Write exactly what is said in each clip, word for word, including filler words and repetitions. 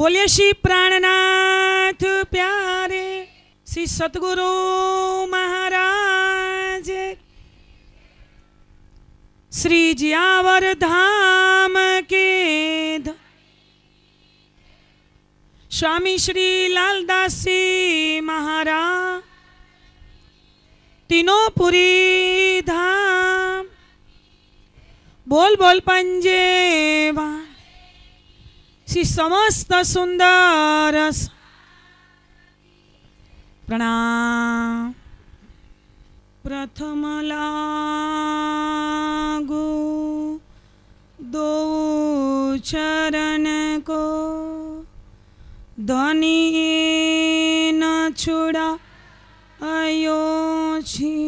बोलिए श्री प्राणनाथ प्यारे, श्री सतगुरु महाराज, श्री जियावर धाम के ध... स्वामी श्री लालदास जी महाराज, तीनों पुरी धाम, बोल बोल पंजे बा, श्री समस्त सुंदर प्रणाम। प्रथम लागो दो चरण को, धनी न छुड़ा अयोछी,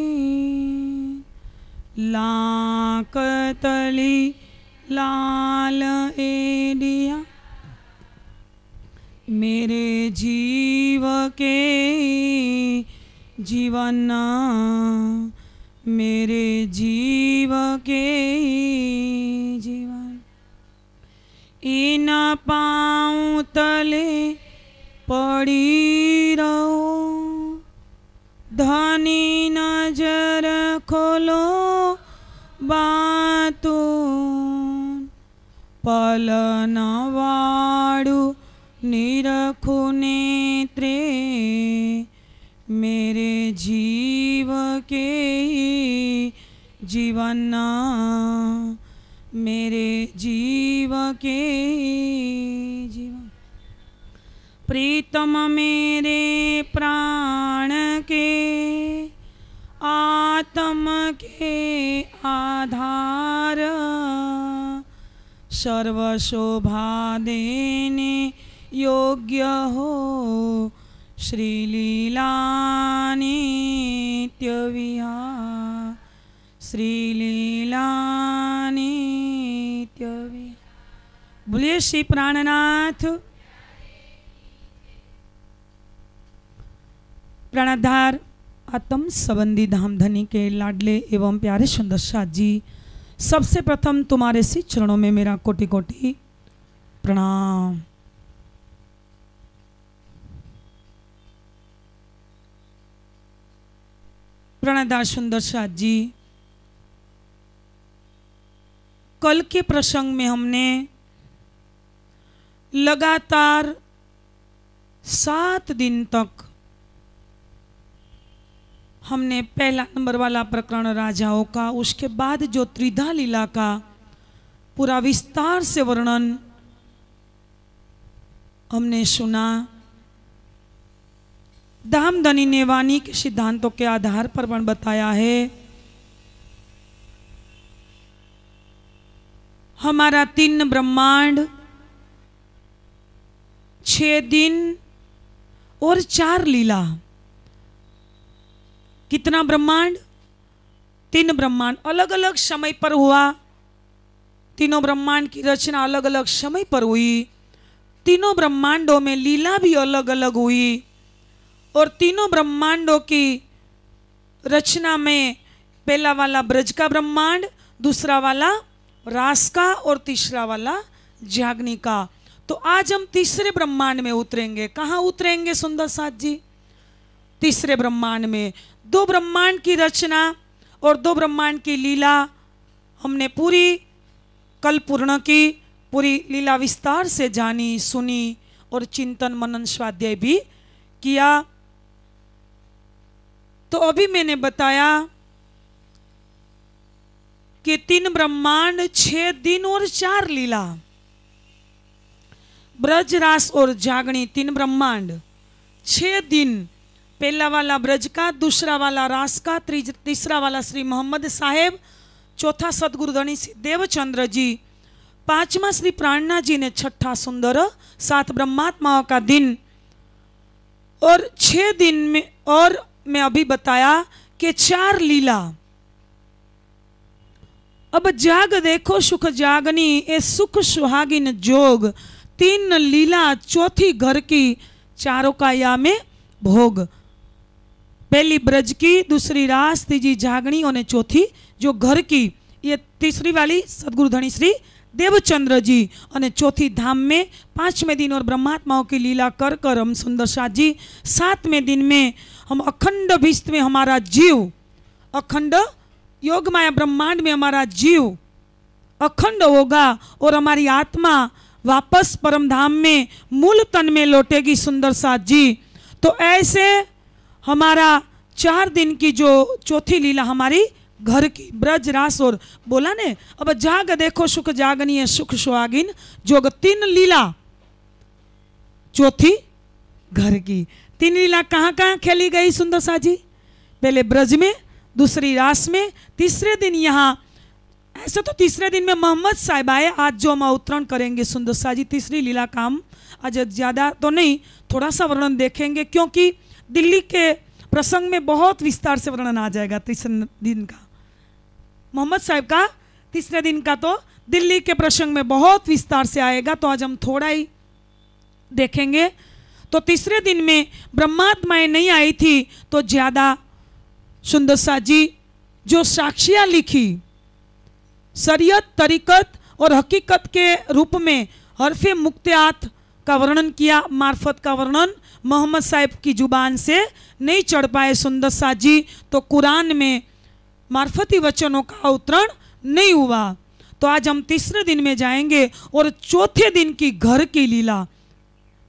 लाकतली लाल एडिया, मेरे जीव के जीवन, मेरे जीव के जीवन, इन पाँव तले पड़ी रहो, धनी नजर खोलो बातों, पलन वाड़ू निरखो नेत्रे, मेरे जीव के जीवन, मेरे जीव के जीवन, प्रीतम मेरे प्राण के, आत्म के आधार, सर्वशोभा देने योग्य हो, श्री लीला नित्य विहार, श्री लीला नित्य विहार। बोलिए श्री प्राणनाथ। प्राणाधार आत्म संबंधी धामधनी के लाडले एवं प्यारे सुंदर साथ जी, सबसे प्रथम तुम्हारे सी चरणों में मेरा कोटि कोटि प्रणाम। प्रणदार सुंदर साथ जी, कल के प्रसंग में हमने लगातार सात दिन तक हमने पहला नंबर वाला प्रकरण राजाओं का, उसके बाद जो त्रिधा लीला का पूरा विस्तार से वर्णन हमने सुना। धामधनी ने वाणी के सिद्धांतों के आधार पर वर्ण बताया है। हमारा तीन ब्रह्मांड, छह दिन और चार लीला, कितना ब्रह्मांड? तीन ब्रह्मांड अलग अलग समय पर हुआ, तीनों ब्रह्मांड की रचना अलग अलग समय पर हुई, तीनों ब्रह्मांडों में लीला भी अलग अलग हुई, और तीनों ब्रह्मांडों की रचना में पहला वाला ब्रज का ब्रह्मांड, दूसरा वाला रास का, और तीसरा वाला जागनी का। तो आज हम तीसरे ब्रह्मांड में उतरेंगे। कहाँ उतरेंगे सुंदर साथ जी? तीसरे ब्रह्मांड में। दो ब्रह्मांड की रचना और दो ब्रह्मांड की लीला हमने पूरी कल पूर्ण की, पूरी लीला विस्तार से जानी, सुनी, और चिंतन मनन स्वाध्याय भी किया। तो अभी मैंने बताया कि तीन ब्रह्मांड, छह दिन और चार लीला, ब्रज रास और जागनी, तीन ब्रह्मांड, छह दिन, पहला वाला ब्रज का, दूसरा वाला रास का, तीसरा वाला श्री मोहम्मद साहेब, चौथा सदगुरु धनी श्री देवचंद्र जी, पांचवा श्री प्राणनाथ जी ने, छठा सुंदर सात ब्रह्मात्माओं का दिन, और छह दिन में, और मैं अभी बताया कि चार लीला। अब जाग देखो सुख जागनी, ए सुख सुहागिन जोग, तीन लीला चौथी घर की, चारों का या में भोग, पहली ब्रज की, दूसरी रास, तीजी जागनी, और चौथी जो घर की, ये तीसरी वाली सदगुरु धनी श्री देवचंद्र जी और चौथी धाम में पाँचवें दिन और ब्रह्मात्माओं की लीला कर कर हम सुंदर शाह जी सातवें दिन में हम अखंड भिष्ट में हमारा जीव, अखंड योगमाया ब्रह्मांड में हमारा जीव अखंड होगा और हमारी आत्मा वापस परमधाम में मूल तन में लौटेगी सुंदर शाह जी। तो ऐसे हमारा चार दिन की जो चौथी लीला हमारी घर की ब्रज रास और बोला ने अब जाग देखो सुख जागनीय सुख सुहागिन जोग तीन लीला चौथी घर की। तीन लीला कहाँ कहाँ खेली गई सुंदर शाह जी? पहले ब्रज में, दूसरी रास में, तीसरे दिन यहाँ। ऐसे तो तीसरे दिन में मोहम्मद साहिब आए। आज जो हम अवतरण करेंगे सुंदर शाह जी तीसरी लीला का हम आज ज़्यादा तो नहीं थोड़ा सा वर्णन देखेंगे क्योंकि दिल्ली के प्रसंग में बहुत विस्तार से वर्णन आ जाएगा तीसरे दिन का। मोहम्मद साहिब का तीसरे दिन का तो दिल्ली के प्रसंग में बहुत विस्तार से आएगा तो आज हम थोड़ा ही देखेंगे। तो तीसरे दिन में ब्रह्मात्माएँ नहीं आई थी तो ज़्यादा सुंदर शाह जी जो साक्षियाँ लिखी शरीयत तरीक़त और हकीकत के रूप में हरफे मुक्तियात का वर्णन किया, मार्फत का वर्णन मोहम्मद साहिब की ज़ुबान से नहीं चढ़ पाए सुंदर शाह जी तो कुरान में मार्फती वचनों का अवतरण नहीं हुआ। तो आज हम तीसरे दिन में जाएंगे और चौथे दिन की घर की लीला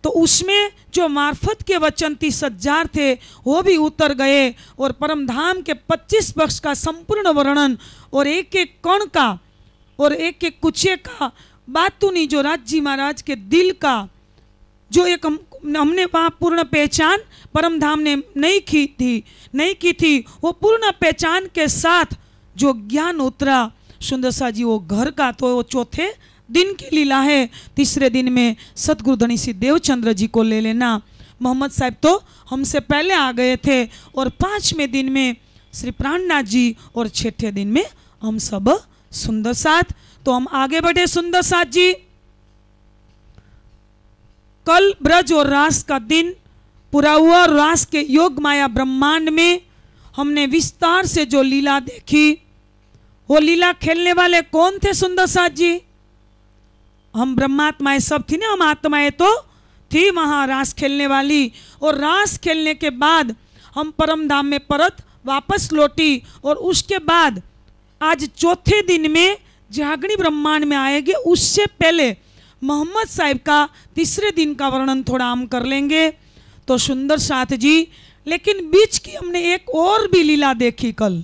तो उसमें जो मार्फत के वचन तीस हजार थे वो भी उतर गए और परमधाम के पच्चीस पक्ष का संपूर्ण वर्णन और एक एक कण का और एक एक कुचे का बातुनी जो राज्य महाराज के दिल का जो एक हम, हमने वहाँ पूर्ण पहचान परमधाम ने नहीं की थी नहीं की थी वो पूर्ण पहचान के साथ जो ज्ञान उतरा सुंदर शाह जी वो घर का तो वो चौथे दिन की लीला है। तीसरे दिन में सतगुरु धनी श्री देवचंद्र जी को ले लेना। मोहम्मद साहब तो हमसे पहले आ गए थे और पाँचवें दिन में श्री प्राणनाथ जी और छठे दिन में हम सब सुंदर साथ। तो हम आगे बढ़े सुंदर साथ जी। कल ब्रज और रास का दिन पूरा हुआ। रास के योग माया ब्रह्मांड में हमने विस्तार से जो लीला देखी वो लीला खेलने वाले कौन थे सुंदर साथ जी? हम ब्रह्मात्माएँ सब थी ना, हम आत्माएँ तो थी वहाँ रास खेलने वाली। और रास खेलने के बाद हम परमधाम में परत वापस लौटी और उसके बाद आज चौथे दिन में जागनी ब्रह्मांड में आएंगे। उससे पहले मोहम्मद साहिब का तीसरे दिन का वर्णन थोड़ा हम कर लेंगे तो सुंदर साथ जी। लेकिन बीच की हमने एक और भी लीला देखी कल,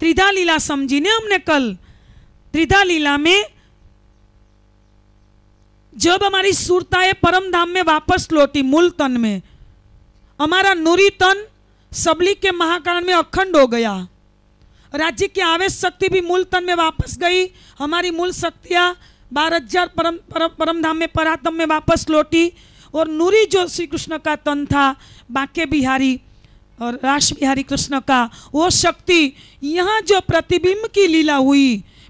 त्रिधा लीला समझी ने हमने। कल त्रिधा लीला में जब हमारी सुरताएं परमधाम में वापस लौटी मूल तन में, हमारा नूरी तन सबली के महाकारण में अखंड हो गया। राज्य की आवेश शक्ति भी मूल तन में वापस गई। हमारी मूल शक्तियाँ बारह हजार परम पर, परमधाम में परातम में वापस लौटी और नूरी जो श्री कृष्ण का तन था बांके बिहारी और रास बिहारी कृष्ण का वो शक्ति यहाँ जो प्रतिबिंब की लीला हुई।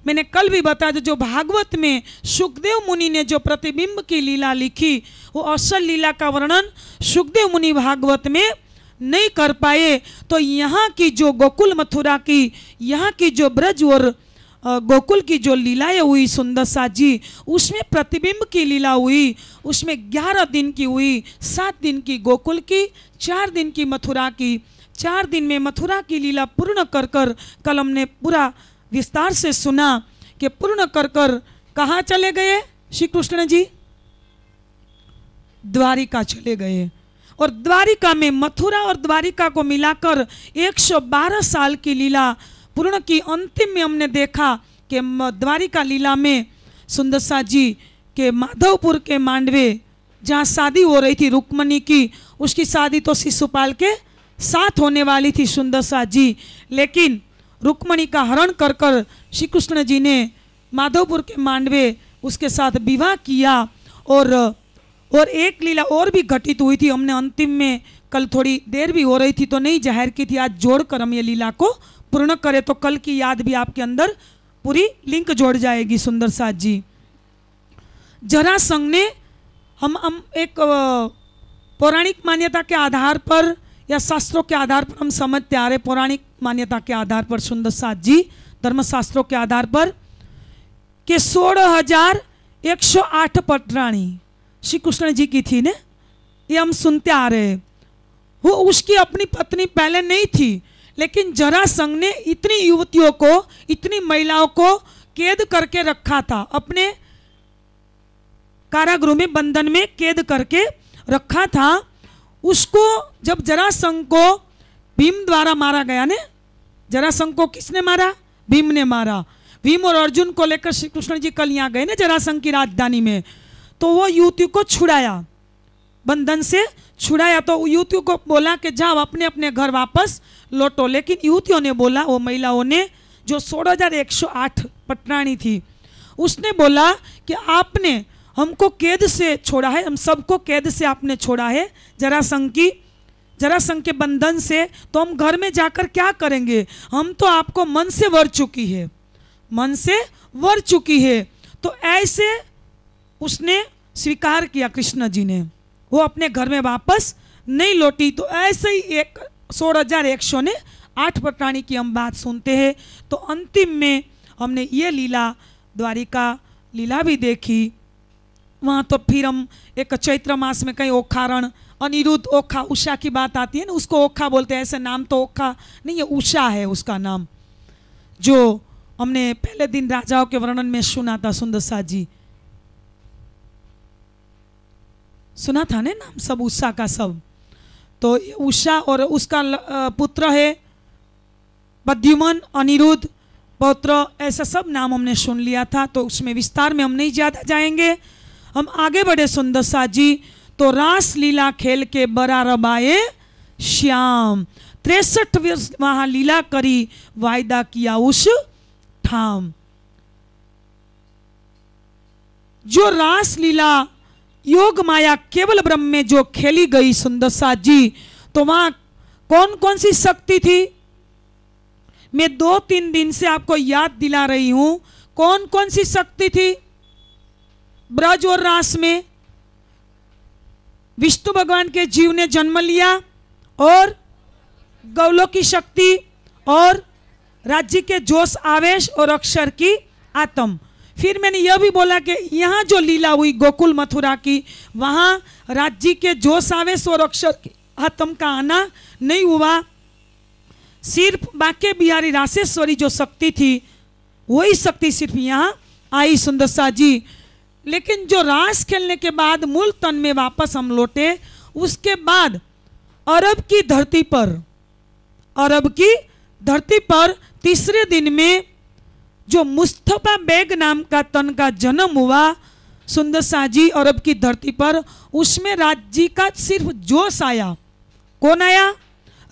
मैंने कल भी बताया जो भागवत में सुखदेव मुनि ने जो प्रतिबिंब की लीला लिखी वो असल लीला का वर्णन सुखदेव मुनि भागवत में नहीं कर पाए। तो यहाँ की जो गोकुल मथुरा की, यहाँ की जो ब्रज और गोकुल की जो लीलाएं हुई सुंदर शाह जी उसमें प्रतिबिंब की लीला हुई। उसमें ग्यारह दिन की हुई, सात दिन की गोकुल की, चार दिन की मथुरा की। चार दिन में मथुरा की लीला पूर्ण कर कर कल हमने पूरा विस्तार से सुना कि पूर्ण कर कर कहाँ चले गए श्री कृष्ण जी? द्वारिका चले गए। और द्वारिका में मथुरा और द्वारिका को मिलाकर एक सौ बारह साल की लीला पूर्ण की। अंतिम में हमने देखा कि द्वारिका लीला में सुंदर शाह जी के माधवपुर के मांडवे जहाँ शादी हो रही थी रुक्मणी की, उसकी शादी तो शिशुपाल के साथ होने वाली थी सुंदर शाह जी, लेकिन रुक्मणी का हरण कर कर श्री कृष्ण जी ने माधवपुर के मांडवे उसके साथ विवाह किया। और और एक लीला और भी घटित हुई थी। हमने अंतिम में कल थोड़ी देर भी हो रही थी तो नहीं जाहिर की थी, आज जोड़कर हम ये लीला को पूर्ण करें तो कल की याद भी आपके अंदर पूरी लिंक जोड़ जाएगी सुंदर शाह जी। जरासंध ने हम हम एक पौराणिक मान्यता के आधार पर या शास्त्रों के आधार पर हम समझते आ रहे पौराणिक मान्यता के आधार पर सुंदर शाह जी धर्मशास्त्रों के आधार पर कि सोलह हजार एक सौ आठ पटराणी श्री कृष्ण जी की थी ने, ये हम सुनते आ रहे हैं। वो उसकी अपनी पत्नी पहले नहीं थी, लेकिन जरासंघ ने इतनी युवतियों को, इतनी महिलाओं को कैद करके रखा था, अपने कारागृह में, बंधन में कैद करके रखा था। उसको जब जरासंघ को भीम द्वारा मारा गया ने, जरासंघ को किसने मारा? भीम ने मारा। भीम और अर्जुन को लेकर श्री कृष्ण जी कल यहाँ गए ना जरासंघ की राजधानी में, तो वो युवती को छुड़ाया, बंधन से छुड़ाया। तो युवतियों को बोला कि जाओ अपने अपने घर वापस लौटो, लेकिन युवतियों ने बोला, वो महिलाओं ने जो सोलह हजार एक सौ आठ पटराणी थी, उसने बोला कि आपने हमको कैद से छोड़ा है, हम सबको कैद से आपने छोड़ा है, जरासंघ की जरासंघ के बंधन से, तो हम घर में जाकर क्या करेंगे? हम तो आपको मन से वर चुकी है, मन से वर चुकी है। तो ऐसे उसने स्वीकार किया, कृष्ण जी ने, वो अपने घर में वापस नहीं लौटी। तो ऐसे ही एक सोलह हजार एक सौ ने आठ पटराणी की हम बात सुनते हैं। तो अंतिम में हमने ये लीला, द्वारिका लीला भी देखी। वहाँ तो फिर हम एक चैत्र मास में कहीं ओखारण, अनिरुद्ध, ओखा, उषा की बात आती है ना, उसको ओखा बोलते हैं, ऐसे नाम तो ओखा नहीं है, उषा है उसका नाम, जो हमने पहले दिन राजाओं के वर्णन में सुना था। सुंदर सा जी सुना था ना नाम सब, उषा का सब। तो उषा और उसका पुत्र है बद्युमन, अनिरुद्ध पौत्र, ऐसा सब नाम हमने सुन लिया था। तो उसमें विस्तार में हम नहीं ज़्यादा जाएंगे, हम आगे बढ़े। सुंदर सा जी तो रास लीला खेल के बरा रबाए श्याम, तिरसठ वर्ष वहाँ लीला करी, वायदा किया उस ठाम। जो रास लीला योग माया केवल ब्रह्म में जो खेली गई सुंदर सा जी, तो वहाँ कौन कौन सी शक्ति थी? मैं दो तीन दिन से आपको याद दिला रही हूँ। कौन कौन सी शक्ति थी ब्रज और रास में? विष्णु भगवान के जीव ने जन्म लिया, और गौलों की शक्ति, और राज्य के जोश आवेश, और अक्षर की आत्म। फिर मैंने यह भी बोला कि यहाँ जो लीला हुई गोकुल मथुरा की, वहाँ राज्य के जोश आवेश और अक्षर की आत्म का आना नहीं हुआ। सिर्फ बाके बिहारी रासेश्वरी जो शक्ति थी, वही शक्ति सिर्फ यहाँ आई सुंदर सा जी। लेकिन जो रास खेलने के बाद मूल तन में वापस हम लौटे, उसके बाद अरब की धरती पर, अरब की धरती पर तीसरे दिन में जो मुस्तफा बेग नाम का तन का जन्म हुआ सुंदर साजी अरब की धरती पर, उसमें राज्य का सिर्फ जोश आया। कौन आया?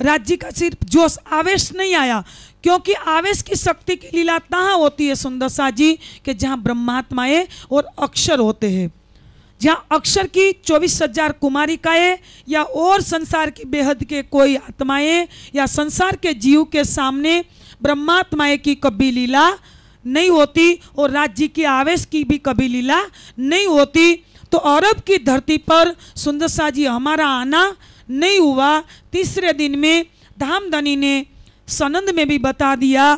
राज्य का सिर्फ जोश, आवेश नहीं आया, क्योंकि आवेश की शक्ति की लीला तहाँ होती है सुंदर साजी के जहाँ ब्रह्मात्माएं और अक्षर होते हैं, जहाँ अक्षर की चौबीस हजार कुमारिकाएँ या और संसार की बेहद के कोई आत्माएँ या संसार के जीव के सामने ब्रह्मात्माएँ की कभी लीला नहीं होती, और राज्य के आवेश की भी कभी लीला नहीं होती। तो अरब की धरती पर सुंदर सा जी हमारा आना नहीं हुआ। तीसरे दिन में धामधनी ने सनंद में भी बता दिया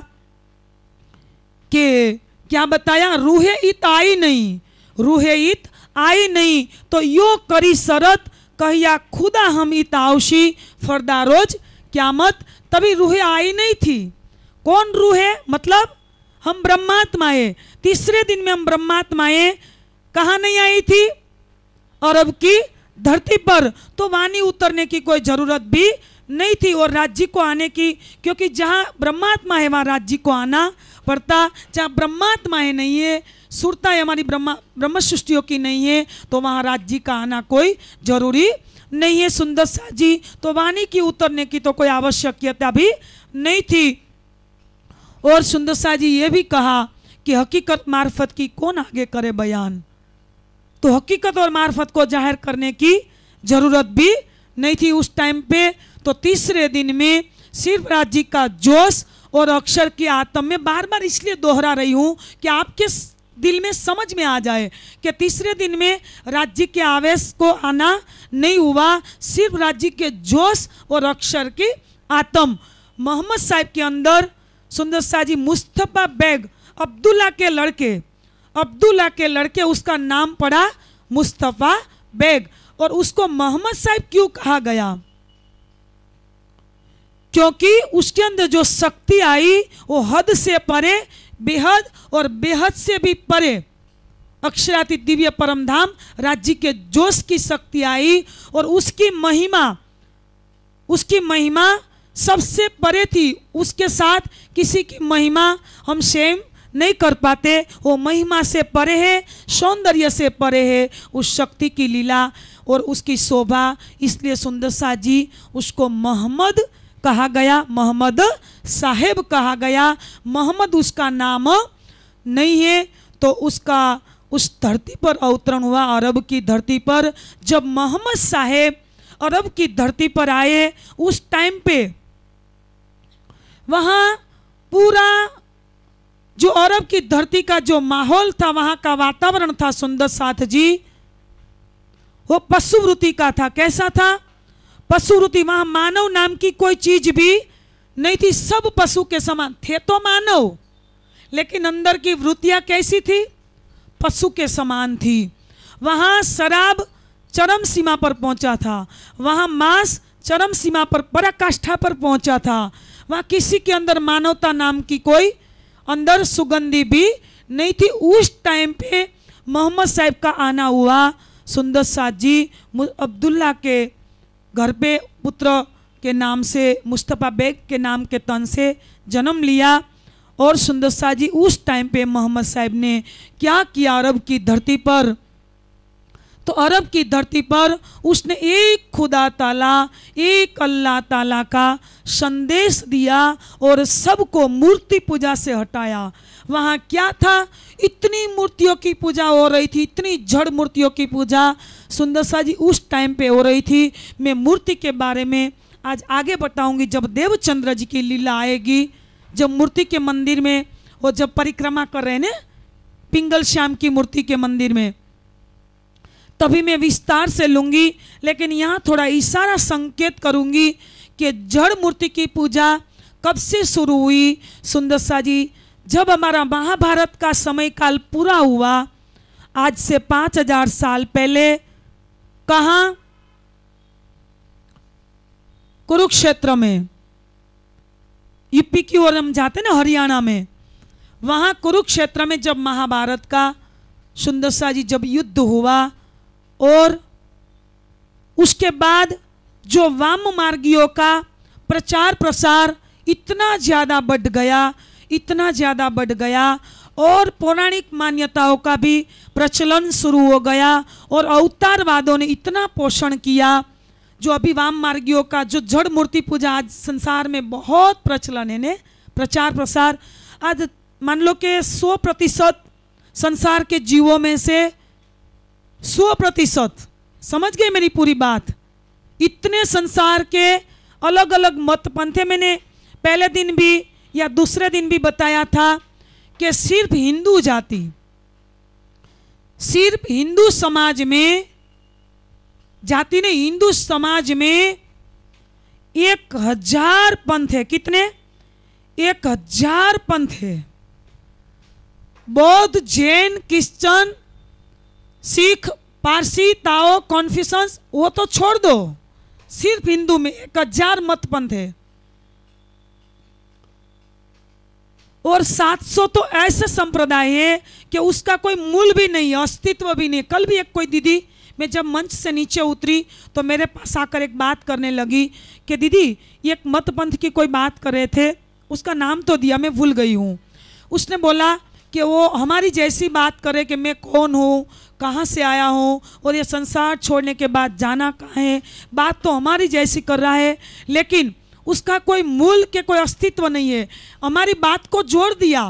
कि क्या बताया, रूहे इत आई नहीं, रूहे इत आई नहीं। तो यो करी शरत कहिया खुदा हम इत आवशी फरदा रोज क्यामत। तभी रूहे आई नहीं थी। कौन रूहे? मतलब हम ब्रह्मात्माएं। तीसरे दिन में हम ब्रह्मात्माएं कहाँ नहीं आई थी? अरब की धरती पर। तो वाणी उतरने की कोई ज़रूरत भी नहीं थी, और राज्य को आने की, क्योंकि जहाँ ब्रह्मात्मा है वहाँ राज्य को आना पड़ता। जहाँ ब्रह्मात्माएं नहीं है, सुरताएं हमारी ब्रह्मा ब्रह्म सृष्टियों की नहीं है, तो वहाँ राज्य का आना कोई जरूरी नहीं है सुंदर सा जी। तो वाणी की उतरने की तो कोई आवश्यकता भी नहीं थी। और सुंदर शाह जी ये भी कहा कि हकीकत मार्फत की कौन आगे करे बयान। तो हकीकत और मार्फत को जाहिर करने की ज़रूरत भी नहीं थी उस टाइम पे। तो तीसरे दिन में सिर्फ राज्य का जोश और अक्षर की आत्म में बार बार इसलिए दोहरा रही हूँ कि आपके दिल में समझ में आ जाए कि तीसरे दिन में राज्य के आवेश को आना नहीं हुआ, सिर्फ राज्य के जोश और अक्षर की आत्म। मोहम्मद साहिब के अंदर सुंदर शाह जी मुस्तफा बेग अब्दुल्ला के लड़के अब्दुल्ला के लड़के, उसका नाम पड़ा मुस्तफा बेग। और उसको मोहम्मद साहिब क्यों कहा गया? क्योंकि उसके अंदर जो शक्ति आई वो हद से परे, बेहद और बेहद से भी परे अक्षरातीत दिव्य परमधाम राज्य के जोश की शक्ति आई, और उसकी महिमा उसकी महिमा सबसे परे थी। उसके साथ किसी की महिमा हम सेम नहीं कर पाते, वो महिमा से परे है, सौंदर्य से परे है उस शक्ति की लीला और उसकी शोभा। इसलिए सुंदर शाह जी उसको मोहम्मद कहा गया, मोहम्मद साहेब कहा गया। मोहम्मद उसका नाम नहीं है। तो उसका उस धरती पर अवतरण हुआ, अरब की धरती पर। जब मोहम्मद साहेब अरब की धरती पर आए उस टाइम पे वहाँ पूरा जो अरब की धरती का जो माहौल था, वहाँ का वातावरण था सुंदर साथ जी, वो पशुवृत्ति का था। कैसा था? पशुवृत्ति। वहाँ मानव नाम की कोई चीज भी नहीं थी, सब पशु के समान थे तो मानव, लेकिन अंदर की वृत्तियाँ कैसी थी? पशु के समान थी। वहाँ शराब चरम सीमा पर पहुँचा था, वहाँ मांस चरम सीमा पर पराकाष्ठा पर पहुँचा था। वहाँ किसी के अंदर मानवता नाम की कोई अंदर सुगंधी भी नहीं थी। उस टाइम पे मोहम्मद साहिब का आना हुआ। सुंदर शाह जी अब्दुल्ला के घर पे पुत्र के नाम से, मुस्तफ़ा बेग के नाम के तन से जन्म लिया। और सुंदर शाह जी उस टाइम पे मोहम्मद साहिब ने क्या किया अरब की धरती पर? तो अरब की धरती पर उसने एक खुदा ताला, एक अल्लाह ताला का संदेश दिया और सबको मूर्ति पूजा से हटाया। वहाँ क्या था? इतनी मूर्तियों की पूजा हो रही थी, इतनी जड़ मूर्तियों की पूजा सुंदर शाह जी उस टाइम पे हो रही थी। मैं मूर्ति के बारे में आज आगे बताऊंगी जब देवचंद्र जी की लीला आएगी, जब मूर्ति के मंदिर में वो जब परिक्रमा कर रहे हैं न पिंगल श्याम की मूर्ति के मंदिर में, तभी मैं विस्तार से लूँगी। लेकिन यहाँ थोड़ा इशारा संकेत करूँगी कि जड़ मूर्ति की पूजा कब से शुरू हुई। सुंदर शाह जी जब हमारा महाभारत का समयकाल पूरा हुआ, आज से पाँच हजार साल पहले, कहाँ? कुरुक्षेत्र में। यूपी की ओर हम जाते ना, हरियाणा में, वहाँ कुरुक्षेत्र में जब महाभारत का सुंदर शाह जी जब युद्ध हुआ, और उसके बाद जो वाम मार्गियों का प्रचार प्रसार इतना ज़्यादा बढ़ गया, इतना ज़्यादा बढ़ गया, और पौराणिक मान्यताओं का भी प्रचलन शुरू हो गया, और अवतारवादों ने इतना पोषण किया, जो अभी वाम मार्गियों का जो जड़ मूर्ति पूजा आज संसार में बहुत प्रचलन है ने प्रचार प्रसार। आज मान लो कि सौ प्रतिशत संसार के जीवों में से सौ प्रतिशत, समझ गए मेरी पूरी बात? इतने संसार के अलग अलग मत पंथे। मैंने पहले दिन भी या दूसरे दिन भी बताया था कि सिर्फ हिंदू जाति, सिर्फ हिंदू समाज में, जाति नहीं, हिंदू समाज में एक हजार पंथ है। कितने? एक हजार पंथ है। बौद्ध, जैन, क्रिश्चन, सिख, पारसी, ताओ, कॉन्फ्यूशंस, वो तो छोड़ दो, सिर्फ हिंदू में एक हजार मत पंथ है। और सात सौ तो ऐसे संप्रदाय है कि उसका कोई मूल भी नहीं, अस्तित्व भी नहीं। कल भी एक कोई दीदी, मैं जब मंच से नीचे उतरी तो मेरे पास आकर एक बात करने लगी कि दीदी एक मत पंथ की कोई बात कर रहे थे, उसका नाम तो दिया मैं भूल गई हूँ। उसने बोला कि वो हमारी जैसी बात करे कि मैं कौन हूँ, कहाँ से आया हूँ, और ये संसार छोड़ने के बाद जाना कहाँ है। बात तो हमारी जैसी कर रहा है, लेकिन उसका कोई मूल के कोई अस्तित्व नहीं है। हमारी बात को जोड़ दिया,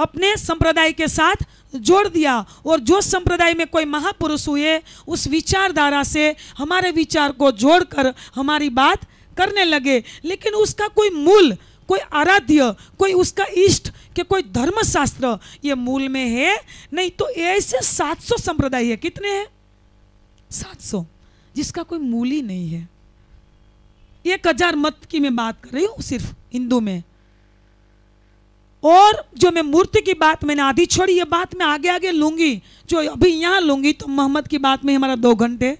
अपने संप्रदाय के साथ जोड़ दिया, और जो संप्रदाय में कोई महापुरुष हुए उस विचारधारा से हमारे विचार को जोड़कर हमारी बात करने लगे। लेकिन उसका कोई मूल, कोई आराध्य, कोई उसका इष्ट कि कोई धर्मशास्त्र ये मूल में है नहीं। तो ऐसे सात सौ संप्रदाय है। कितने हैं? सात सौ, जिसका कोई मूल ही नहीं है। एक हजार मत की मैं बात कर रही हूँ सिर्फ हिंदू में। और जो मैं मूर्ति की बात मैंने आधी छोड़ी, ये बात मैं आगे आगे लूँगी, जो अभी यहाँ लूँगी तो मोहम्मद की बात में हमारा दो घंटे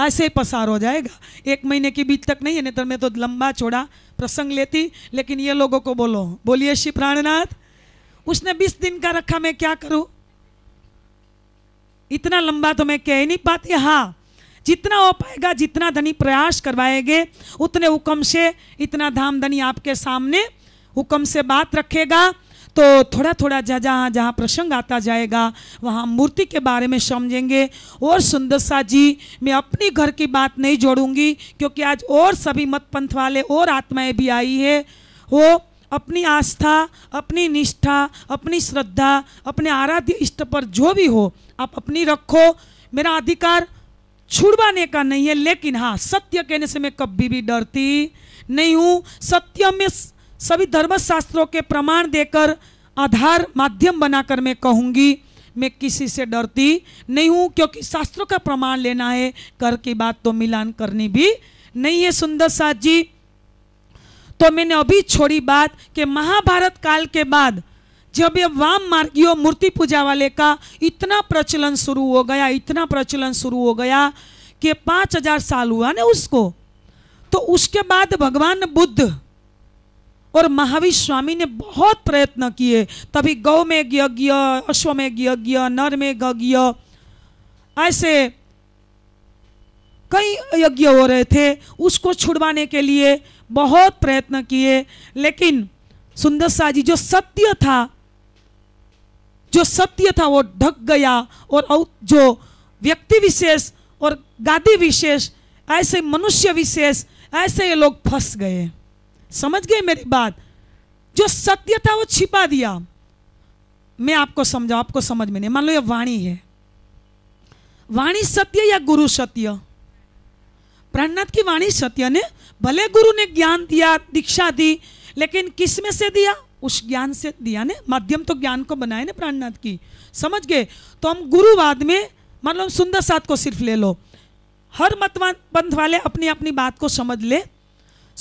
ऐसे ही पसार हो जाएगा, एक महीने के बीच तक नहीं है। नहीं तो मैं तो लंबा चौड़ा प्रसंग लेती, लेकिन ये लोगों को बोलो, बोलिए श्री प्राणनाथ। उसने बीस दिन का रखा, मैं क्या करूँ, इतना लंबा तो मैं कह ही नहीं पाती। हाँ, जितना हो पाएगा, जितना धनी प्रयास करवाएंगे, उतने हुक्म से इतना धामधनी आपके सामने हुक्म से बात रखेगा। तो थोड़ा थोड़ा जहाँ जहाँ जहाँ प्रसंग आता जाएगा वहाँ मूर्ति के बारे में समझेंगे। और सुंदर शाह जी, मैं अपनी घर की बात नहीं जोड़ूंगी, क्योंकि आज और सभी मत पंथ वाले और आत्माएं भी आई है। वो अपनी आस्था, अपनी निष्ठा, अपनी श्रद्धा, अपने आराध्य इष्ट पर जो भी हो, आप अपनी रखो। मेरा अधिकार छुड़वाने का नहीं है, लेकिन हाँ, सत्य कहने से मैं कभी भी डरती नहीं हूँ। सत्य में सभी धर्मशास्त्रों के प्रमाण देकर, आधार माध्यम बनाकर मैं कहूँगी, मैं किसी से डरती नहीं हूँ, क्योंकि शास्त्रों का प्रमाण लेना है, कर की बात तो मिलान करनी भी नहीं है। सुंदर साथ जी, तो मैंने अभी छोड़ी बात कि महाभारत काल के बाद जब ये वाम मार्गियों मूर्ति पूजा वाले का इतना प्रचलन शुरू हो गया, इतना प्रचलन शुरू हो गया कि पाँच हजार साल हुआ ना उसको, तो उसके बाद भगवान बुद्ध और महावीर स्वामी ने बहुत प्रयत्न किए, तभी गौ में यज्ञ, अश्व में यज्ञ, नर में यज्ञ, ऐसे कई यज्ञ हो रहे थे। उसको छुड़वाने के लिए बहुत प्रयत्न किए, लेकिन सुंदर शाह जी, जो सत्य था, जो सत्य था वो ढक गया। और जो व्यक्ति विशेष और गादी विशेष, ऐसे मनुष्य विशेष, ऐसे ये लोग फंस गए। समझ गए मेरी बात? जो सत्य था वो छिपा दिया। मैं आपको समझाऊं, आपको समझ में नहीं। मान लो ये वाणी है, वाणी सत्य या गुरु सत्य? प्राणनाथ की वाणी सत्य ने, भले गुरु ने ज्ञान दिया, दीक्षा दी, लेकिन किस में से दिया? उस ज्ञान से दिया ने, माध्यम तो ज्ञान को बनाए ना प्राणनाथ की। समझ गए? तो हम गुरुवाद में, मान लो सुंदर साथ को सिर्फ ले लो, हर मतवान पंथ वाले अपनी अपनी बात को समझ ले।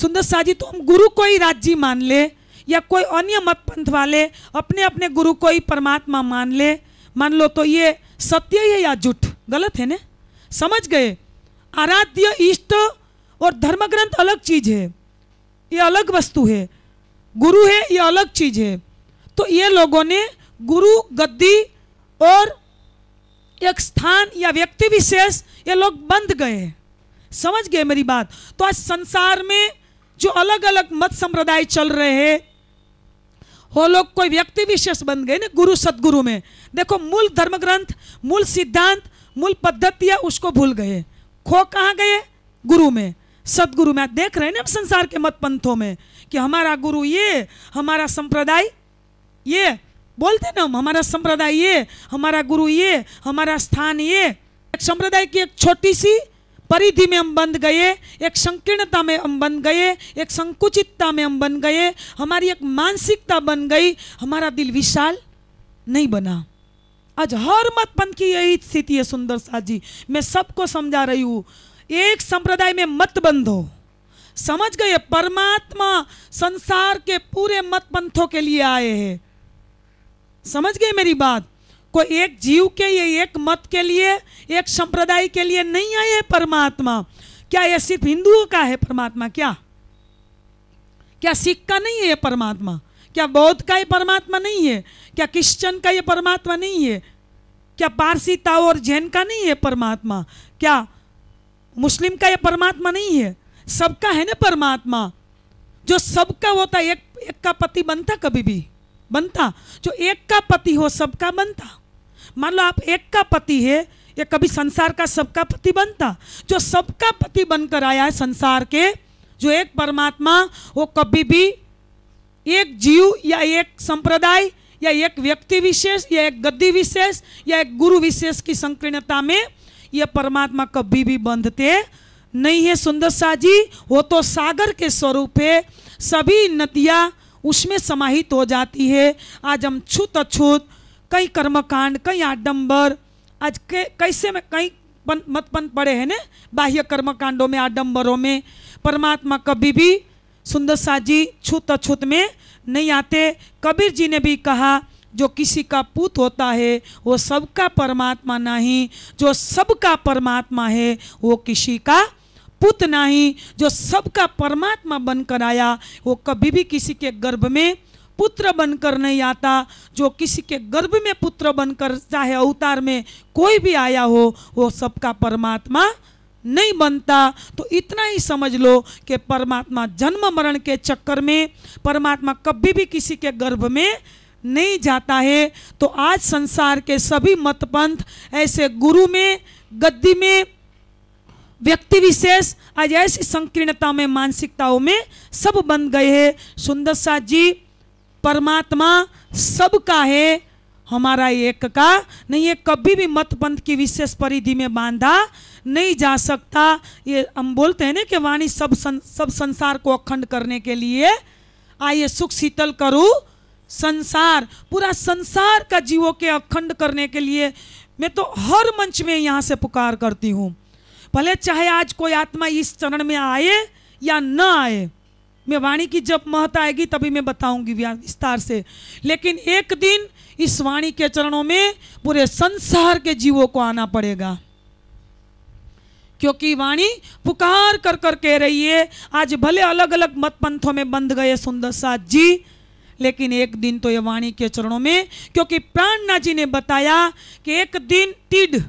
सुंदर शाह जी, तो हम गुरु को ही राज्य मान ले, या कोई अन्य मत पंथ वाले अपने अपने गुरु को ही परमात्मा मान ले, मान लो, तो ये सत्य है या झूठ? गलत है ना? समझ गए? आराध्य इष्ट और धर्मग्रंथ अलग चीज़ है, ये अलग वस्तु है। गुरु है, ये अलग चीज़ है। तो ये लोगों ने गुरु, गद्दी और एक स्थान या व्यक्ति विशेष, ये लोग बंध गए। समझ गए मेरी बात? तो आज संसार में जो अलग अलग मत संप्रदाय चल रहे हैं, वो लोग कोई व्यक्ति विशेष बन गए ना गुरु सदगुरु में। देखो, मूल धर्मग्रंथ, मूल सिद्धांत, मूल पद्धतियाँ, उसको भूल गए। खो कहाँ गए? गुरु में, सदगुरु में। आप देख रहे हैं ना अब संसार के मत पंथों में कि हमारा गुरु ये, हमारा संप्रदाय ये, बोलते ना हम, हमारा संप्रदाय ये, हमारा गुरु ये, हमारा स्थान ये। एक संप्रदाय की एक छोटी सी परिधि में हम बंध गए, एक संकीर्णता में हम बन गए, एक संकुचितता में हम बन गए, हमारी एक मानसिकता बन गई, हमारा दिल विशाल नहीं बना। आज हर मत पंथ की यही स्थिति है। सुंदर शाह जी, मैं सबको समझा रही हूँ, एक संप्रदाय में मत बंधो। समझ गए? परमात्मा संसार के पूरे मत पंथों के लिए आए हैं। समझ गए मेरी बात? कोई एक जीव के, ये एक मत के लिए, एक संप्रदाय के लिए नहीं आए है परमात्मा। क्या यह सिर्फ हिंदुओं का है परमात्मा? क्या क्या सिख का नहीं है ये परमात्मा? क्या बौद्ध का ये परमात्मा नहीं है? क्या क्रिश्चियन का ये परमात्मा नहीं है? क्या पारसी, ताओ और जैन का नहीं है परमात्मा? क्या मुस्लिम का ये परमात्मा नहीं है? सबका है ना परमात्मा। जो सबका होता है, एक, एक का पति बनता कभी भी बनता? जो एक का पति हो सबका बनता। मान लो आप एक का पति है, ये कभी संसार का सबका पति बनता? जो सबका पति बनकर आया है संसार के, जो एक परमात्मा, वो कभी भी एक जीव या एक संप्रदाय या एक व्यक्ति विशेष या एक गद्दी विशेष या एक गुरु विशेष की संकीर्णता में ये परमात्मा कभी भी बंधते नहीं है। सुंदर शाह जी, वो तो सागर के स्वरूप है, सभी नदियाँ उसमें समाहित हो जाती है। आज हम छूत अछूत, कई कर्मकांड, कई आडंबर, आज के कैसे में कई मतपंथ पड़े हैं ना बाह्य कर्मकांडों में, आडंबरों में। परमात्मा कभी भी सुंदर साथ जी छूत अछूत में नहीं आते। कबीर जी ने भी कहा जो किसी का पूत होता है वो सबका परमात्मा नहीं, जो सबका परमात्मा है वो किसी का पुत नहीं। जो सबका परमात्मा बनकर आया वो कभी भी किसी के गर्भ में पुत्र बनकर नहीं आता। जो किसी के गर्भ में पुत्र बनकर चाहे अवतार में कोई भी आया हो वो सबका परमात्मा नहीं बनता। तो इतना ही समझ लो कि परमात्मा जन्म मरण के चक्कर में परमात्मा कभी भी किसी के गर्भ में नहीं जाता है। तो आज संसार के सभी मत पंथ ऐसे गुरु में, गद्दी में, व्यक्ति विशेष आज ऐसी संकीर्णता में, मानसिकताओं में सब बन गए हैं। सुंदर साथ जी परमात्मा सबका है, हमारा एक का नहीं है। कभी भी मत पंथ की विशेष परिधि में बांधा नहीं जा सकता। ये हम बोलते हैं ना कि वाणी सब सं, सब संसार को अखंड करने के लिए आइए सुख शीतल करूँ संसार। पूरा संसार का जीवों के अखंड करने के लिए मैं तो हर मंच में यहाँ से पुकार करती हूँ, भले चाहे आज कोई आत्मा इस चरण में आए या न आए। मैं वाणी की जब महत्ता आएगी तभी मैं बताऊंगी विस्तार से, लेकिन एक दिन इस वाणी के चरणों में पूरे संसार के जीवों को आना पड़ेगा, क्योंकि वाणी पुकार कर कर कह रही है। आज भले अलग अलग मत पंथों में बंध गए सुंदर साथ जी, लेकिन एक दिन तो ये वाणी के चरणों में, क्योंकि प्राणनाथ जी ने बताया कि एक दिन टिड्डी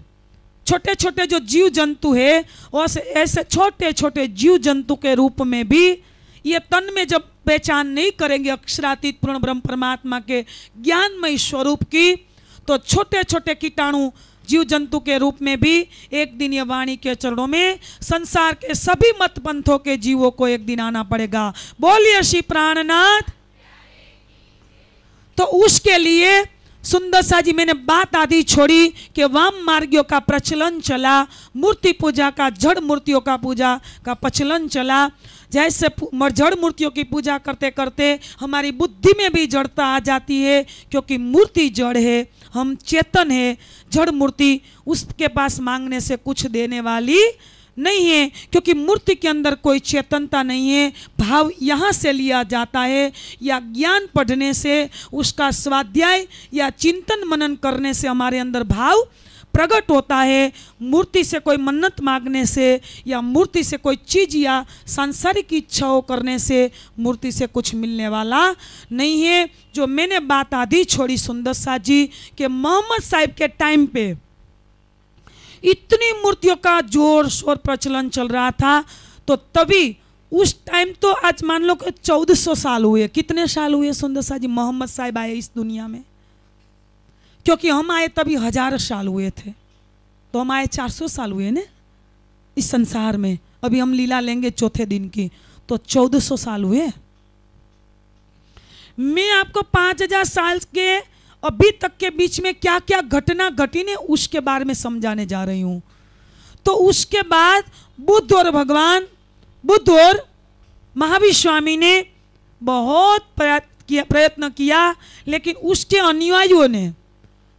छोटे छोटे जो जीव जंतु है और ऐसे छोटे छोटे जीव जंतु के रूप में भी ये तन में जब पहचान नहीं करेंगे अक्षरातीत पूर्ण ब्रह्म परमात्मा के ज्ञानमय स्वरूप की, तो छोटे छोटे कीटाणु जीव जंतु के रूप में भी एक दिन ये वाणी के चरणों में संसार के सभी मत पंथों के जीवों को एक दिन आना पड़ेगा। बोलिए श्री प्राणनाथ। तो उसके लिए सुंदर सा जी मैंने बात आधी छोड़ी कि वाम मार्गियों का प्रचलन चला, मूर्ति पूजा का, जड़ मूर्तियों का पूजा का प्रचलन चला। जैसे जड़ मूर्तियों की पूजा करते करते हमारी बुद्धि में भी जड़ता आ जाती है, क्योंकि मूर्ति जड़ है, हम चेतन है। जड़ मूर्ति उसके पास मांगने से कुछ देने वाली नहीं है, क्योंकि मूर्ति के अंदर कोई चेतनता नहीं है। भाव यहाँ से लिया जाता है या ज्ञान पढ़ने से, उसका स्वाध्याय या चिंतन मनन करने से हमारे अंदर भाव प्रकट होता है। मूर्ति से कोई मन्नत मांगने से या मूर्ति से कोई चीज़ या सांसारिक इच्छाओं करने से मूर्ति से कुछ मिलने वाला नहीं है। जो मैंने बात आधी छोड़ी सुंदर साथ जी कि मोहम्मद साहिब के टाइम पे इतनी मूर्तियों का जोर शोर प्रचलन चल रहा था, तो तभी उस टाइम तो आज मान लो कि चौदह सौ साल हुए। कितने साल हुए सुंदर साहब जी मोहम्मद साहिब आए इस दुनिया में? क्योंकि हम आए तभी हजार साल हुए थे, तो हम आए चार सौ साल हुए ना इस संसार में। अभी हम लीला लेंगे चौथे दिन की, तो चौदह सौ साल हुए। मैं आपको पाँच हजार साल के अभी तक के बीच में क्या क्या घटना घटी ने उसके बारे में समझाने जा रही हूँ। तो उसके बाद बुद्ध और भगवान, बुद्ध और महावीर स्वामी ने बहुत प्रयत्न किया, लेकिन उसके अनुयायियों ने,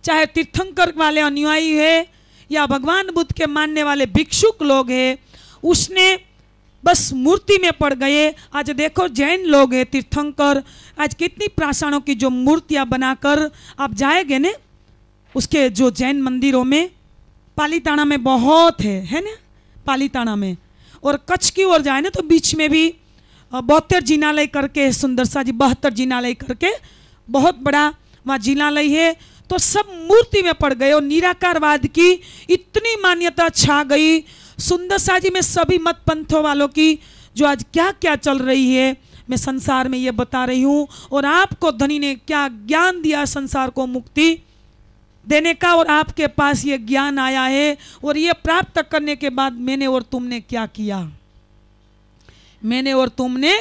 चाहे तीर्थंकर वाले अनुयायी है या भगवान बुद्ध के मानने वाले भिक्षुक लोग हैं, उसने बस मूर्ति में पड़ गए। आज देखो जैन लोग हैं तीर्थंकर, आज कितनी प्रासाणों की जो मूर्तियाँ बनाकर आप जाएंगे ना उसके जो जैन मंदिरों में, पालीताना में बहुत है, है ना पालीताना में। और कच्छ की ओर जाए ना तो बीच में भी बहत्तर जिनालय करके सुंदर सा जी बहत्तर जिनालय करके बहुत बड़ा वहाँ जिनालय है। तो सब मूर्ति में पड़ गए और निराकारवाद की इतनी मान्यता छा गई सुंदर सा जी में सभी मत पंथों वालों की। जो आज क्या क्या चल रही है मैं संसार में ये बता रही हूँ, और आपको धनी ने क्या ज्ञान दिया संसार को मुक्ति देने का, और आपके पास ये ज्ञान आया है, और ये प्राप्त करने के बाद मैंने और तुमने क्या किया, मैंने और तुमने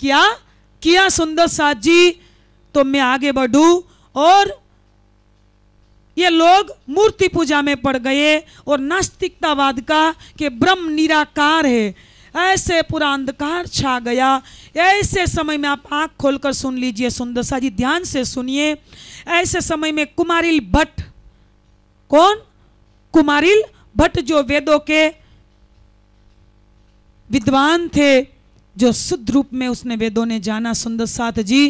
क्या किया सुंदर साथ जी। तो मैं आगे बढ़ूँ, और ये लोग मूर्ति पूजा में पड़ गए और नास्तिकतावाद का कि ब्रह्म निराकार है, ऐसे पूरा अंधकार छा गया। ऐसे समय में आप आँख खोलकर सुन लीजिए सुंदर सा जी, ध्यान से सुनिए। ऐसे समय में कुमारिल भट्ट, कौन कुमारिल भट्ट, जो वेदों के विद्वान थे, जो शुद्ध रूप में उसने वेदों ने जाना। सुंदर साथ जी,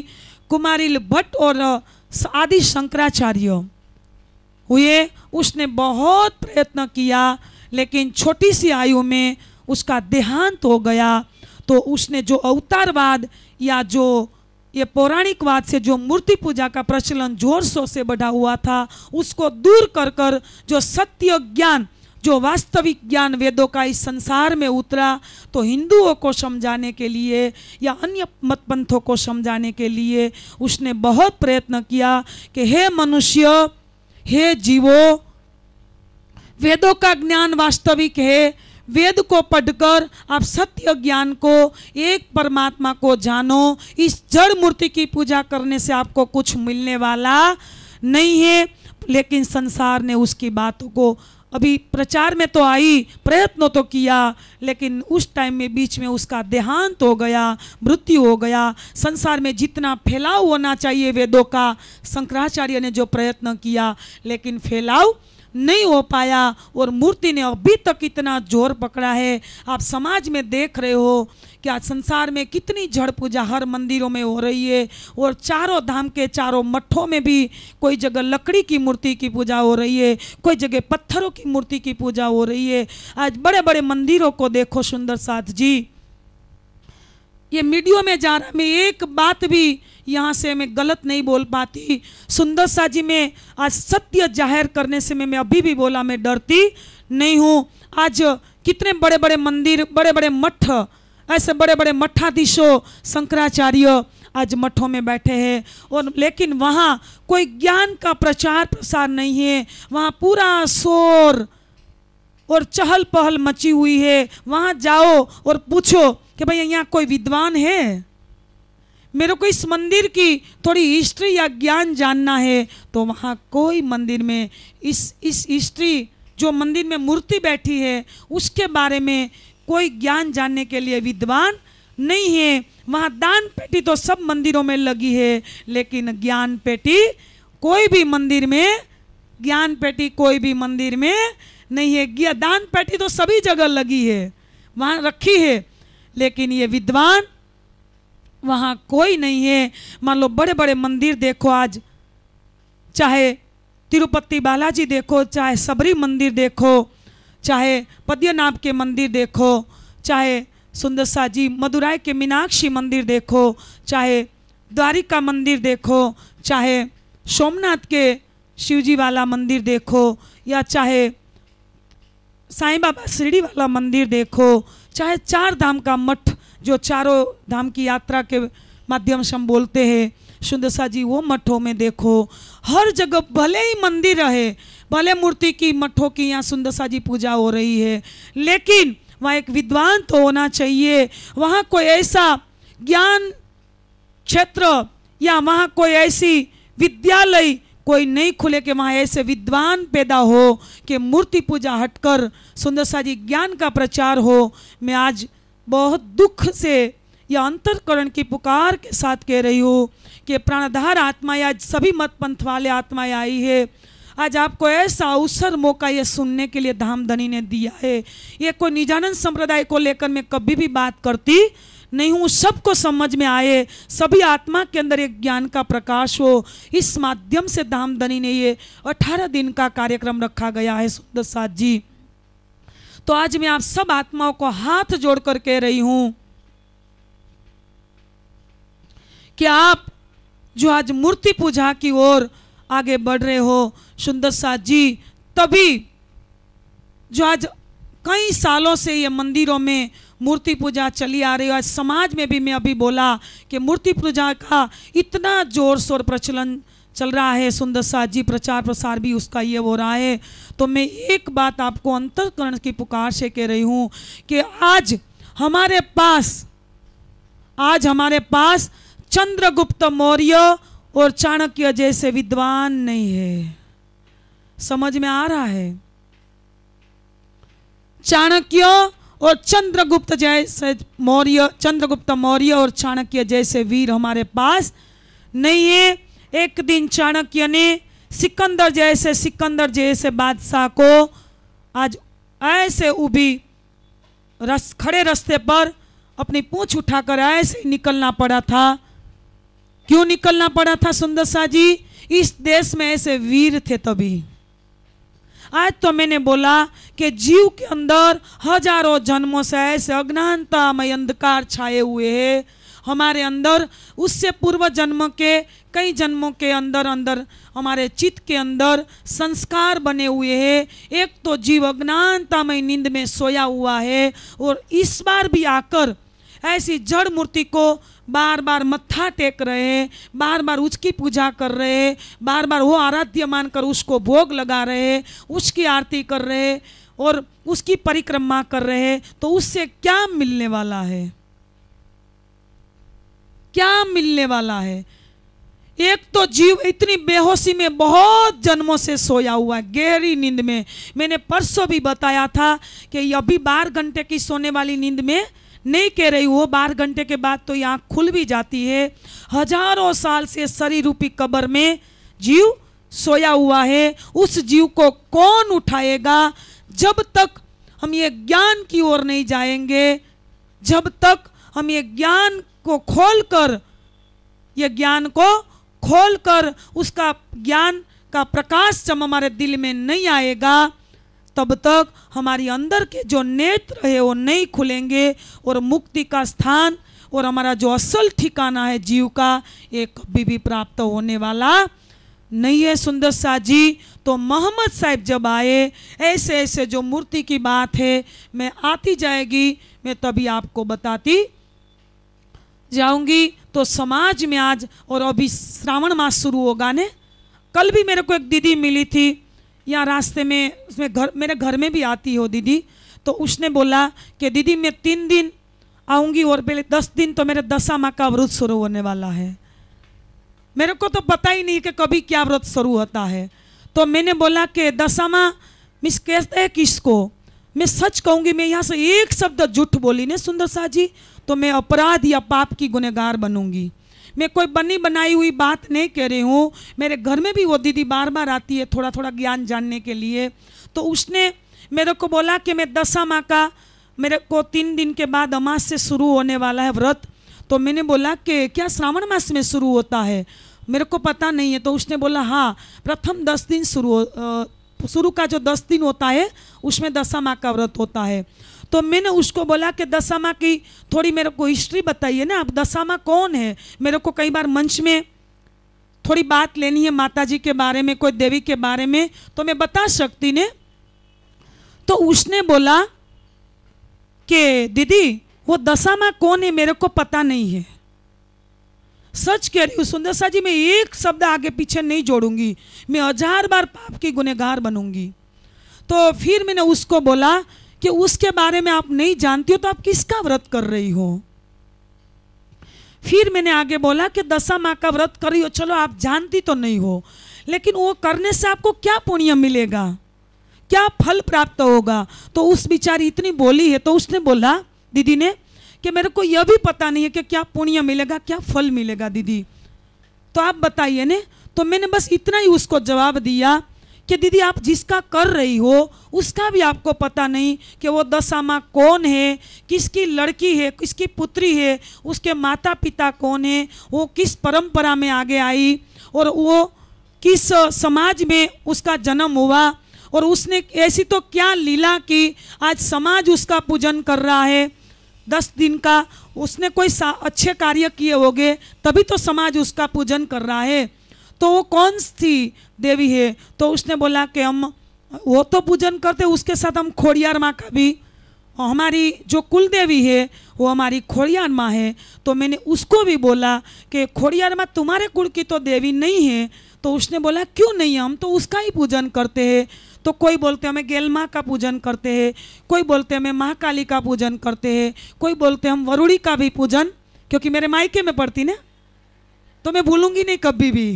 कुमारिल भट्ट और आदि शंकराचार्य हुए, उसने बहुत प्रयत्न किया लेकिन छोटी सी आयु में उसका देहांत हो गया। तो उसने जो अवतारवाद या जो ये पौराणिकवाद से जो मूर्ति पूजा का प्रचलन जोर शोर से बढ़ा हुआ था उसको दूर कर कर जो सत्य ज्ञान, जो वास्तविक ज्ञान वेदों का इस संसार में उतरा, तो हिंदुओं को समझाने के लिए या अन्य मतपंथों को समझाने के लिए उसने बहुत प्रयत्न किया कि हे मनुष्य, हे जीवो, वेदों का ज्ञान वास्तविक है। वेद को पढ़कर आप सत्य ज्ञान को, एक परमात्मा को जानो। इस जड़ मूर्ति की पूजा करने से आपको कुछ मिलने वाला नहीं है। लेकिन संसार ने उसकी बातों को अभी प्रचार में तो आई, प्रयत्नों तो किया, लेकिन उस टाइम में बीच में उसका देहांत हो गया, मृत्यु हो गया। संसार में जितना फैलाव होना चाहिए वेदों का, शंकराचार्य ने जो प्रयत्न किया लेकिन फैलाव नहीं हो पाया। और मूर्ति ने अभी तक इतना जोर पकड़ा है। आप समाज में देख रहे हो कि आज संसार में कितनी जड़ पूजा हर मंदिरों में हो रही है और चारों धाम के चारों मठों में भी कोई जगह लकड़ी की मूर्ति की पूजा हो रही है, कोई जगह पत्थरों की मूर्ति की पूजा हो रही है। आज बड़े बड़े मंदिरों को देखो सुंदर साथ जी। ये मीडियो में जा रहा, मैं एक बात भी यहाँ से मैं गलत नहीं बोल पाती सुंदर साथ जी। में आज सत्य जाहिर करने से मैं मैं अभी भी बोला, मैं डरती नहीं हूँ। आज कितने बड़े बड़े मंदिर, बड़े बड़े मठ, ऐसे बड़े बड़े मठाधीशों, शंकराचार्य आज मठों में बैठे हैं और लेकिन वहाँ कोई ज्ञान का प्रचार प्रसार नहीं है। वहाँ पूरा शोर और चहल पहल मची हुई है। वहाँ जाओ और पूछो कि भैया यहाँ कोई विद्वान है, मेरे को इस मंदिर की थोड़ी हिस्ट्री या ज्ञान जानना है। तो वहाँ कोई मंदिर में इस इस हिस्ट्री, जो मंदिर में मूर्ति बैठी है उसके बारे में कोई ज्ञान जानने के लिए विद्वान नहीं है। वहाँ दान पेटी तो सब मंदिरों में लगी है लेकिन ज्ञान पेटी कोई भी मंदिर में, ज्ञान पेटी कोई भी मंदिर में नहीं है। दान पेटी तो सभी जगह लगी है, वहाँ रखी है, लेकिन ये विद्वान वहाँ कोई नहीं है। मान लो बड़े बड़े मंदिर देखो आज, चाहे तिरुपति बालाजी देखो, चाहे सबरी मंदिर देखो, चाहे पद्मनाभ के मंदिर देखो, चाहे सुंदर साजी मदुराई के मीनाक्षी मंदिर देखो, चाहे द्वारिका मंदिर देखो, चाहे सोमनाथ के शिवजी वाला मंदिर देखो, या चाहे साईं बाबा शिरडी वाला मंदिर देखो, चाहे चार धाम का मठ जो चारों धाम की यात्रा के माध्यम से हम बोलते हैं सुंदर साजी, वो मठों में देखो। हर जगह भले ही मंदिर रहे, भले मूर्ति की, मठों की यहाँ सुंदर साजी पूजा हो रही है, लेकिन वहाँ एक विद्वान तो होना चाहिए। वहाँ कोई ऐसा ज्ञान क्षेत्र या वहाँ कोई ऐसी विद्यालय कोई नहीं खुले कि वहाँ ऐसे विद्वान पैदा हो कि मूर्ति पूजा हटकर सुंदर साजी ज्ञान का प्रचार हो। मैं आज बहुत दुख से या अंतरकरण की पुकार के साथ कह रही हूँ कि प्राणधार आत्माएँ आज सभी मतपंथ वाले आत्माएँ आई है। आज आपको ऐसा अवसर, मौका ये सुनने के लिए धामधनी ने दिया है। ये कोई निजानंद संप्रदाय को लेकर मैं कभी भी बात करती नहीं हूँ। सबको समझ में आए, सभी आत्मा के अंदर एक ज्ञान का प्रकाश हो, इस माध्यम से धामधनी ने ये अठारह दिन का कार्यक्रम रखा गया है सुंदर साथ जी। तो आज मैं आप सब आत्माओं को हाथ जोड़कर कह रही हूँ कि आप जो आज मूर्ति पूजा की ओर आगे बढ़ रहे हो सुंदर साथ जी, तभी जो आज कई सालों से ये मंदिरों में मूर्ति पूजा चली आ रही है। आज समाज में भी मैं अभी बोला कि मूर्ति पूजा का इतना जोर शोर प्रचलन चल रहा है सुंदर साथ जी, प्रचार प्रसार भी उसका ये हो रहा है। तो मैं एक बात आपको अंतर्करण की पुकार से कह रही हूँ कि आज हमारे पास, आज हमारे पास चंद्रगुप्त मौर्य और चाणक्य जैसे विद्वान नहीं है। समझ में आ रहा है? चाणक्य और चंद्रगुप्त जैसे मौर्य, चंद्रगुप्त मौर्य और चाणक्य जैसे वीर हमारे पास नहीं है। एक दिन चाणक्य ने सिकंदर जैसे, सिकंदर जैसे बादशाह को आज ऐसे उभी रस खड़े रास्ते पर अपनी पूंछ उठाकर ऐसे निकलना पड़ा था। क्यों निकलना पड़ा था सुंदर शाह जी? इस देश में ऐसे वीर थे तभी। आज तो मैंने बोला कि जीव के अंदर हजारों जन्मों से ऐसे अज्ञानतामय अंधकार छाए हुए हैं हमारे अंदर। उससे पूर्व जन्म के कई जन्मों के अंदर अंदर हमारे चित्त के अंदर संस्कार बने हुए हैं। एक तो जीव अज्ञानतामय नींद में सोया हुआ है और इस बार भी आकर ऐसी जड़ मूर्ति को बार बार मत्था टेक रहे, बार बार उसकी पूजा कर रहे, बार बार वो आराध्य मानकर उसको भोग लगा रहे, उसकी आरती कर रहे और उसकी परिक्रमा कर रहे। तो उससे क्या मिलने वाला है? क्या मिलने वाला है? एक तो जीव इतनी बेहोशी में बहुत जन्मों से सोया हुआ, गहरी नींद में। मैंने परसों भी बताया था कि अभी बारह घंटे की सोने वाली नींद में नहीं कह रही हूँ, बारह घंटे के बाद तो यहाँ खुल भी जाती है। हजारों साल से शरीर रूपी कब्र में जीव सोया हुआ है। उस जीव को कौन उठाएगा? जब तक हम ये ज्ञान की ओर नहीं जाएंगे, जब तक हम ये ज्ञान को खोलकर ये ज्ञान को खोलकर उसका ज्ञान का प्रकाश जब हमारे दिल में नहीं आएगा, तब तक हमारी अंदर के जो नेत्र है वो नहीं खुलेंगे और मुक्ति का स्थान और हमारा जो असल ठिकाना है जीव का, ये कभी भी प्राप्त होने वाला नहीं है सुंदर शाह जी। तो मोहम्मद साहिब जब आए, ऐसे ऐसे जो मूर्ति की बात है मैं आती जाएगी, मैं तभी आपको बताती जाऊंगी। तो समाज में आज, और अभी श्रावण मास शुरू होगा ने, कल भी मेरे को एक दीदी मिली थी यहाँ रास्ते में, उसमें घर, मेरे घर में भी आती हो दीदी। तो उसने बोला कि दीदी मैं तीन दिन आऊँगी और पहले दस दिन तो मेरे दशा माँ का व्रत शुरू होने वाला है। मेरे को तो पता ही नहीं कि कभी क्या व्रत शुरू होता है। तो मैंने बोला कि दशा माँ मिस कहते हैं किसको? मैं सच कहूँगी, मैं यहाँ से एक शब्द झूठ बोली ना सुंदर शाह जी तो मैं अपराध या पाप की गुनहगार बनूँगी। मैं कोई बनी बनाई हुई बात नहीं कह रही हूँ। मेरे घर में भी वो दीदी बार बार आती है थोड़ा थोड़ा ज्ञान जानने के लिए। तो उसने मेरे को बोला कि मैं दशा माँ का, मेरे को तीन दिन के बाद अमास से शुरू होने वाला है व्रत। तो मैंने बोला कि क्या श्रावण मास में शुरू होता है? मेरे को पता नहीं है। तो उसने बोला हाँ, प्रथम दस दिन शुरू शुरू का जो दस दिन होता है उसमें दशा माँ का व्रत होता है। तो मैंने उसको बोला कि दशा माँ की थोड़ी मेरे को हिस्ट्री बताइए ना, आप दशा माँ कौन है? मेरे को कई बार मंच में थोड़ी बात लेनी है माताजी के बारे में, कोई देवी के बारे में, तो मैं बता सकती ने। तो उसने बोला कि दीदी वो दशा माँ कौन है मेरे को पता नहीं है। सच कह रही हूँ सुंदर शाह जी, मैं एक शब्द आगे पीछे नहीं जोड़ूंगी, मैं हजार बार पाप की गुनहगार बनूंगी। तो फिर मैंने उसको बोला कि उसके बारे में आप नहीं जानती हो तो आप किसका व्रत कर रही हो? फिर मैंने आगे बोला कि दशा माँ का व्रत कर रही हो, चलो आप जानती तो नहीं हो, लेकिन वो करने से आपको क्या पुण्य मिलेगा, क्या फल प्राप्त होगा? तो उस बिचारी इतनी बोली है। तो उसने बोला दीदी ने कि मेरे को यह भी पता नहीं है कि क्या पुण्य मिलेगा, क्या फल मिलेगा दीदी, तो आप बताइए ने। तो मैंने बस इतना ही उसको जवाब दिया कि दीदी आप जिसका कर रही हो उसका भी आपको पता नहीं कि वो दशा माँ कौन है, किसकी लड़की है, किसकी पुत्री है, उसके माता पिता कौन है, वो किस परंपरा में आगे आई और वो किस समाज में उसका जन्म हुआ और उसने ऐसी तो क्या लीला की आज समाज उसका पूजन कर रहा है दस दिन का। उसने कोई अच्छे कार्य किए होंगे तभी तो समाज उसका पूजन कर रहा है। तो वो कौन सी देवी है? तो उसने बोला कि हम वो तो पूजन करते, उसके साथ हम खोड़ियार माँ का भी, हमारी जो कुल देवी है वो हमारी खोड़ियार माँ है। तो मैंने उसको भी बोला कि खोड़ियार माँ तुम्हारे कुल की तो देवी नहीं है। तो उसने बोला क्यों नहीं, हम तो उसका ही पूजन करते हैं। तो कोई बोलते हैं हमें गेल माँ का पूजन करते हैं, कोई बोलते हैं हमें महाकाली का पूजन करते हैं, कोई बोलते हैं हम वरुणी का भी पूजन, क्योंकि मेरे मायके में पड़ती ना तो मैं भूलूँगी नहीं कभी भी।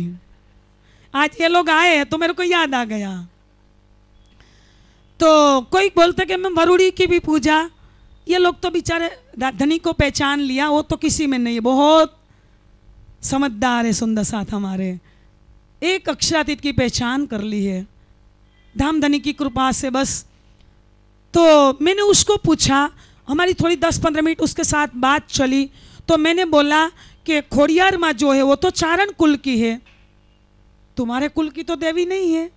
आज ये लोग आए हैं तो मेरे को याद आ गया। तो कोई बोलते कि मैं वरुणी की भी पूजा, ये लोग तो बेचारे धनी को पहचान लिया, वो तो किसी में नहीं है। बहुत समझदार है सुंदर साथ हमारे, एक अक्षरातीत की पहचान कर ली है धामधनी की कृपा से बस। तो मैंने उसको पूछा हमारी थोड़ी दस पंद्रह मिनट उसके साथ बात चली, तो मैंने बोला कि खोड़ियार माँ जो है वो तो चारण कुल की है, तुम्हारे कुल की तो देवी नहीं है।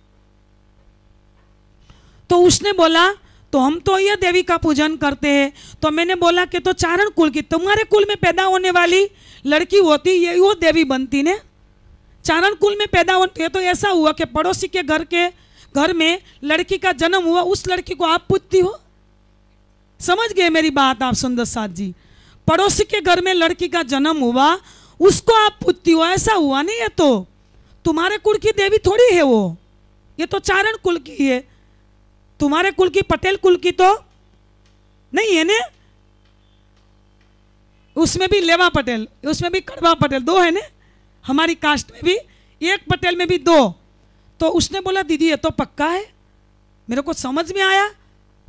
तो उसने बोला तो हम तो यह देवी का पूजन करते हैं। तो मैंने बोला कि तो चारण कुल की, तुम्हारे कुल में पैदा होने वाली लड़की होती ये वो देवी बनती ने, चारण कुल में पैदा होती है। तो ऐसा हुआ कि पड़ोसी के घर के घर में लड़की का जन्म हुआ, उस लड़की को आप पूजती हो? समझ गए मेरी बात आप सुंदर साथ जी? पड़ोसी के घर में लड़की का जन्म हुआ उसको आप पूजती हो, ऐसा हुआ नहीं? ये तो तुम्हारे कुल की देवी थोड़ी है वो, ये तो चारण कुल की है, तुम्हारे कुल की पटेल कुल की तो नहीं है ने। उसमें भी लेवा पटेल, उसमें भी कड़वा पटेल, दो है ने हमारी कास्ट में भी, एक पटेल में भी दो। तो उसने बोला दीदी ये तो पक्का है, मेरे को समझ में आया,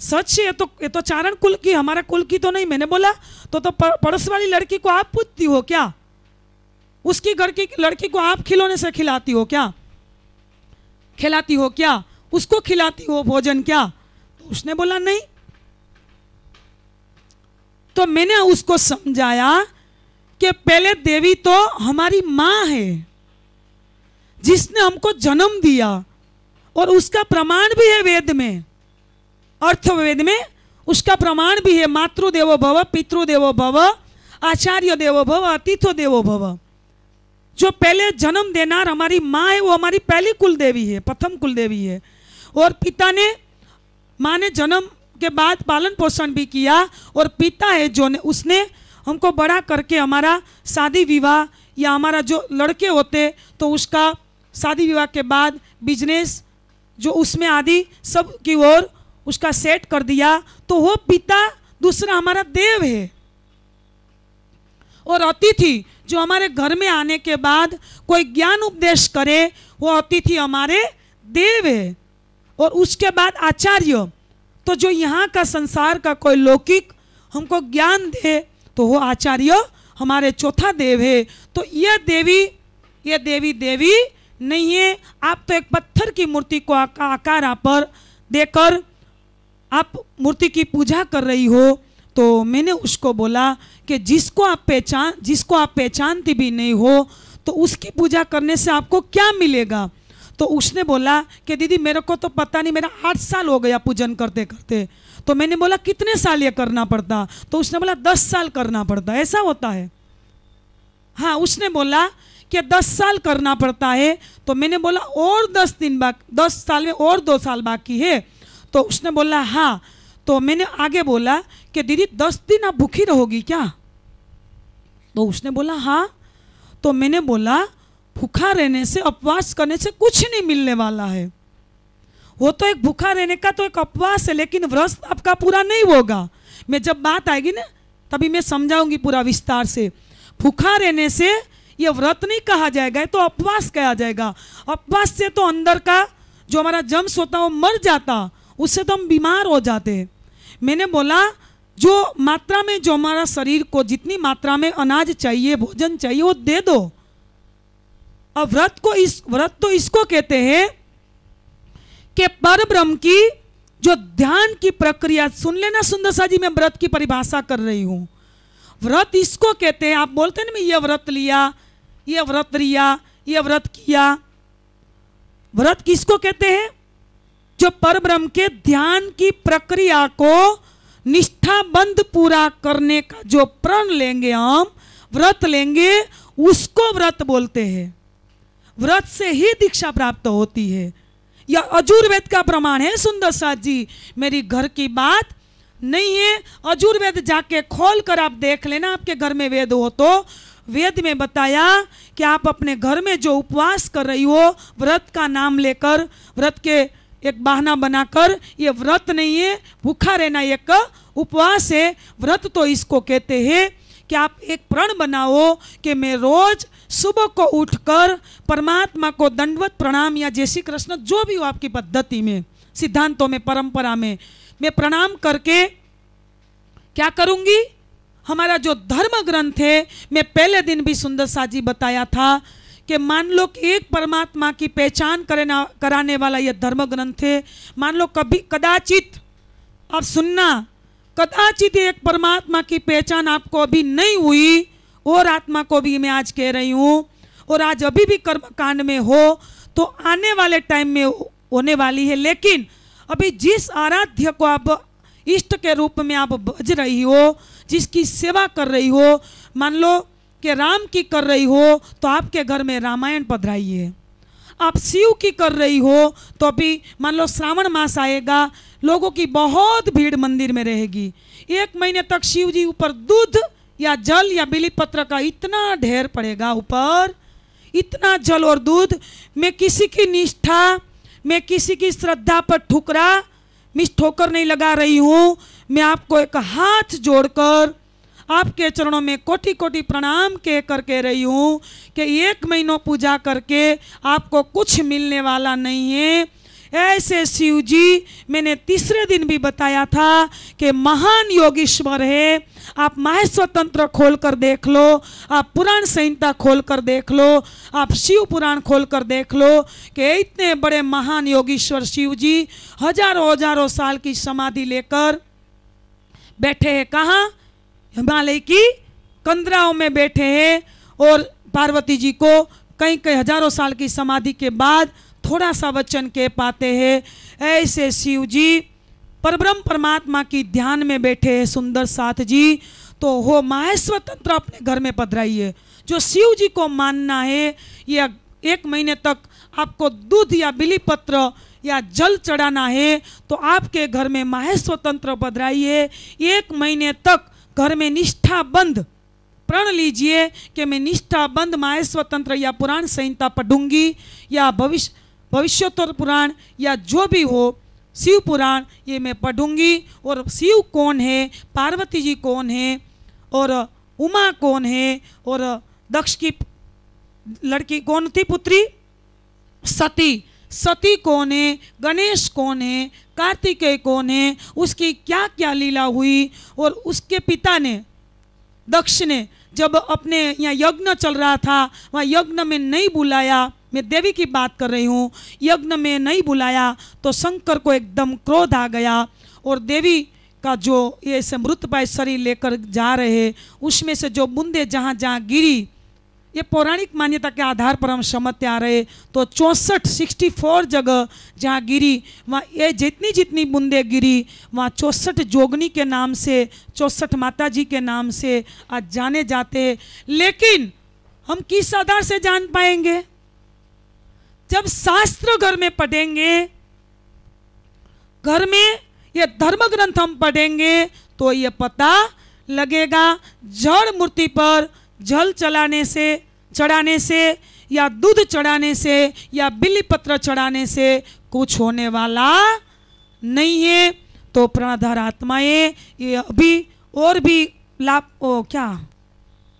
सच है, तो ये तो चारण कुल की, हमारा कुल की तो नहीं। मैंने बोला तो तो पड़ोस वाली लड़की को आप पूजती हो क्या? उसकी घर की लड़की को आप खिलौने से खिलाती हो क्या? खिलाती हो क्या? उसको खिलाती हो भोजन क्या? तो उसने बोला नहीं। तो मैंने उसको समझाया कि पहले देवी तो हमारी माँ है जिसने हमको जन्म दिया, और उसका प्रमाण भी है वेद में, अर्थवेद में उसका प्रमाण भी है, मातृदेवो भव, पितृदेवो भव, आचार्य देवो भव, अतिथो देवो भव। जो पहले जन्म देनार हमारी माँ है वो हमारी पहली कुल देवी है, प्रथम कुल देवी है। और पिता ने, माँ ने जन्म के बाद पालन पोषण भी किया, और पिता है जो ने उसने हमको बड़ा करके हमारा शादी विवाह, या हमारा जो लड़के होते तो उसका शादी विवाह के बाद बिजनेस जो उसमें आदि सब की ओर उसका सेट कर दिया। तो वो पिता दूसरा हमारा देव है। और अतिथि जो हमारे घर में आने के बाद कोई ज्ञान उपदेश करे वो अतिथि हमारे देव है। और उसके बाद आचार्य, तो जो यहाँ का संसार का कोई लौकिक हमको ज्ञान दे तो वो आचार्य हमारे चौथा देव है। तो यह देवी यह देवी देवी नहीं है। आप तो एक पत्थर की मूर्ति को आकार आप पर देकर आप मूर्ति की पूजा कर रही हो। तो मैंने उसको बोला कि जिसको आप पहचान जिसको आप पहचानती भी नहीं हो तो उसकी पूजा करने से आपको क्या मिलेगा? तो उसने बोला कि दीदी मेरे को तो पता नहीं, मेरा आठ साल हो गया पूजन करते करते। तो मैंने बोला कितने साल ये करना पड़ता? तो उसने बोला दस साल करना पड़ता, ऐसा होता है। हाँ, उसने बोला कि दस साल करना पड़ता है। तो मैंने बोला और दस दिन बाकी, दस साल में और दो साल बाकी है। तो उसने बोला हाँ। तो मैंने आगे बोला कि दीदी दस दिन आप भूखी रहोगी क्या? तो उसने बोला हाँ। तो मैंने बोला भूखा रहने से, उपवास करने से कुछ नहीं मिलने वाला है। वो तो एक भूखा रहने का तो एक उपवास है, लेकिन व्रत आपका पूरा नहीं होगा। मैं जब बात आएगी ना तभी मैं समझाऊंगी पूरा विस्तार से। भूखा रहने से ये व्रत नहीं कहा जाएगा, तो उपवास कहा जाएगा। उपवास से तो अंदर का जो हमारा जम्स होता है वो मर जाता, उससे तो हम बीमार हो जाते। मैंने बोला जो मात्रा में जो हमारा शरीर को जितनी मात्रा में अनाज चाहिए, भोजन चाहिए, वो दे दो। अब व्रत को इस व्रत तो इसको कहते हैं कि परब्रह्म की जो ध्यान की प्रक्रिया, सुन लेना सुंदर सा जी, मैं व्रत की परिभाषा कर रही हूँ। व्रत इसको कहते हैं। आप बोलते हैं ना मैं ये व्रत लिया, ये व्रत लिया, ये व्रत किया। व्रत किसको कहते हैं? जो परब्रह्म के ध्यान की प्रक्रिया को निष्ठाबंध पूरा करने का जो प्रण लेंगे, हम व्रत लेंगे, उसको व्रत बोलते हैं। व्रत से ही दीक्षा प्राप्त होती है। यह अजुर्वेद का प्रमाण है सुंदर साथ जी, मेरी घर की बात नहीं है। अजुर्वेद जाके खोल कर आप देख लेना, आपके घर में वेद हो तो। वेद में बताया कि आप अपने घर में जो उपवास कर रही हो व्रत का नाम लेकर, व्रत के एक बहाना बनाकर, ये व्रत नहीं है। भूखा रहना एक उपवास है। व्रत तो इसको कहते हैं कि आप एक प्रण बनाओ कि मैं रोज सुबह को उठकर परमात्मा को दंडवत प्रणाम या जय श्री कृष्ण, जो भी हो आपकी पद्धति में, सिद्धांतों में, परंपरा में, मैं प्रणाम करके क्या करूँगी? हमारा जो धर्म ग्रंथ है, मैं पहले दिन भी सुंदर साजी बताया था कि मान लो कि एक परमात्मा की पहचान करना कराने वाला यह धर्म ग्रंथ है। मान लो कभी कदाचित, आप सुनना, कदाचित एक परमात्मा की पहचान आपको अभी नहीं हुई, और आत्मा को भी मैं आज कह रही हूँ, और आज अभी भी कर्मकांड में हो तो आने वाले टाइम में होने वाली है। लेकिन अभी जिस आराध्य को आप इष्ट के रूप में आप भज रही हो, जिसकी सेवा कर रही हो, मान लो कि राम की कर रही हो तो आपके घर में रामायण पधराइए। आप शिव की कर रही हो तो अभी मान लो श्रावण मास आएगा, लोगों की बहुत भीड़ मंदिर में रहेगी। एक महीने तक शिव जी ऊपर दूध या जल या बिलीपत्र का इतना ढेर पड़ेगा, ऊपर इतना जल और दूध। मैं किसी की निष्ठा, मैं किसी की श्रद्धा पर ठुकरा मिस ठोकर नहीं लगा रही हूँ। मैं आपको एक हाथ जोड़कर आपके चरणों में कोटि कोटि प्रणाम कह कर कह रही हूँ कि एक महीनों पूजा करके आपको कुछ मिलने वाला नहीं है। ऐसे शिव जी, मैंने तीसरे दिन भी बताया था कि महान योगीश्वर है। आप माहेश्वर तंत्र खोल कर देख लो, आप पुराण संहिता खोल कर देख लो, आप शिव पुराण खोल कर देख लो कि इतने बड़े महान योगीश्वर शिव जी हजारों हजारों साल की समाधि लेकर बैठे हैं। कहाँ? हिमालय की कंदराओं में बैठे हैं, और पार्वती जी को कई कई हजारों साल की समाधि के बाद थोड़ा सा वचन कह पाते हैं। ऐसे शिव जी परब्रह्म परमात्मा की ध्यान में बैठे हैं। सुंदर साथ जी, तो हो माहेश्वर तंत्र अपने घर में पधराइए। जो शिव जी को मानना है, ये एक महीने तक आपको दूध या बिलीपत्र या जल चढ़ाना है तो आपके घर में माहेश्वर तंत्र पधराइए। एक महीने तक घर में निष्ठा बंद प्रण लीजिए कि मैं निष्ठा बंद माहेश्वर तंत्र या पुराण संहिता पढ़ूंगी, या भविष्य भविष्योत्तर पुराण या जो भी हो, शिव पुराण ये मैं पढ़ूंगी। और शिव कौन है, पार्वती जी कौन है, और उमा कौन है, और दक्ष की लड़की कौन थी, पुत्री सती, सती कौन है, गणेश कौन है, कार्तिकेय कौन है, उसकी क्या क्या लीला हुई। और उसके पिता ने, दक्ष ने, जब अपने यहाँ यज्ञ चल रहा था वहाँ यज्ञ में नहीं बुलाया, मैं देवी की बात कर रही हूँ, यज्ञ में नहीं बुलाया तो शंकर को एकदम क्रोध आ गया, और देवी का जो ये मृतप्राय शरीर लेकर जा रहे उसमें से जो बूंदे जहाँ जहाँ गिरी, ये पौराणिक मान्यता के आधार पर हम समझते आ रहे, तो चौंसठ सिक्सटी फोर जगह जहाँ गिरी वहाँ ये जितनी जितनी बूंदे गिरी वहाँ चौंसठ जोगनी के नाम से, चौंसठ माता जी के नाम से आज जाने जाते हैं। लेकिन हम किस आधार से जान पाएंगे? जब शास्त्र घर में पढ़ेंगे, घर में ये धर्म ग्रंथ हम पढ़ेंगे तो ये पता लगेगा। जड़ मूर्ति पर जल चलाने से, चढ़ाने से, या दूध चढ़ाने से, या बिल्ली पत्र चढ़ाने से कुछ होने वाला नहीं है। तो प्राणाधार आत्माएं, ये अभी और भी लाभ, ओ क्या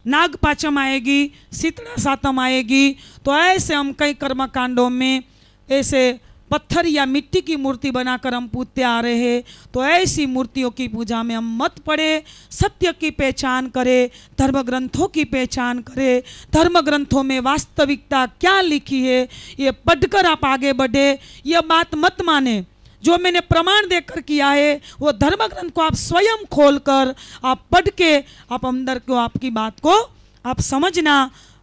नागपाचम आएगी, शीतला सातम आएगी, तो ऐसे हम कई कर्मकांडों में ऐसे पत्थर या मिट्टी की मूर्ति बनाकर हम पूजते आ रहे हैं। तो ऐसी मूर्तियों की पूजा में हम मत पड़े, सत्य की पहचान करें, धर्म ग्रंथों की पहचान करें, धर्म ग्रंथों में वास्तविकता क्या लिखी है ये पढ़कर आप आगे बढ़े। ये बात मत माने जो मैंने प्रमाण देकर किया है, वो धर्म ग्रंथ को आप स्वयं खोलकर आप पढ़ के आप अंदर को आपकी बात को आप समझना।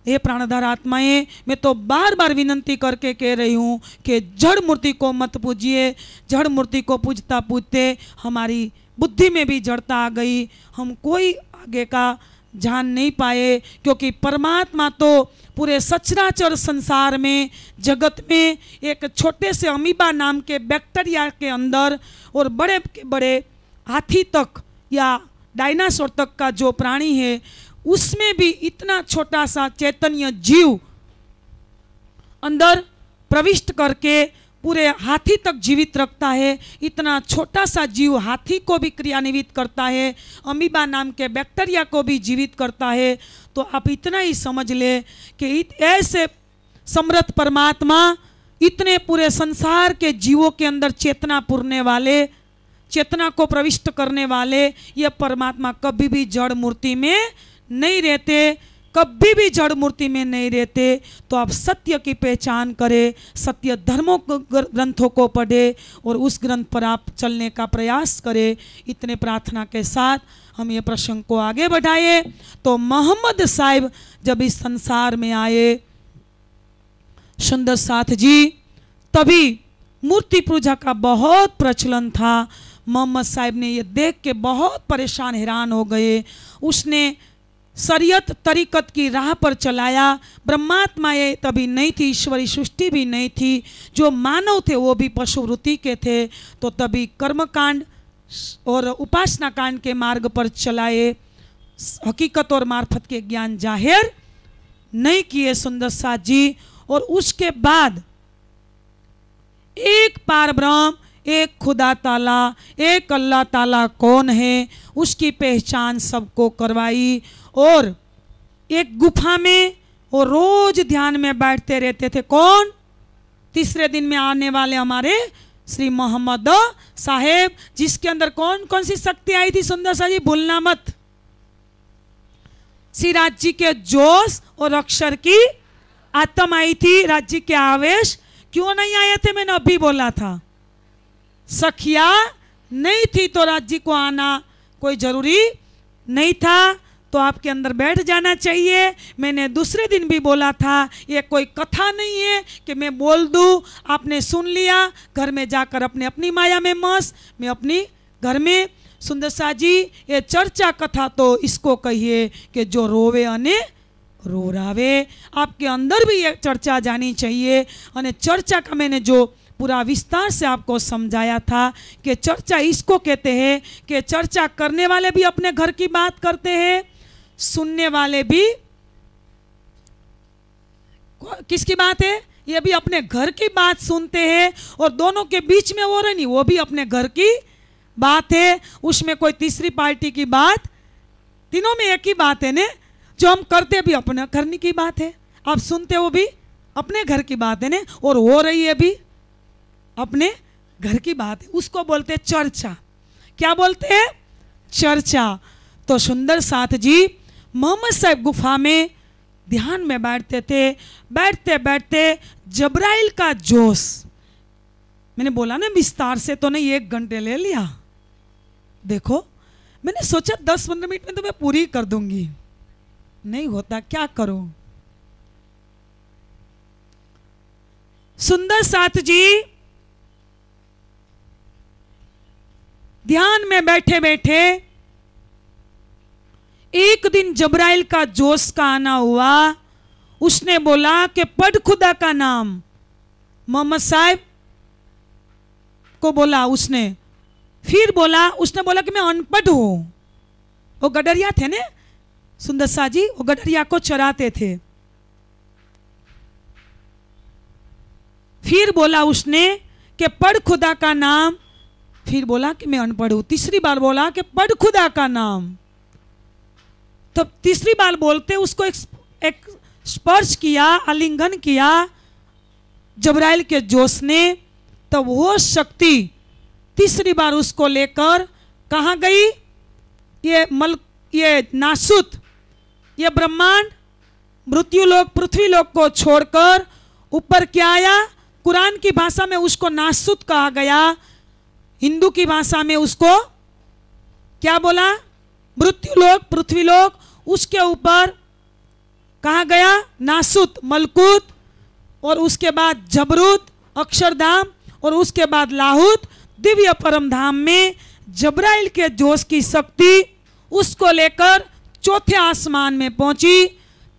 हे प्राणधार आत्माएं, मैं तो बार बार विनंती करके कह रही हूँ कि जड़ मूर्ति को मत पूजिए। जड़ मूर्ति को पूजता पूजते हमारी बुद्धि में भी जड़ता आ गई, हम कोई आगे का जान नहीं पाए, क्योंकि परमात्मा तो पूरे सचराचर संसार में, जगत में एक छोटे से अमीबा नाम के बैक्टीरिया के अंदर और बड़े के बड़े हाथी तक या डायनासोर तक का जो प्राणी है उसमें भी इतना छोटा सा चैतन्य जीव अंदर प्रविष्ट करके पूरे हाथी तक जीवित रखता है। इतना छोटा सा जीव हाथी को भी क्रियान्वित करता है, अमीबा नाम के बैक्टीरिया को भी जीवित करता है। तो आप इतना ही समझ ले कि ऐसे समर्थ परमात्मा इतने पूरे संसार के जीवों के अंदर चेतना पूरने वाले, चेतना को प्रविष्ट करने वाले, यह परमात्मा कभी भी जड़ मूर्ति में नहीं रहते। कभी भी जड़ मूर्ति में नहीं रहते। तो आप सत्य की पहचान करें, सत्य धर्मों ग्रंथों को पढ़ें और उस ग्रंथ पर आप चलने का प्रयास करें। इतने प्रार्थना के साथ हम ये प्रसंग को आगे बढ़ाए। तो मोहम्मद साहिब जब इस संसार में आए सुंदर साथ जी, तभी मूर्ति पूजा का बहुत प्रचलन था। मोहम्मद साहिब ने ये देख के बहुत परेशान हैरान हो गए। उसने शरीयत तरीकत की राह पर चलाया। ब्रह्मात्माएँ तभी नहीं थी, ईश्वरी सृष्टि भी नहीं थी, जो मानव थे वो भी पशुवृत्ति के थे। तो तभी कर्मकांड और उपासना कांड के मार्ग पर चलाए, हकीकत और मार्फत के ज्ञान जाहिर नहीं किए सुंदर साथ जी। और उसके बाद एक पारब्रह्म, एक खुदा ताला, एक अल्लाह ताला कौन है उसकी पहचान सबको करवाई। और एक गुफा में और रोज ध्यान में बैठते रहते थे। कौन? तीसरे दिन में आने वाले हमारे श्री मोहम्मद साहेब, जिसके अंदर कौन कौन सी शक्ति आई थी सुंदर साहब जी भूलना मत। श्री राज जी के जोश और अक्षर की आत्म आई थी। राज जी के आवेश क्यों नहीं आए थे? मैंने अभी बोला था, सखिया नहीं थी तो राज जी को आना कोई जरूरी नहीं था। तो आपके अंदर बैठ जाना चाहिए। मैंने दूसरे दिन भी बोला था, ये कोई कथा नहीं है कि मैं बोल दूँ आपने सुन लिया, घर में जाकर अपने अपनी माया में मस्त। मैं अपनी घर में सुंदर सा जी ये चर्चा कथा तो इसको कहिए कि जो रोवे अने रो रावे। आपके अंदर भी ये चर्चा जानी चाहिए। अने चर्चा का मैंने जो पूरा विस्तार से आपको समझाया था कि चर्चा इसको कहते हैं कि चर्चा करने वाले भी अपने घर की बात करते हैं, सुनने वाले भी किसकी बात है ये भी अपने घर की बात सुनते हैं, और दोनों के बीच में हो रही नहीं वो भी अपने घर की बात है, उसमें कोई तीसरी पार्टी की बात। तीनों में एक ही बात है ने, जो हम करते भी अपने घर की बात है, आप सुनते हो भी अपने घर की बात है ने, और हो रही है भी अपने घर की बात है। उसको बोलते चर्चा। क्या बोलते हैं? चर्चा। तो सुंदर साथ जी मोहम्मद साहब गुफा में ध्यान में बैठते थे। बैठते बैठते जब्राइल का जोश, मैंने बोला ना विस्तार से तो नहीं, एक घंटे ले लिया। देखो मैंने सोचा दस पंद्रह मिनट में तो मैं पूरी कर दूंगी, नहीं होता, क्या करूं। सुंदर साथ जी ध्यान में बैठे बैठे एक दिन जब्राइल का जोश का आना हुआ। उसने बोला कि पढ़ खुदा का नाम। मोहम्मद साहब को बोला उसने, फिर बोला उसने बोला कि मैं अनपढ़ हूं। वो गडरिया थे ने सुंदर शाह जी, वो गडरिया को चराते थे। फिर बोला उसने कि पढ़ खुदा का नाम, फिर बोला कि मैं अनपढ़ हूं। तीसरी बार बोला कि पढ़ खुदा का नाम। तब तीसरी बार बोलते उसको एक, एक स्पर्श किया, आलिंगन किया जब्राइल के जोश ने। तब वो शक्ति तीसरी बार उसको लेकर कहाँ गई? ये मल ये नासुत, ये ब्रह्मांड मृत्युलोक पृथ्वीलोक को छोड़कर ऊपर क्या आया? कुरान की भाषा में उसको नासुत कहा गया, हिंदू की भाषा में उसको क्या बोला? मृत्युलोक पृथ्वीलोक। उसके ऊपर कहा गया नासुत मलकूत, और उसके बाद जबरूत अक्षरधाम, और उसके बाद लाहूत दिव्य परमधाम में जब्राइल के जोश की शक्ति उसको लेकर चौथे आसमान में पहुंची।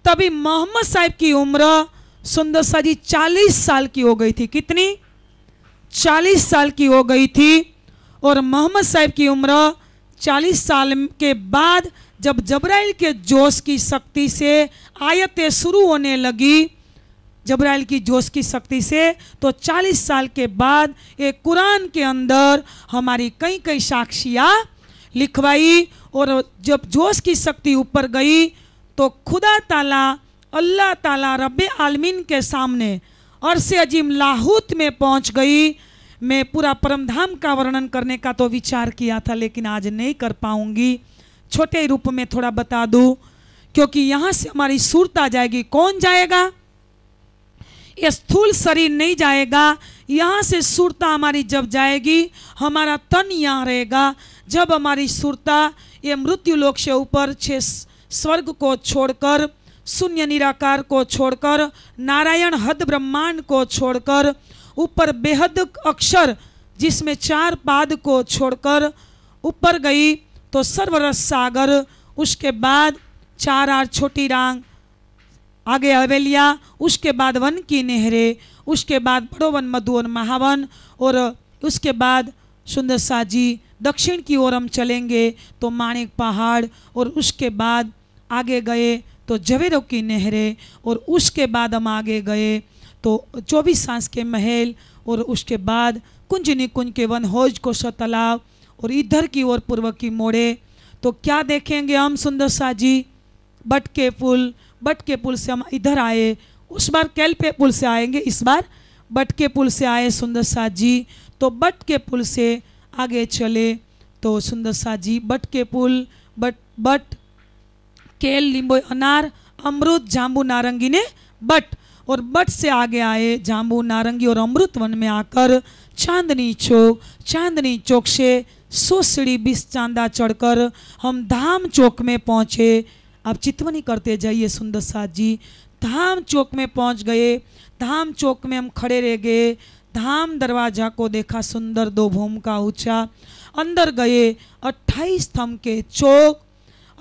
तभी मोहम्मद साहिब की उम्र सुंदर साजी चालीस साल की हो गई थी। कितनी? चालीस साल की हो गई थी। और मोहम्मद साहिब की उम्र चालीस साल के बाद जब जब्राइल के जोश की शक्ति से आयतें शुरू होने लगी, जब्राइल की जोश की शक्ति से, तो चालीस साल के बाद एक कुरान के अंदर हमारी कई कई साक्षियाँ लिखवाई। और जब जोश की शक्ति ऊपर गई तो खुदा ताला अल्लाह ताला रब्बे आलमीन के सामने अर्शे अजीम लाहूत में पहुंच गई। मैं पूरा परमधाम का वर्णन करने का तो विचार किया था लेकिन आज नहीं कर पाऊंगी। छोटे रूप में थोड़ा बता दूं क्योंकि यहाँ से हमारी सूरत आ जाएगी। कौन जाएगा? ये स्थूल शरीर नहीं जाएगा, यहाँ से सुरता हमारी जब जाएगी हमारा तन यहाँ रहेगा। जब हमारी सुरता ये मृत्यु लोक से ऊपर छे स्वर्ग को छोड़कर, शून्य निराकार को छोड़कर, नारायण हद ब्रह्मांड को छोड़कर, ऊपर बेहद अक्षर जिसमें चार पाद को छोड़कर ऊपर गई तो सर्वरस सागर, उसके बाद चार आर छोटी रांग, आगे हवेलियाँ, उसके बाद वन की नहरें, उसके बाद बड़ो वन, मधुवन, महावन और उसके बाद सुंदर साजी। दक्षिण की ओर हम चलेंगे तो माणिक पहाड़ और उसके बाद आगे गए तो जवेरों की नहरें और उसके बाद हम आगे गए तो चौबीस सांस के महल और उसके बाद कुंज निकुंज के वन, हौज को सो तालाब और इधर की ओर पूर्व की मोड़े तो क्या देखेंगे हम? सुंदर साजी, बट के पुल। बट के पुल से हम इधर आए, उस बार कैल पे पुल से आएंगे, इस बार बट के पुल से आए सुंदर साह जी। तो बट के पुल से आगे चले तो सुंदर साह जी, बट के पुल, बट बट केल, लींबू, अनार, अमरूद, जाम्बू, नारंगी ने बट और बट से आगे आए जाम्बू, नारंगी और अमृत वन में आकर चांदनी चौक। चांदनी चौक से सौ सीढ़ी बीस चांदा चढ़कर हम धाम चौक में पहुँचे। आप चितवनी करते जाइए सुंदर साह जी। धाम चौक में पहुंच गए, धाम चौक में हम खड़े रह गए, धाम दरवाजा को देखा सुंदर दो भूम का ऊंचा। अंदर गए अट्ठाईस थम के चौक,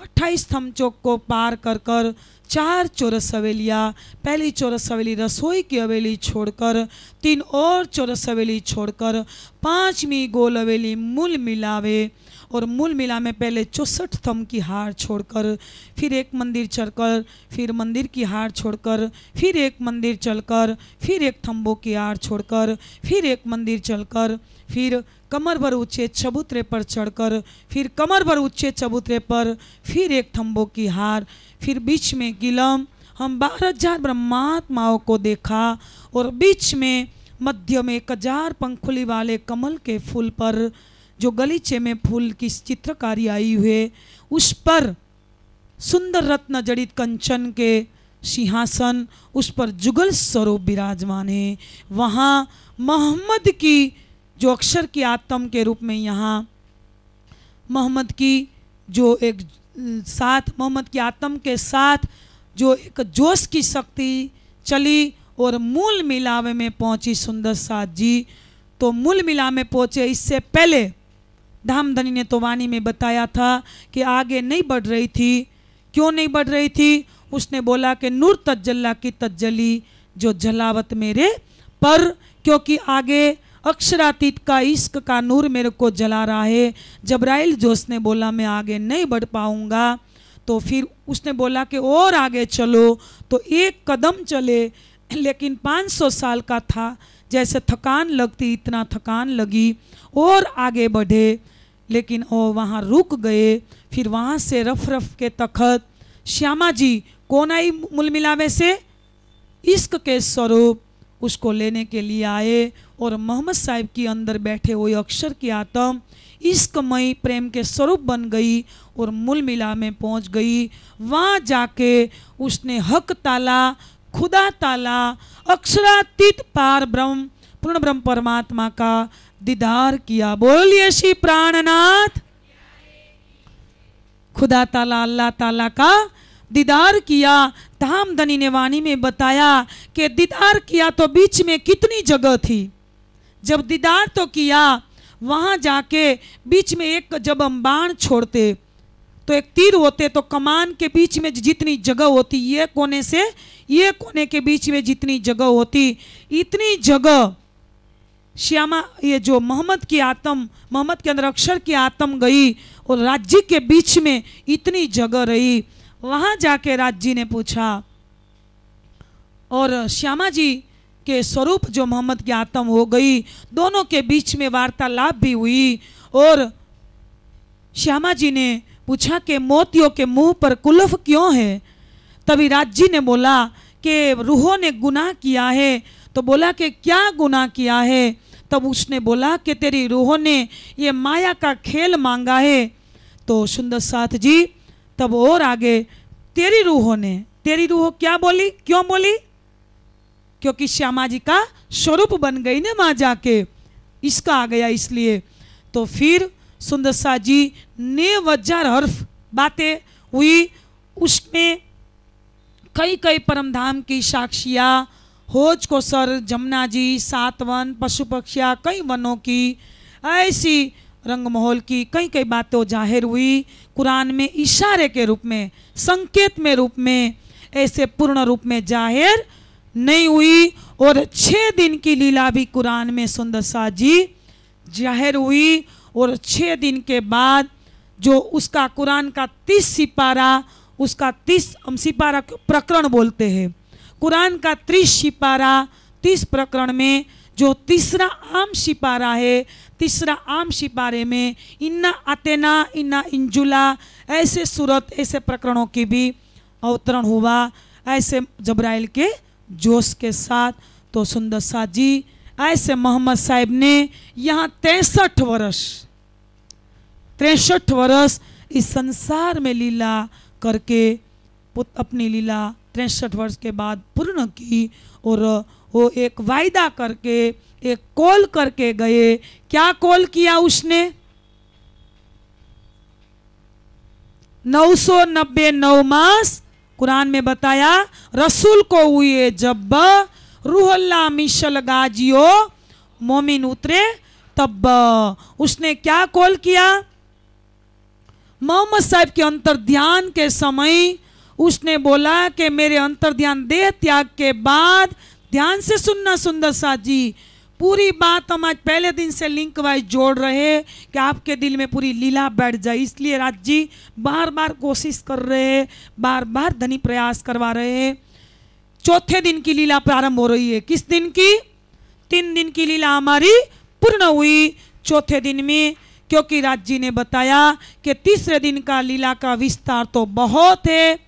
अट्ठाईस थम चौक को पार कर कर चार चौरस हवेलियाँ, पहली चौरस हवेली रसोई की हवेली छोड़कर, तीन और चौरस हवेली छोड़कर पाँचवीं गोल हवेली मूल मिलावे और मूल मिला में पहले चौसठ थम की हार छोड़कर, फिर एक मंदिर चढ़कर, फिर मंदिर की हार छोड़कर, फिर एक मंदिर चलकर, फिर एक थम्बों की हार छोड़कर, फिर एक मंदिर चलकर, फिर कमर भर ऊँचे चबूतरे पर चढ़कर, फिर कमर भर ऊँचे चबूतरे पर फिर एक थम्बों की हार, फिर बीच में गिलम। हम बारह हजार ब्रह्मात्माओं को देखा और बीच में मध्य में एक हजार पंखुली वाले कमल के फूल पर, जो गलीचे में फूल की चित्रकारी आई हुए, उस पर सुंदर रत्न जड़ित कंचन के सिंहासन, उस पर जुगल स्वरूप विराजमान है। वहाँ मोहम्मद की जो अक्षर की आत्म के रूप में, यहाँ मोहम्मद की जो एक साथ, मोहम्मद की आत्म के साथ जो एक जोश की शक्ति चली और मूल मिलावे में पहुँची सुंदर साथ जी। तो मूल मिला में पहुँचे, इससे पहले धामधनी ने तो वाणी में बताया था कि आगे नहीं बढ़ रही थी। क्यों नहीं बढ़ रही थी? उसने बोला कि नूर तज्जल्ला की तज्जली जो जलावत मेरे पर, क्योंकि आगे अक्षरातीत का इश्क का नूर मेरे को जला रहा है। जब्राइल जोश ने बोला मैं आगे नहीं बढ़ पाऊँगा, तो फिर उसने बोला कि और आगे चलो। तो एक कदम चले लेकिन पाँच सौ साल का था, जैसे थकान लगती इतना थकान लगी और आगे बढ़े लेकिन ओ वहाँ रुक गए। फिर वहाँ से रफ रफ के तखत श्यामा जी कौन आई मूल मिलावे से? इश्क के स्वरूप, उसको लेने के लिए आए और मोहम्मद साहिब के अंदर बैठे हुए अक्षर की आत्म इश्कमयी प्रेम के स्वरूप बन गई और मूल मिला में पहुँच गई। वहाँ जाके उसने हक ताला, खुदा ताला, अक्षरातीत पार ब्रह्म पूर्ण ब्रह्म परमात्मा का दीदार किया। बोलिए श्री प्राणनाथ। खुदा ताला, अल्लाह ताला का दीदार किया। धामधनी ने वाणी में बताया कि दीदार किया तो बीच में कितनी जगह थी। जब दीदार तो किया, वहाँ जाके बीच में एक, जब हम बाण छोड़ते तो एक तीर होते तो कमान के बीच में जितनी जगह होती, ये कोने से ये कोने के बीच में जितनी जगह होती, इतनी जगह श्यामा, ये जो मोहम्मद की आत्म, मोहम्मद के अंदर अक्षर की आत्म गई और राज्य के बीच में इतनी जगह रही। वहाँ जाके राज्य ने पूछा और श्यामा जी के स्वरूप जो मोहम्मद की आत्म हो गई, दोनों के बीच में वार्तालाप भी हुई और श्यामा जी ने पूछा कि मोतियों के मुंह पर कुल्फ क्यों है? तभी राज्जी ने बोला कि रूहों ने गुनाह किया है। तो बोला कि क्या गुनाह किया है? तब उसने बोला कि तेरी रूहों ने ये माया का खेल मांगा है। तो सुंदर साथ जी तब और आगे तेरी रूहों ने, तेरी रूह क्या बोली, क्यों बोली? क्योंकि श्यामा जी का स्वरूप बन गई ना माँ जाके, इसका आ गया इसलिए। तो फिर सुंदर शाह जी ने वजार हर्फ बातें हुई, उसमें कई कई परमधाम की साक्षियाँ, होज कोसर, जमुना जी, सातवन, पशु पक्षिया, कई वनों की, ऐसी रंगमहल की कई कई बातें जाहिर हुई कुरान में, इशारे के रूप में, संकेत में रूप में, ऐसे पूर्ण रूप में जाहिर नहीं हुई। और छः दिन की लीला भी कुरान में सुंदर शाह जी जाहिर हुई। और छः दिन के बाद जो उसका कुरान का तीस सिपारा, उसका तीस हम सिपारा प्रकरण बोलते हैं, कुरान का तीस सिपारा, तीस प्रकरण में जो तीसरा आम सिपारा है, तीसरा आम सिपारे में इन्ना अतेना, इन्ना इंजुला, ऐसे सूरत, ऐसे प्रकरणों की भी अवतरण हुआ, ऐसे जब्राइल के जोश के साथ। तो सुंदर शाह जी ऐसे मोहम्मद साहिब ने यहाँ तिरसठ वर्ष तिरसठ वर्ष इस संसार में लीला करके अपनी लीला तिरसठ वर्ष के बाद पूर्ण की। और वो एक वायदा करके, एक कॉल करके गए। क्या कॉल किया उसने? नौ सौ नब्बे नौ मास कुरान में बताया रसूल को हुए जब रूहल्ला मिशल गाजियो मोमिन उतरे तब। उसने क्या कॉल किया? मोहम्मद साहब के अंतर्ध्यान के समय उसने बोला कि मेरे अंतर्ध्यान देह त्याग के बाद, ध्यान से सुनना सुंदर शाह जी, पूरी बात हम आज पहले दिन से लिंक वाइज जोड़ रहे कि आपके दिल में पूरी लीला बैठ जाए, इसलिए राज जी बार बार कोशिश कर रहे, बार बार धनी प्रयास करवा रहे। चौथे दिन की लीला प्रारंभ हो रही है। किस दिन की? तीन दिन की लीला हमारी पूर्ण हुई चौथे दिन में, क्योंकि राज जी ने बताया कि तीसरे दिन का लीला का विस्तार तो बहुत है,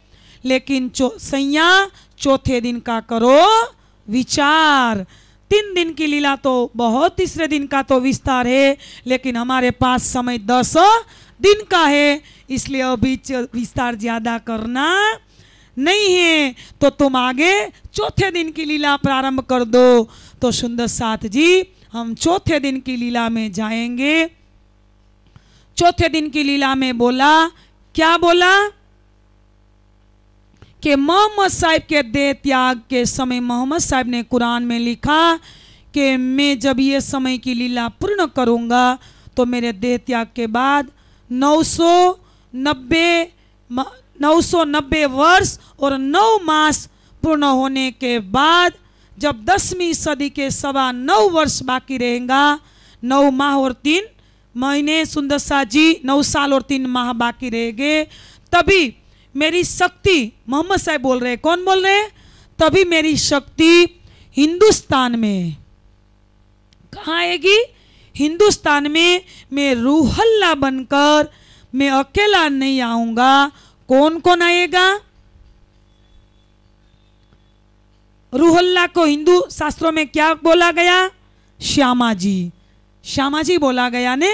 लेकिन सैया चौथे दिन का करो विचार। तीन दिन की लीला तो बहुत, तीसरे दिन का तो विस्तार है, लेकिन हमारे पास समय दस दिन का है, इसलिए अभी विस्तार ज़्यादा करना नहीं है। तो तुम आगे चौथे दिन की लीला प्रारंभ कर दो। तो सुंदर साथ जी हम चौथे दिन की लीला में जाएंगे। चौथे दिन की लीला में बोला, क्या बोला? कि मोहम्मद साहिब के देह त्याग के समय मोहम्मद साहिब ने कुरान में लिखा कि मैं जब ये समय की लीला पूर्ण करूँगा तो मेरे देह त्याग के बाद नौ सौ नब्बे नौ सौ नब्बे वर्ष और नौ मास पूर्ण होने के बाद, जब दसवीं सदी के सवा नौ वर्ष बाकी रहेगा, नौ माह और तीन महीने, सुंदर शाह जी नौ साल और तीन माह बाकी रहेंगे, तभी मेरी शक्ति, मोहम्मद साहब बोल रहे हैं, कौन बोल रहे हैं? तभी मेरी शक्ति हिंदुस्तान में, कहाँ आएगी? हिंदुस्तान में। मैं रूहल्ला बनकर मैं अकेला नहीं आऊँगा, कौन कौन आएगा? रूहल्ला को हिंदू शास्त्रों में क्या बोला गया? श्यामा जी, श्यामा जी बोला गया ने।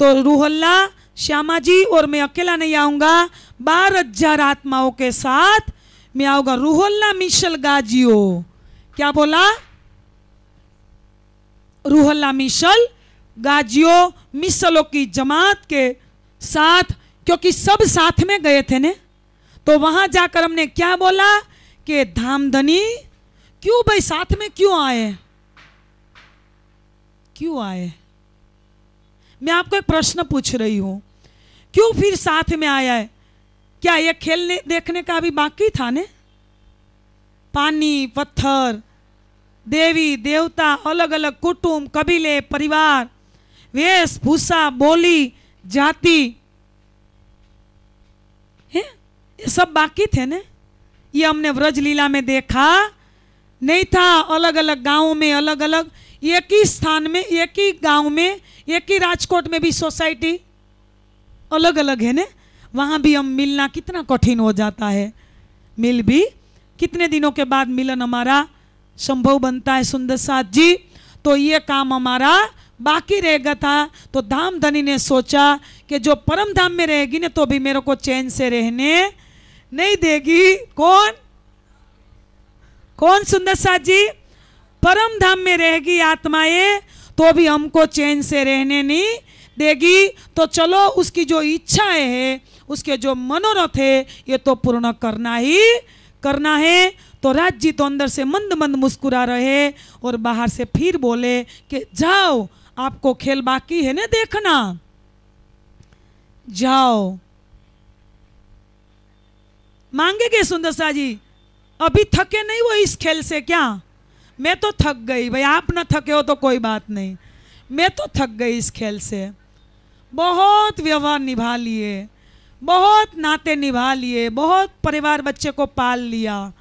तो रूहल्ला, श्यामा जी और मैं अकेला नहीं आऊँगा, बारह हजार आत्माओं के साथ मैं आऊँगा। रूहुल्ला मिशल गाजियो, क्या बोला? रूहुल्ला मिशल गाजियो, मिसलों की जमात के साथ, क्योंकि सब साथ में गए थे ने। तो वहाँ जाकर हमने क्या बोला कि धामधनी क्यों भाई साथ में क्यों आए, क्यों आए? मैं आपको एक प्रश्न पूछ रही हूँ, क्यों फिर साथ में आया है? क्या ये खेलने देखने का भी बाकी था ने? पानी, पत्थर, देवी देवता, अलग अलग कुटुंब, कबीले, परिवार, वेशभूषा, बोली, जाति, हैं ये सब बाकी थे ने? ये हमने व्रज लीला में देखा नहीं था? अलग अलग गाँव में, अलग अलग एक ही स्थान में, एक ही गाँव में, एक ही राजकोट में भी सोसाइटी अलग अलग है ने? वहाँ भी हम मिलना कितना कठिन हो जाता है, मिल भी कितने दिनों के बाद मिलन हमारा संभव बनता है सुंदर शाह जी। तो ये काम हमारा बाकी रह गया था। तो धामधनी ने सोचा कि जो परम धाम में रहेगी ना तो भी मेरे को चैन से रहने नहीं देगी। कौन कौन सुंदर साथ जी? परम धाम में रहेगी आत्माएं तो भी हमको चैन से रहने नहीं देगी। तो चलो उसकी जो इच्छाएं है, उसके जो मनोरथ है, ये तो पूर्ण करना ही करना है। तो राज जी तो अंदर से मंद मंद मुस्कुरा रहे और बाहर से फिर बोले कि जाओ, आपको खेल बाकी है ना देखना, जाओ। मांगेगे सुंदर सा जी, अभी थके नहीं वो इस खेल से? क्या मैं तो थक गई भाई, आप ना थके हो तो कोई बात नहीं, मैं तो थक गई इस खेल से। बहुत व्यवहार निभा लिए, बहुत नाते निभा लिए, बहुत परिवार बच्चे को पाल लिया,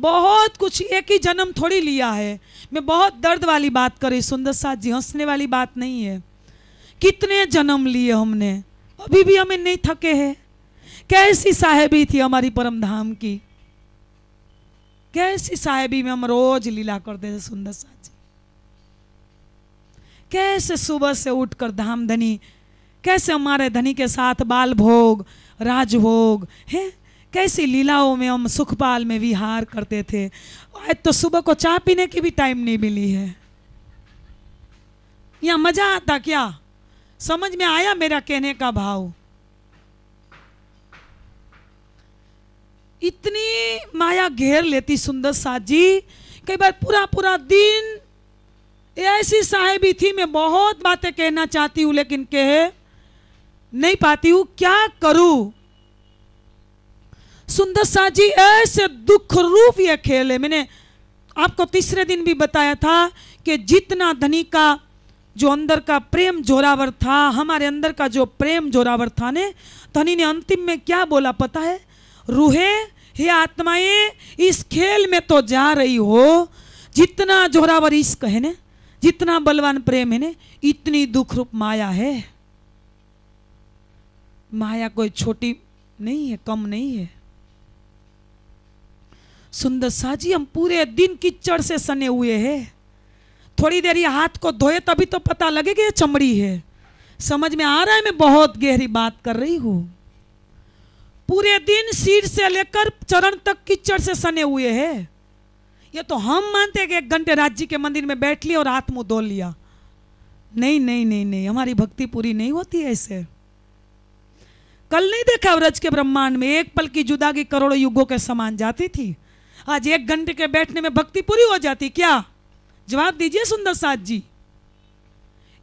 बहुत कुछ, एक ही जन्म थोड़ी लिया है। मैं बहुत दर्द वाली बात करी सुंदर साथ जी, हंसने वाली बात नहीं है। कितने जन्म लिए हमने, अभी भी हमें नहीं थके हैं। कैसी साहेबी थी हमारी परमधाम की, कैसी साहेबी में हम रोज लीला करते थे सुंदर साथ जी। कैसे सुबह से उठकर धामधनी, कैसे हमारे धनी के साथ बाल भोग, राजभोग है, कैसी लीलाओं में हम सुखपाल में विहार करते थे। आज तो सुबह को चाय पीने की भी टाइम नहीं मिली है। यह मजा आता क्या? समझ में आया मेरा कहने का भाव? इतनी माया घेर लेती सुंदर साथ जी, कई बार पूरा पूरा दिन। ऐसी साहेबी थी, मैं बहुत बातें कहना चाहती हूँ लेकिन कह नहीं पाती हूँ, क्या करूँ। सुंदर साथ जी ऐसे दुख रूप ये खेले। मैंने आपको तीसरे दिन भी बताया था कि जितना धनी का जो अंदर का प्रेम जोरावर था, हमारे अंदर का जो प्रेम जोरावर था ने, धनी ने अंतिम में क्या बोला पता है? रूहे हे आत्माएं, इस खेल में तो जा रही हो, जितना जोरावर इश्क है ने, जितना बलवान प्रेम है ने, इतनी दुख रूप माया है। माया कोई छोटी नहीं है, कम नहीं है सुंदर साजी। हम पूरे दिन कीचड़ से सने हुए हैं, थोड़ी देर ये हाथ को धोए तभी तो पता लगेगा ये चमड़ी है। समझ में आ रहा है मैं बहुत गहरी बात कर रही हूँ? पूरे दिन सिर से लेकर चरण तक कीचड़ से सने हुए हैं। ये तो हम मानते हैं कि एक घंटे राज जी के मंदिर में बैठ लिए और हाथ मुँह धो लिया। नहीं नहीं नहीं नहीं, हमारी भक्ति पूरी नहीं होती ऐसे। कल नहीं देखा व्रज के ब्रह्मांड में एक पल की जुदागी करोड़ों युगों के समान जाती थी? आज एक घंटे के बैठने में भक्ति पूरी हो जाती क्या? जवाब दीजिए सुंदर साथ जी,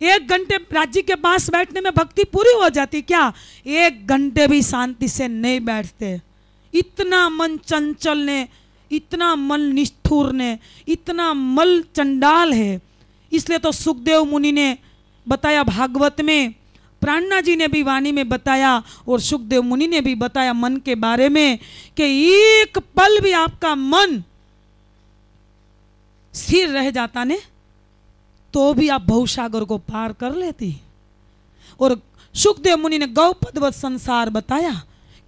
एक घंटे राज्य के पास बैठने में भक्ति पूरी हो जाती क्या? एक घंटे भी शांति से नहीं बैठते। इतना मन चंचल ने, इतना मन निष्ठुर ने, इतना मल चंडाल है। इसलिए तो सुखदेव मुनि ने बताया भागवत में, प्राणनाथ जी ने भी वाणी में बताया और सुखदेव मुनि ने भी बताया मन के बारे में कि एक पल भी आपका मन स्थिर रह जाता ने तो भी आप भवसागर को पार कर लेती। और सुखदेव मुनि ने गौपदवत संसार बताया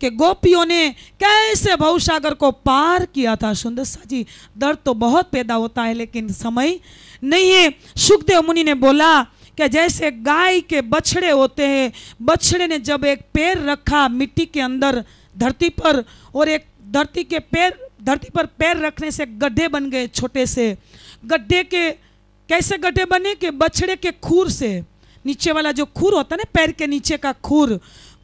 कि गोपियों ने कैसे भवसागर को पार किया था। सुंदर सा जी दर्द तो बहुत पैदा होता है लेकिन समय नहीं है। सुखदेव मुनि ने बोला कि जैसे गाय के बछड़े होते हैं, बछड़े ने जब एक पैर रखा मिट्टी के अंदर धरती पर और एक धरती के पैर धरती पर पैर रखने से गड्ढे बन गए, छोटे से गड्ढे के। कैसे गड्ढे बने? कि बछड़े के खूर से, नीचे वाला जो खूर होता है ना, पैर के नीचे का खूर,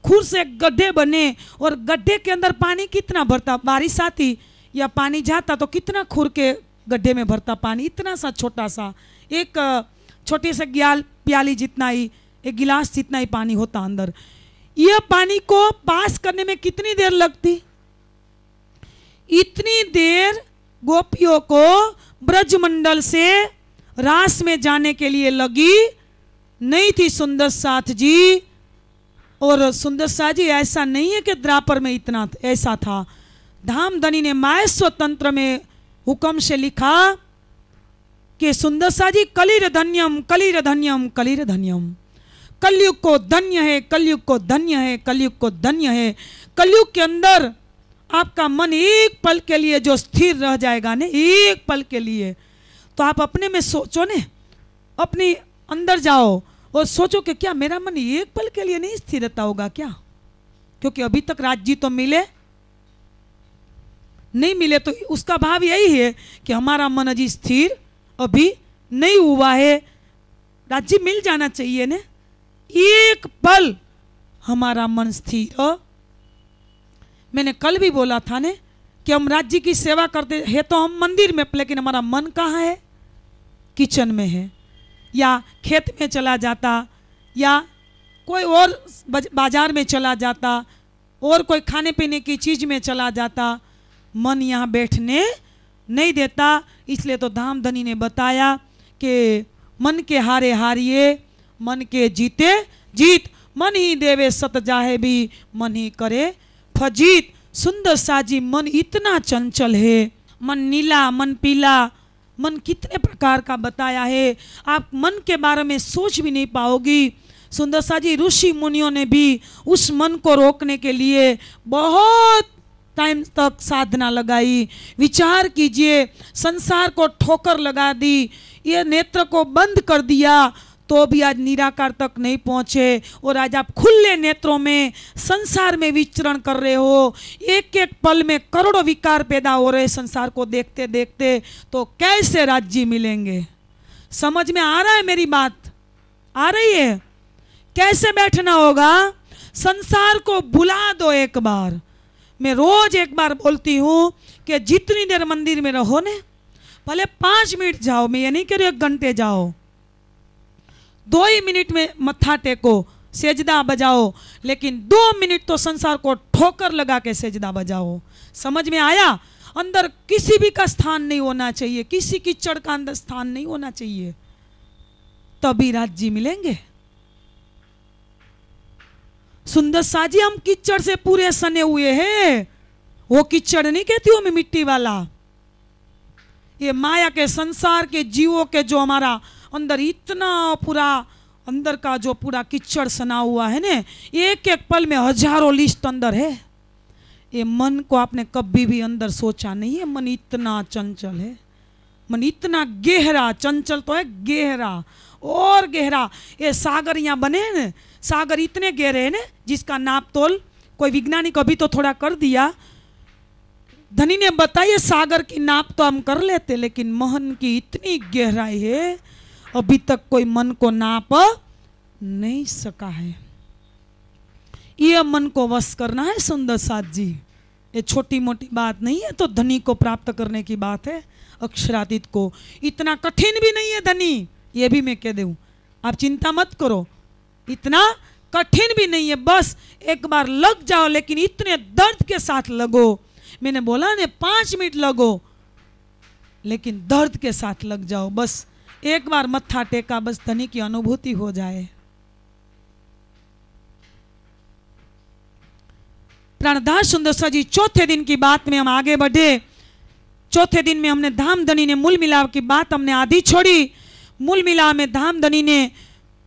खूर से गड्ढे बने। और गड्ढे के अंदर पानी कितना भरता, बारिश आती या पानी जाता तो कितना खूर के गड्ढे में भरता पानी, इतना सा छोटा सा, एक छोटे से ग्याल प्याली जितना ही, एक गिलास जितना ही पानी होता अंदर। यह पानी को पास करने में कितनी देर लगती? इतनी देर गोपियों को ब्रजमंडल से रास में जाने के लिए लगी नहीं थी सुंदर साथ जी। और सुंदर साथ जी ऐसा नहीं है कि द्रापर में इतना ऐसा था। धामधनी ने माया स्वतंत्र में हुक्म से लिखा कि सुंदर साजी कलिर धन्यम कलिर धन्यम कलिर धन्यम, कलयुग को धन्य है, कलयुग को धन्य है, कलयुग को धन्य है। कलयुग के अंदर आपका मन एक पल के लिए जो स्थिर रह जाएगा ने, एक पल के लिए, तो आप अपने में सोचो ने, अपने अंदर जाओ और सोचो कि क्या मेरा मन एक पल के लिए नहीं स्थिरता होगा क्या? क्योंकि अभी तक राज जी तो मिले नहीं मिले तो उसका भाव यही है कि हमारा मन अभी स्थिर अभी नहीं हुआ है। राज्य मिल जाना चाहिए ने, एक पल हमारा मन स्थिर। मैंने कल भी बोला था ने कि हम राज्य की सेवा करते हैं तो हम मंदिर में, लेकिन हमारा मन कहाँ है? किचन में है, या खेत में चला जाता, या कोई और बाजार में चला जाता, और कोई खाने पीने की चीज़ में चला जाता। मन यहाँ बैठने नहीं देता। इसलिए तो धामधनी ने बताया कि मन के हारे हारिए, मन के जीते जीत, मन ही देवे सत जाहे भी, मन ही करे फजीत। सुंदर साजी मन इतना चंचल है, मन नीला, मन पीला, मन कितने प्रकार का बताया है। आप मन के बारे में सोच भी नहीं पाओगी। सुंदर साजी ऋषि मुनियों ने भी उस मन को रोकने के लिए बहुत टाइम तक साधना लगाई। विचार कीजिए, संसार को ठोकर लगा दी, ये नेत्र को बंद कर दिया तो भी आज निराकार तक नहीं पहुँचे। और आज आप खुले नेत्रों में संसार में विचरण कर रहे हो। एक एक पल में करोड़ों विकार पैदा हो रहे संसार को देखते देखते, तो कैसे राज्य मिलेंगे? समझ में आ रहा है मेरी बात? आ रही है? कैसे बैठना होगा? संसार को भुला दो एक बार। मैं रोज एक बार बोलती हूँ कि जितनी देर मंदिर में रहो ने, भले पाँच मिनट जाओ, मैं ये नहीं कह रही एक घंटे जाओ, दो ही मिनट में मत्था टेको, सेजदा बजाओ, लेकिन दो मिनट तो संसार को ठोकर लगा के सेजदा बजाओ। समझ में आया? अंदर किसी भी का स्थान नहीं होना चाहिए, किसी की जड़ का अंदर स्थान नहीं होना चाहिए, तभी राज्य मिलेंगे। सुंदर साजी हम कीचड़ से पूरे सने हुए हैं। वो कीचड़ नहीं कहती हूँ मैं, मिट्टी वाला, ये माया के संसार के जीवों के जो हमारा अंदर इतना पूरा अंदर का जो पूरा कीचड़ सना हुआ है ना, एक एक पल में हजारों लिस्ट अंदर है। ये मन को आपने कभी भी अंदर सोचा नहीं है। मन इतना चंचल है, मन इतना गहरा, चंचल तो है गहरा और गहरा। ये सागर यहाँ बने हैं न, सागर इतने गहरे हैं न जिसका नाप तोल कोई वैज्ञानिक अभी तो थोड़ा कर दिया। धनी ने बताया सागर की नाप तो हम कर लेते, लेकिन मन की इतनी गहराई है अभी तक कोई मन को नाप नहीं सका है। यह मन को वश करना है सुंदर साथ जी। ये छोटी मोटी बात नहीं है, तो धनी को प्राप्त करने की बात है, अक्षरातीत को। इतना कठिन भी नहीं है धनी, ये भी मैं कह दूं, आप चिंता मत करो, इतना कठिन भी नहीं है। बस एक बार लग जाओ, लेकिन इतने दर्द के साथ लगो। मैंने बोला ना पाँच मिनट लगो, लेकिन दर्द के साथ लग जाओ। बस एक बार मत्था टेका, बस धनी की अनुभूति हो जाए। प्राणदास सुंदरसा जी चौथे दिन की बात में हम आगे बढ़े। चौथे दिन में हमने धामधनी ने मूल मिलाव की बात हमने आधी छोड़ी। मूल मिलाव में धामधनी ने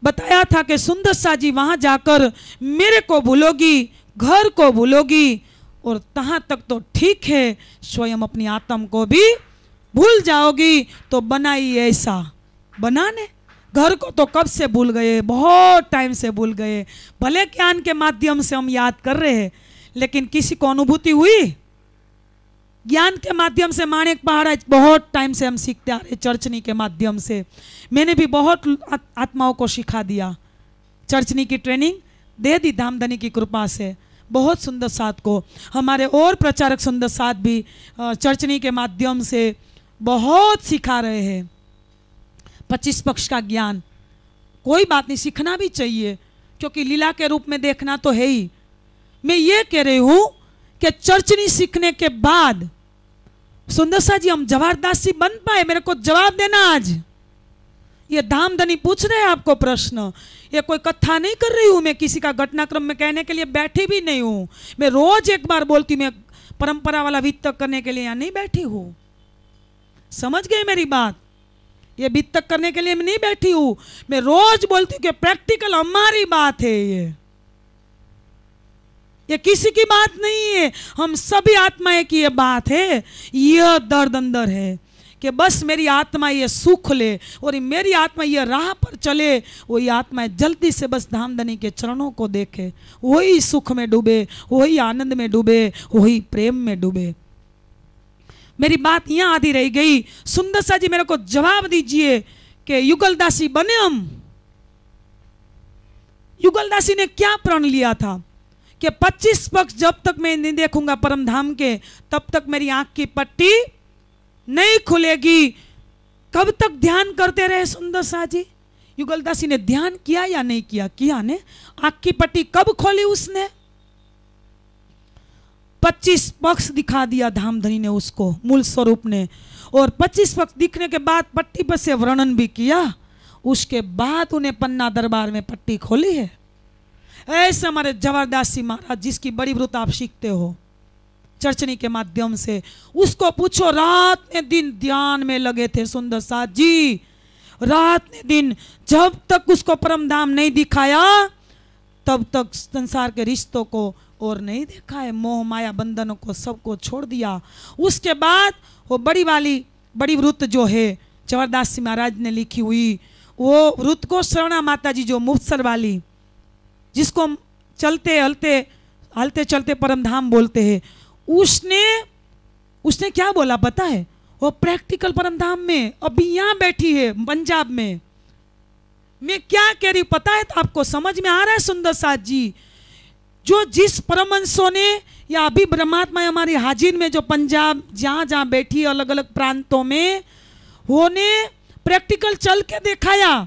बताया था कि सुंदरसा जी वहां जाकर मेरे को भूलोगी, घर को भूलोगी, और तहाँ तक तो ठीक है, स्वयं अपनी आत्म को भी भूल जाओगी। तो बनाई ऐसा बनाने, घर को तो कब से भूल गए, बहुत टाइम से भूल गए। भले ज्ञान के माध्यम से हम याद कर रहे हैं, लेकिन किसी को अनुभूति हुई? ज्ञान के माध्यम से माणिक पहाड़ा बहुत टाइम से हम सीखते आ रहे, चर्चनी के माध्यम से। मैंने भी बहुत आत्माओं को सिखा दिया, चर्चनी की ट्रेनिंग दे दी धामधनी की कृपा से बहुत सुंदर साथ को। हमारे और प्रचारक सुंदर साथ भी चर्चनी के माध्यम से बहुत सिखा रहे हैं। पच्चीस पक्ष का ज्ञान, कोई बात नहीं, सीखना भी चाहिए, क्योंकि लीला के रूप में देखना तो है ही। मैं ये कह रही हूँ कि चर्चनी सीखने के बाद सुंदर साथ जी हम जवाहरदास जी बन पाए। मेरे को जवाब देना आज, ये धामधनी पूछ रहे हैं आपको प्रश्न। ये कोई कथा नहीं कर रही हूँ मैं, किसी का घटनाक्रम में कहने के लिए बैठी भी नहीं हूँ। मैं रोज एक बार बोलती, मैं परंपरा वाला वित्तक करने के लिए यहाँ नहीं बैठी हूँ। समझ गए मेरी बात? ये वित्तक करने के लिए मैं नहीं बैठी हूँ। मैं रोज बोलती हूँ कि प्रैक्टिकल हमारी बात है, ये ये किसी की बात नहीं है, हम सभी आत्माएं की ये बात है। यह दर्द अंदर है कि बस मेरी आत्मा ये सुख ले और मेरी आत्मा ये राह पर चले। वही आत्मा जल्दी से बस धामधनी के चरणों को देखे, वही सुख में डूबे, वही आनंद में डूबे, वही प्रेम में डूबे। मेरी बात यहाँ आधी रह गई। सुंदर सा जी मेरे को जवाब दीजिए कि युगलदासी बने हम। युगलदासी ने क्या प्रण लिया था कि पच्चीस पक्ष जब तक मैं नहीं देखूंगा परमधाम के तब तक मेरी आंख की पट्टी नहीं खुलेगी। कब तक ध्यान करते रहे सुंदर शाह जी? युगलदासी ने ध्यान किया या नहीं किया? किया ने। आंख की पट्टी कब खोली उसने? पच्चीस पक्ष दिखा दिया धामधनी ने उसको, मूल स्वरूप ने। और पच्चीस पक्ष दिखने के बाद पट्टी पर से वर्णन भी किया, उसके बाद उन्हें पन्ना दरबार में पट्टी खोली है। ऐसे हमारे जबरदस्त जी महाराज जिसकी बड़ी वृत्त आप सीखते हो चर्चनी के माध्यम से, उसको पूछो रात ने दिन ध्यान में लगे थे सुंदर साथ जी, रात ने दिन। जब तक उसको परमधाम नहीं दिखाया तब तक संसार के रिश्तों को और नहीं देखा है, मोह माया बंधनों को सबको छोड़ दिया। उसके बाद वो बड़ी वाली बड़ी वृत्त जो है जबरदस्त जी महाराज ने लिखी हुई, वो वृत्त को श्रवणा माता जी जो मुफ्तसर वाली जिसको चलते हलते हलते चलते परमधाम बोलते हैं, उसने उसने क्या बोला पता है? वो प्रैक्टिकल परमधाम में अभी यहाँ बैठी है पंजाब में, मैं क्या कह रही हूँ पता है? तो आपको समझ में आ रहा है सुंदर साथ जी? जो जिस परमंशों ने या अभी ब्रह्मात्मा हमारी हाजिर में जो पंजाब जहाँ जहाँ बैठी है अलग अलग प्रांतों में, वो ने प्रैक्टिकल चल के दिखाया।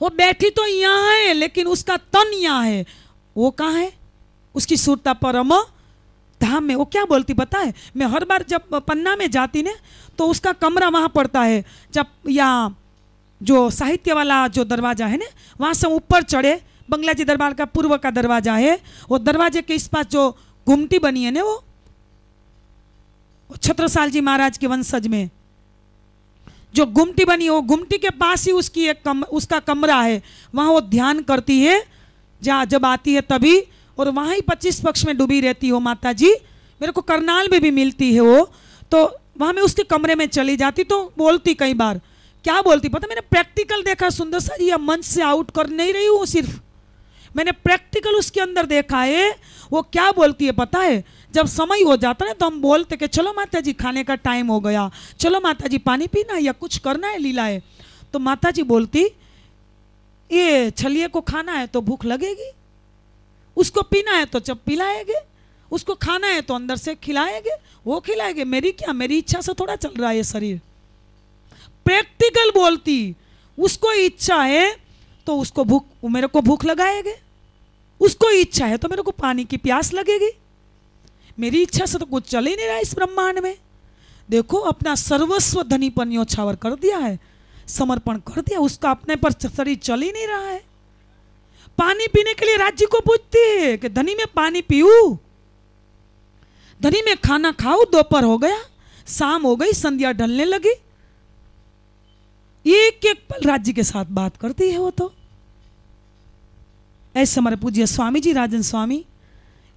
वो बैठी तो यहाँ है लेकिन उसका तन यहाँ है। वो कहाँ है? उसकी सुरता परम धाम में। वो क्या बोलती पता है? मैं हर बार जब पन्ना में जाती ना तो उसका कमरा वहाँ पड़ता है, जब यहाँ जो साहित्य वाला जो दरवाज़ा है ना वहाँ से ऊपर चढ़े बंगला जी दरबार का पूर्व का दरवाज़ा है, वो दरवाजे के इस पास जो घुमटी बनी है ना वो छत्रसाल जी महाराज के वंशज में जो गुमटी बनी हो, गुमटी के पास ही उसकी एक कम, उसका कमरा है। वहाँ वो ध्यान करती है जहाँ जब आती है तभी, और वहाँ ही पच्चीस पक्ष में डूबी रहती हो माता जी। मेरे को करनाल में भी मिलती है वो, तो वहाँ मैं उसके कमरे में चली जाती तो बोलती कई बार। क्या बोलती पता? मैंने प्रैक्टिकल देखा सुंदर सर, यह मन से आउट कर नहीं रही हूँ सिर्फ, मैंने प्रैक्टिकल उसके अंदर देखा है। वो क्या बोलती है पता है? जब समय हो जाता है तो हम बोलते कि चलो माता जी खाने का टाइम हो गया, चलो माता जी पानी पीना है या कुछ करना है लीला है, तो माता जी बोलती ये छलिए को खाना है तो भूख लगेगी, उसको पीना है तो जब पिलाएंगे, उसको खाना है तो अंदर से खिलाएंगे, वो खिलाएंगे, मेरी क्या मेरी इच्छा से थोड़ा चल रहा है ये शरीर। प्रैक्टिकल बोलती, उसको इच्छा है तो उसको भूख मेरे को भूख लगाएंगे, उसको इच्छा है तो मेरे को पानी की प्यास लगेगी, मेरी इच्छा से तो कुछ चल ही नहीं रहा इस ब्रह्मांड में। देखो अपना सर्वस्व धनीपन न्योछावर कर दिया है, समर्पण कर दिया, उसका अपने पर शरीर चल ही नहीं रहा है। पानी पीने के लिए राज्य को पूछती है कि धनी में पानी पीऊं, धनी में खाना खाऊं, दोपहर हो गया, शाम हो गई, संध्या ढलने लगी, एक एक पल राज्य के साथ बात करती है वो। तो ऐसे हमारे पूज्य स्वामी जी राजन स्वामी,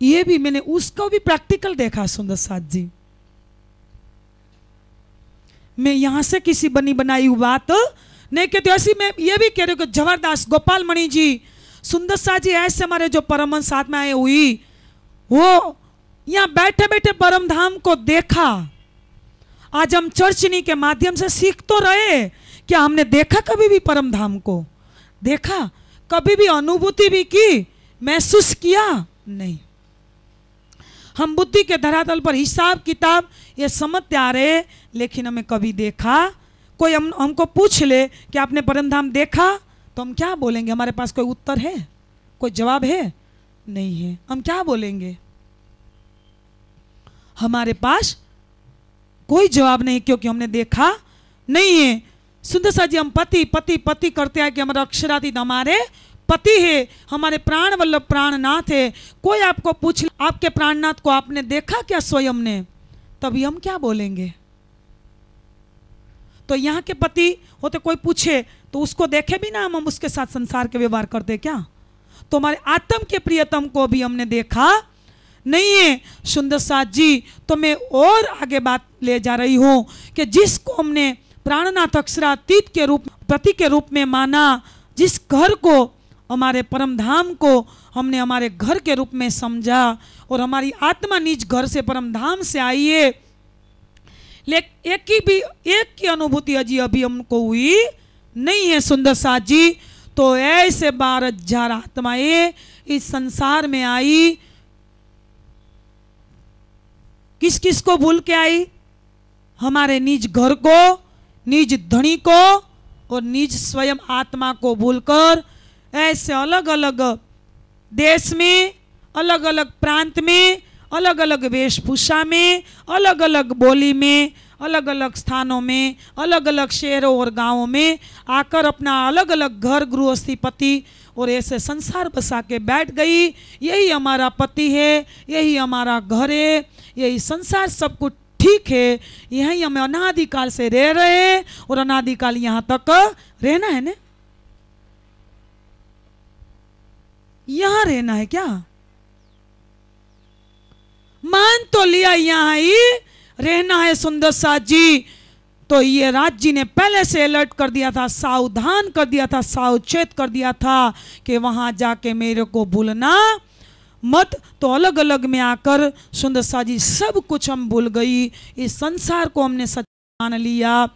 ये भी मैंने उसको भी प्रैक्टिकल देखा सुंदर साथ जी। मैं यहां से किसी बनी बनाई हुई बात नहीं कहती, ऐसी मैं ये भी कह रही हूँ कि जबरदस्त गोपाल मणि जी सुंदर साथ जी ऐसे हमारे जो परमन साथ में आए हुई, वो यहाँ बैठे बैठे परमधाम को देखा। आज हम चर्चनी के माध्यम से सीख तो रहे, क्या हमने देखा कभी भी परमधाम को? देखा कभी भी? अनुभूति भी की? महसूस किया? नहीं। हम बुद्धि के धरातल पर हिसाब किताब ये समझते आ रहे, लेकिन हमें कभी देखा? कोई हम हमको पूछ ले कि आपने परमधाम देखा तो हम क्या बोलेंगे? हमारे पास कोई उत्तर है? कोई जवाब है? नहीं है। हम क्या बोलेंगे? हमारे पास कोई जवाब नहीं, क्योंकि हमने देखा नहीं है। सुंदर साहब जी हम पति पति पति करते हैं कि हमारा अक्षरातीत हमारे पति है, हमारे प्राण वल्लभ प्राणनाथ है। कोई आपको पूछ आपके प्राणनाथ को आपने देखा क्या स्वयं ने? तभी हम क्या बोलेंगे? तो यहाँ के पति होते कोई पूछे तो उसको देखे भी ना, हम उसके साथ संसार के व्यवहार करते क्या? तो हमारे आत्म के प्रियतम को भी हमने देखा नहीं है सुंदर साथ जी। तो मैं और आगे बात ले जा रही हूँ कि जिसको हमने प्राणनाथ अक्षरातीत के रूप पति के रूप में माना, जिस घर को हमारे परमधाम को हमने हमारे घर के रूप में समझा, और हमारी आत्मा निज घर से परमधाम से आई है, लेकिन एक ही भी एक की अनुभूति अजी अभी हमको हुई नहीं है सुंदर साथ जी। तो ऐसे बारह हजार आत्माएं इस संसार में आई, किस किस को भूल के आई? हमारे निज घर को, निज धनी को और निज स्वयं आत्मा को भूलकर ऐसे अलग अलग देश में, अलग अलग प्रांत में, अलग अलग वेशभूषा में, अलग अलग बोली में, अलग अलग स्थानों में, अलग अलग शहरों और गांवों में आकर अपना अलग अलग घर गृहस्थी पति और ऐसे संसार बसा के बैठ गई। यही हमारा पति है, यही हमारा घर है, यही संसार सब कुछ ठीक है, यही हमें अनादिकाल से रह रहे हैं और अनादिकाल यहाँ तक रहना है ना, यहाँ रहना है क्या? मान तो लिया यहाँ ही रहना है सुंदर साथ जी। तो ये राज जी ने पहले से अलर्ट कर दिया था, सावधान कर दिया था, सावचेत कर दिया था कि वहाँ जाके मेरे को भूलना मत। तो अलग अलग में आकर सुंदर साथ जी सब कुछ हम भूल गई, इस संसार को हमने सच मान लिया।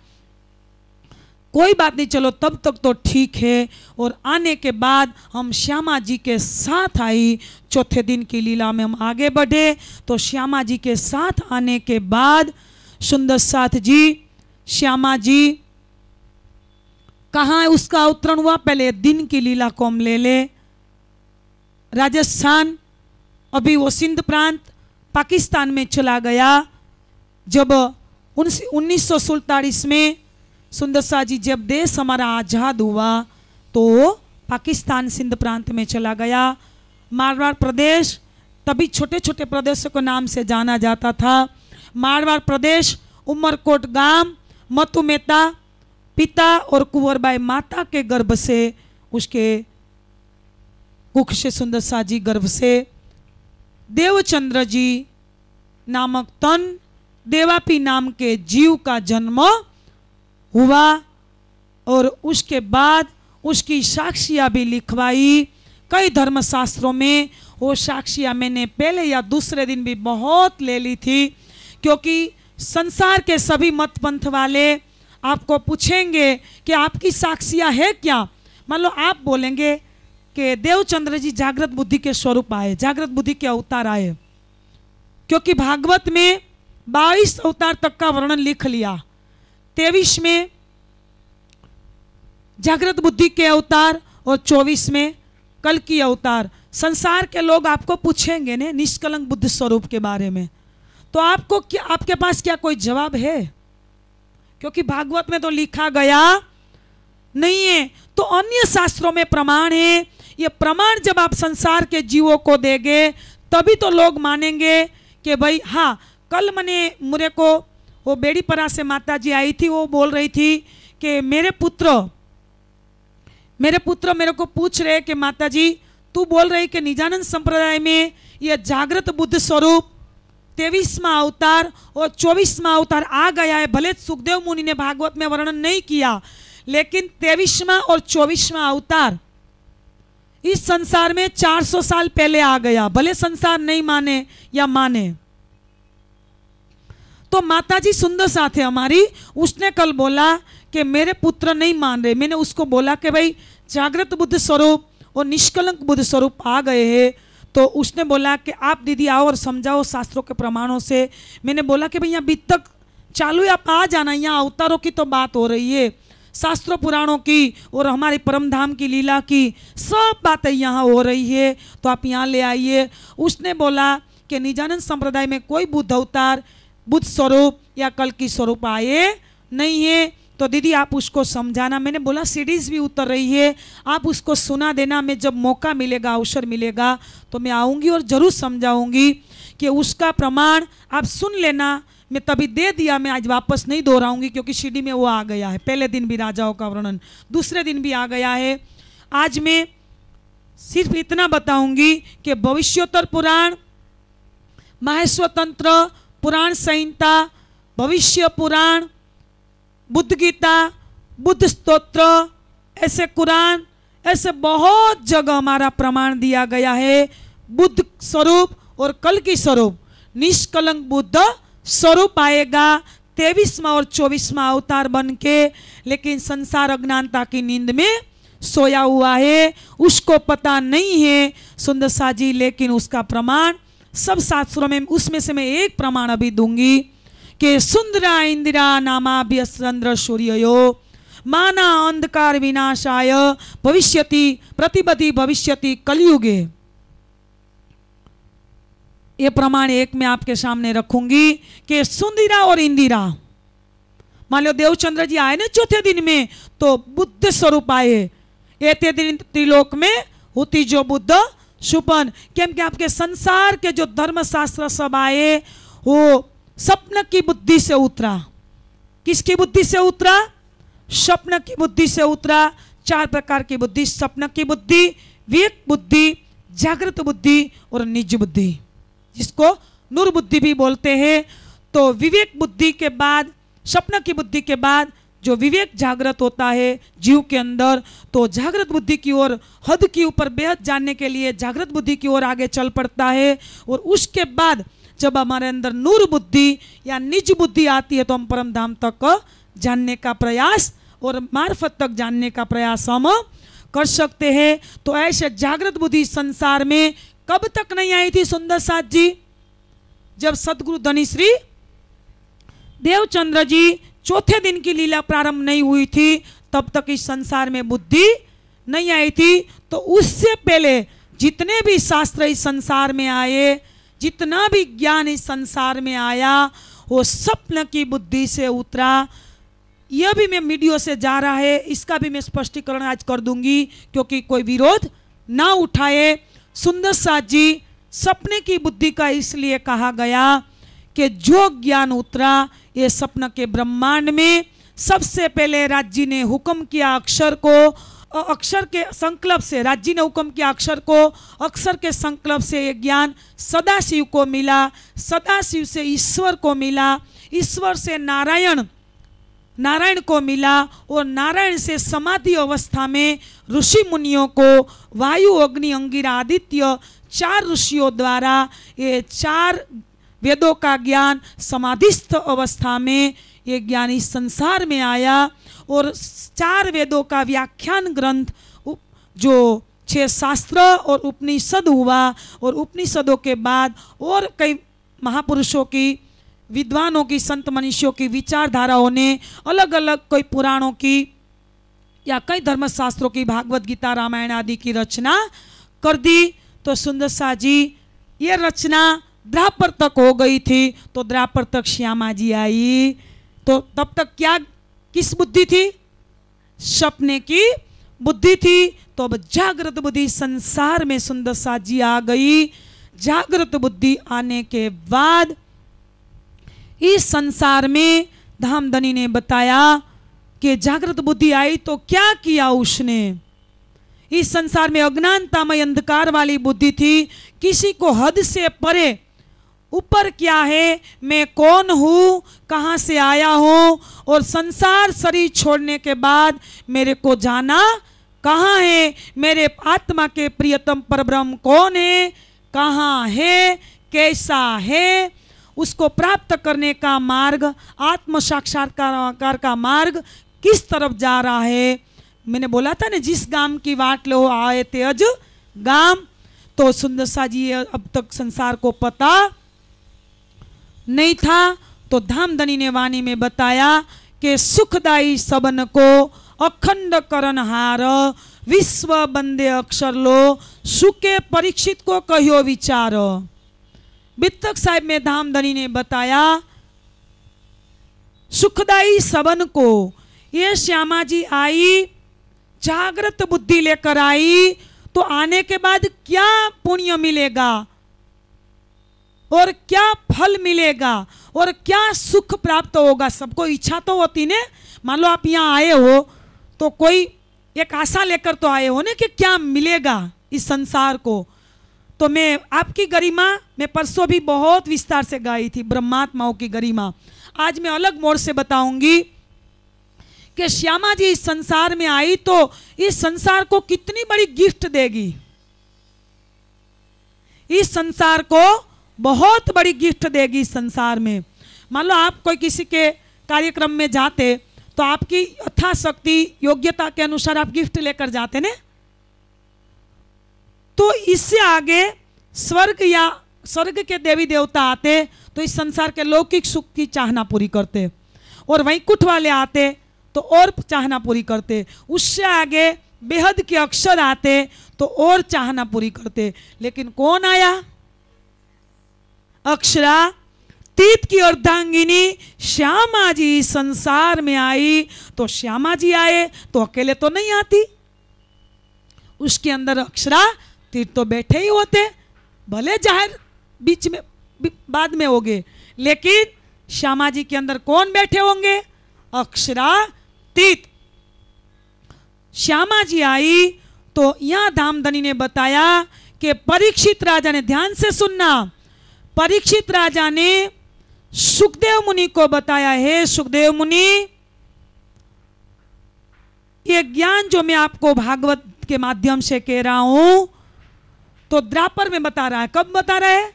कोई बात नहीं, चलो तब तक तो ठीक है। और आने के बाद हम श्यामा जी के साथ आई, चौथे दिन की लीला में हम आगे बढ़े। तो श्यामा जी के साथ आने के बाद सुंदर साथ जी, श्यामा जी कहाँ है उसका अवतरण हुआ? पहले दिन की लीला को हम ले ले, राजस्थान, अभी वो सिंध प्रांत पाकिस्तान में चला गया। जब उन्नीस सौ सैंतालीस में सुंदर साथ जी, जब देश हमारा आज़ाद हुआ तो पाकिस्तान सिंध प्रांत में चला गया। मारवाड़ प्रदेश, तभी छोटे छोटे प्रदेशों के नाम से जाना जाता था, मारवाड़ प्रदेश, उमरकोट गांव, मतुमेता पिता और कुंवरबाई माता के गर्भ से, उसके कुख से सुंदर साथ जी गर्भ से देवचंद्र जी नामक तन देवापी नाम के जीव का जन्म हुआ। और उसके बाद उसकी साक्षियाँ भी लिखवाई कई धर्मशास्त्रों में। वो साक्षियाँ मैंने पहले या दूसरे दिन भी बहुत ले ली थी, क्योंकि संसार के सभी मत पंथ वाले आपको पूछेंगे कि आपकी साक्षियाँ है क्या। मान लो आप बोलेंगे कि देवचंद्र जी जागृत बुद्धि के स्वरूप आए, जागृत बुद्धि के अवतार आए, क्योंकि भागवत में बाईस अवतार तक का वर्णन लिख लिया। तेईस में जागृत बुद्धि के अवतार और चौबीस में कल की अवतार। संसार के लोग आपको पूछेंगे ने निष्कलंक बुद्ध स्वरूप के बारे में, तो आपको क्या, आपके पास क्या कोई जवाब है? क्योंकि भागवत में तो लिखा गया नहीं है, तो अन्य शास्त्रों में प्रमाण है। ये प्रमाण जब आप संसार के जीवों को देंगे तभी तो लोग मानेंगे कि भाई हाँ। कल मैंने मुरे को वो बेड़ीपरा से माता जी आई थी, वो बोल रही थी कि मेरे पुत्र मेरे पुत्र मेरे को पूछ रहे कि माता जी तू बोल रही कि निजानंद संप्रदाय में यह जागृत बुद्ध स्वरूप तेईसवां अवतार और चौबीसवां अवतार आ गया है। भले सुखदेव मुनि ने भागवत में वर्णन नहीं किया, लेकिन तेईसवां और चौबीसवां अवतार इस संसार में चार सौ साल पहले आ गया, भले संसार नहीं माने या माने। तो माता जी सुंदर साथ है हमारी, उसने कल बोला कि मेरे पुत्र नहीं मान रहे। मैंने उसको बोला कि भाई जागृत बुद्ध स्वरूप और निष्कलंक बुद्ध स्वरूप आ गए हैं। तो उसने बोला कि आप दीदी आओ और समझाओ शास्त्रों के प्रमाणों से। मैंने बोला कि भैया अभी तक चालू है, आप आ जाना, यहाँ अवतारों की तो बात हो रही है, शास्त्रों पुराणों की और हमारे परमधाम की लीला की सब बातें यहाँ हो रही है, तो आप यहाँ ले आइए। उसने बोला कि निजानंद संप्रदाय में कोई बुद्ध अवतार, बुद्ध स्वरूप या कल की स्वरूप आए नहीं है, तो दीदी आप उसको समझाना। मैंने बोला सीरीज़ भी उतर रही है, आप उसको सुना देना, मैं जब मौका मिलेगा, अवसर मिलेगा तो मैं आऊँगी और ज़रूर समझाऊँगी कि उसका प्रमाण आप सुन लेना। मैं तभी दे दिया, मैं आज वापस नहीं दोहराऊँगी, क्योंकि शिरडी में वो आ गया है। पहले दिन भी राजाओं का वर्णन, दूसरे दिन भी आ गया है। आज मैं सिर्फ इतना बताऊँगी कि भविष्योत्तर पुराण, माहेश्वर तंत्र, पुराण संहिता, भविष्य पुराण, बुद्ध गीता, बुद्ध स्तोत्र, ऐसे कुरान, ऐसे बहुत जगह हमारा प्रमाण दिया गया है बुद्ध स्वरूप और कल की स्वरूप निष्कलंक बुद्ध स्वरूप आएगा। तेईसवां और चौबीसवां अवतार बनके, लेकिन संसार अज्ञानता की नींद में सोया हुआ है, उसको पता नहीं है सुंदर साजी। लेकिन उसका प्रमाण सब शास्त्रों में, उसमें से मैं एक प्रमाण अभी दूंगी कि सुंदरा इंदिरा नामाभ्य चंद्र सूर्यो माना अंधकार विनाशाय भविष्यति प्रतिपदि भविष्यति कलयुगे। ये प्रमाण एक मैं आपके सामने रखूंगी कि सुंदिरा और इंदिरा, मान लो देवचंद्र जी आए ना चौथे दिन में, तो बुद्ध स्वरूप आए। एते दिन त्रिलोक में होती जो बुद्ध सुपन, क्योंकि आपके संसार के जो धर्मशास्त्र सब आए वो स्वप्न की बुद्धि से उतरा। किसकी बुद्धि से उतरा? स्वप्न की बुद्धि से उतरा। चार प्रकार की बुद्धि, स्वप्न की बुद्धि, विवेक बुद्धि, जागृत बुद्धि और निज बुद्धि, जिसको नूर बुद्धि भी बोलते हैं। तो विवेक बुद्धि के बाद, स्वप्न की बुद्धि के बाद जो विवेक जागृत होता है जीव के अंदर, तो जागृत बुद्धि की ओर, हद की ऊपर बेहद जानने के लिए जागृत बुद्धि की ओर आगे चल पड़ता है। और उसके बाद जब हमारे अंदर नूर बुद्धि या निज बुद्धि आती है तो हम परम धाम तक जानने का प्रयास और मार्फत तक जानने का प्रयास हम कर सकते हैं। तो ऐसे जागृत बुद्धि संसार में कब तक नहीं आई थी सुंदर साथ जी? जब सदगुरु धनिश्री देवचंद्र जी चौथे दिन की लीला प्रारंभ नहीं हुई थी, तब तक इस संसार में बुद्धि नहीं आई थी। तो उससे पहले जितने भी शास्त्र इस संसार में आए, जितना भी ज्ञान इस संसार में आया, वो स्वप्न की बुद्धि से उतरा। यह भी मैं वीडियो से जा रहा है, इसका भी मैं स्पष्टीकरण आज कर दूंगी, क्योंकि कोई विरोध ना उठाए। सुंदर साथ जी, सपने की बुद्धि का इसलिए कहा गया कि जो ज्ञान उतरा ये सपन के ब्रह्मांड में। सबसे पहले राज्य ने हुक्म किया अक्षर को, अक्षर के संकल्प से राज्य ने हुक्म किया अक्षर को, अक्षर के संकल्प से ये ज्ञान सदाशिव को मिला, सदाशिव से ईश्वर को मिला, ईश्वर से नारायण नारायण को मिला, और नारायण से समाधि अवस्था में ऋषि मुनियों को वायु अग्नि अंगिरा आदित्य चार ऋषियों द्वारा ये चार वेदों का ज्ञान समाधिस्थ अवस्था में ये ज्ञान इस संसार में आया। और चार वेदों का व्याख्यान ग्रंथ जो छह शास्त्र और उपनिषद हुआ, और उपनिषदों के बाद और कई महापुरुषों की, विद्वानों की, संत मनीषियों की विचारधाराओं ने अलग अलग कोई पुराणों की या कई धर्मशास्त्रों की भागवत गीता रामायण आदि की रचना कर दी। तो सुंदर सा जी, ये रचना द्रापर तक हो गई थी, तो द्रापर तक श्यामा जी आई। तो तब तक क्या, किस बुद्धि थी? सपने की बुद्धि थी। तो अब जागृत बुद्धि संसार में सुंदर सा जी आ गई। जागृत बुद्धि आने के बाद इस संसार में धामधनी ने बताया कि जागृत बुद्धि आई तो क्या किया उसने। इस संसार में अज्ञानतामय अंधकार वाली बुद्धि थी, किसी को हद से परे ऊपर क्या है, मैं कौन हूँ, कहाँ से आया हूँ, और संसार शरीर छोड़ने के बाद मेरे को जाना कहाँ है, मेरे आत्मा के प्रियतम परब्रह्म कौन है, कहाँ है, कैसा है, उसको प्राप्त करने का मार्ग, आत्म साक्षात्कार का मार्ग किस तरफ जा रहा है। मैंने बोला था ना, जिस गांव की वाट लो आए थे अज गांव। तो सुंदर सा जी अब तक संसार को पता नहीं था। तो धामधनी ने वाणी में बताया कि सुखदायी सबन को अखंड करण हार विश्व बंदे अक्षर लो सुके परीक्षित को कहो विचार। बित्तक साहिब में धामधनी ने बताया सुखदाई सबन को, ये श्यामा जी आई, जागृत बुद्धि लेकर आई, तो आने के बाद क्या पुण्य मिलेगा और क्या फल मिलेगा और क्या सुख प्राप्त होगा। सबको इच्छा तो होती ने, मान लो आप यहाँ आए हो तो कोई एक आशा लेकर तो आए हो ना कि क्या मिलेगा इस संसार को। तो मैं आपकी गरिमा मैं परसों भी बहुत विस्तार से गाई थी, ब्रह्मात्माओं की गरिमा, आज मैं अलग मोड़ से बताऊंगी कि श्यामा जी इस संसार में आई तो इस संसार को कितनी बड़ी गिफ्ट देगी। इस संसार को बहुत बड़ी गिफ्ट देगी इस संसार में। मान लो आप कोई किसी के कार्यक्रम में जाते तो आपकी यथाशक्ति योग्यता के अनुसार आप गिफ्ट लेकर जाते ना, तो इससे आगे स्वर्ग या स्वर्ग के देवी देवता आते तो इस संसार के लौकिक सुख की चाहना पूरी करते, और वैकुंठ वाले आते तो और चाहना पूरी करते, उससे आगे बेहद के अक्षर आते तो और चाहना पूरी करते। लेकिन कौन आया? अक्षरा तीत की अर्धांगिनी श्यामा जी संसार में आई। तो श्यामा जी आए तो अकेले तो नहीं आती, उसके अंदर अक्षरा तीत तो बैठे ही होते, भले जाहिर बीच में बाद में होंगे, लेकिन श्यामा जी के अंदर कौन बैठे होंगे? अक्षरा तीत। श्यामा जी आई तो यहाँ धामधनी ने बताया कि परीक्षित राजा ने, ध्यान से सुनना, परीक्षित राजा ने सुखदेव मुनि को बताया, है सुखदेव मुनि, ये ज्ञान जो मैं आपको भागवत के माध्यम से कह रहा हूं, तो द्रापर में बता रहा है। कब बता रहा है?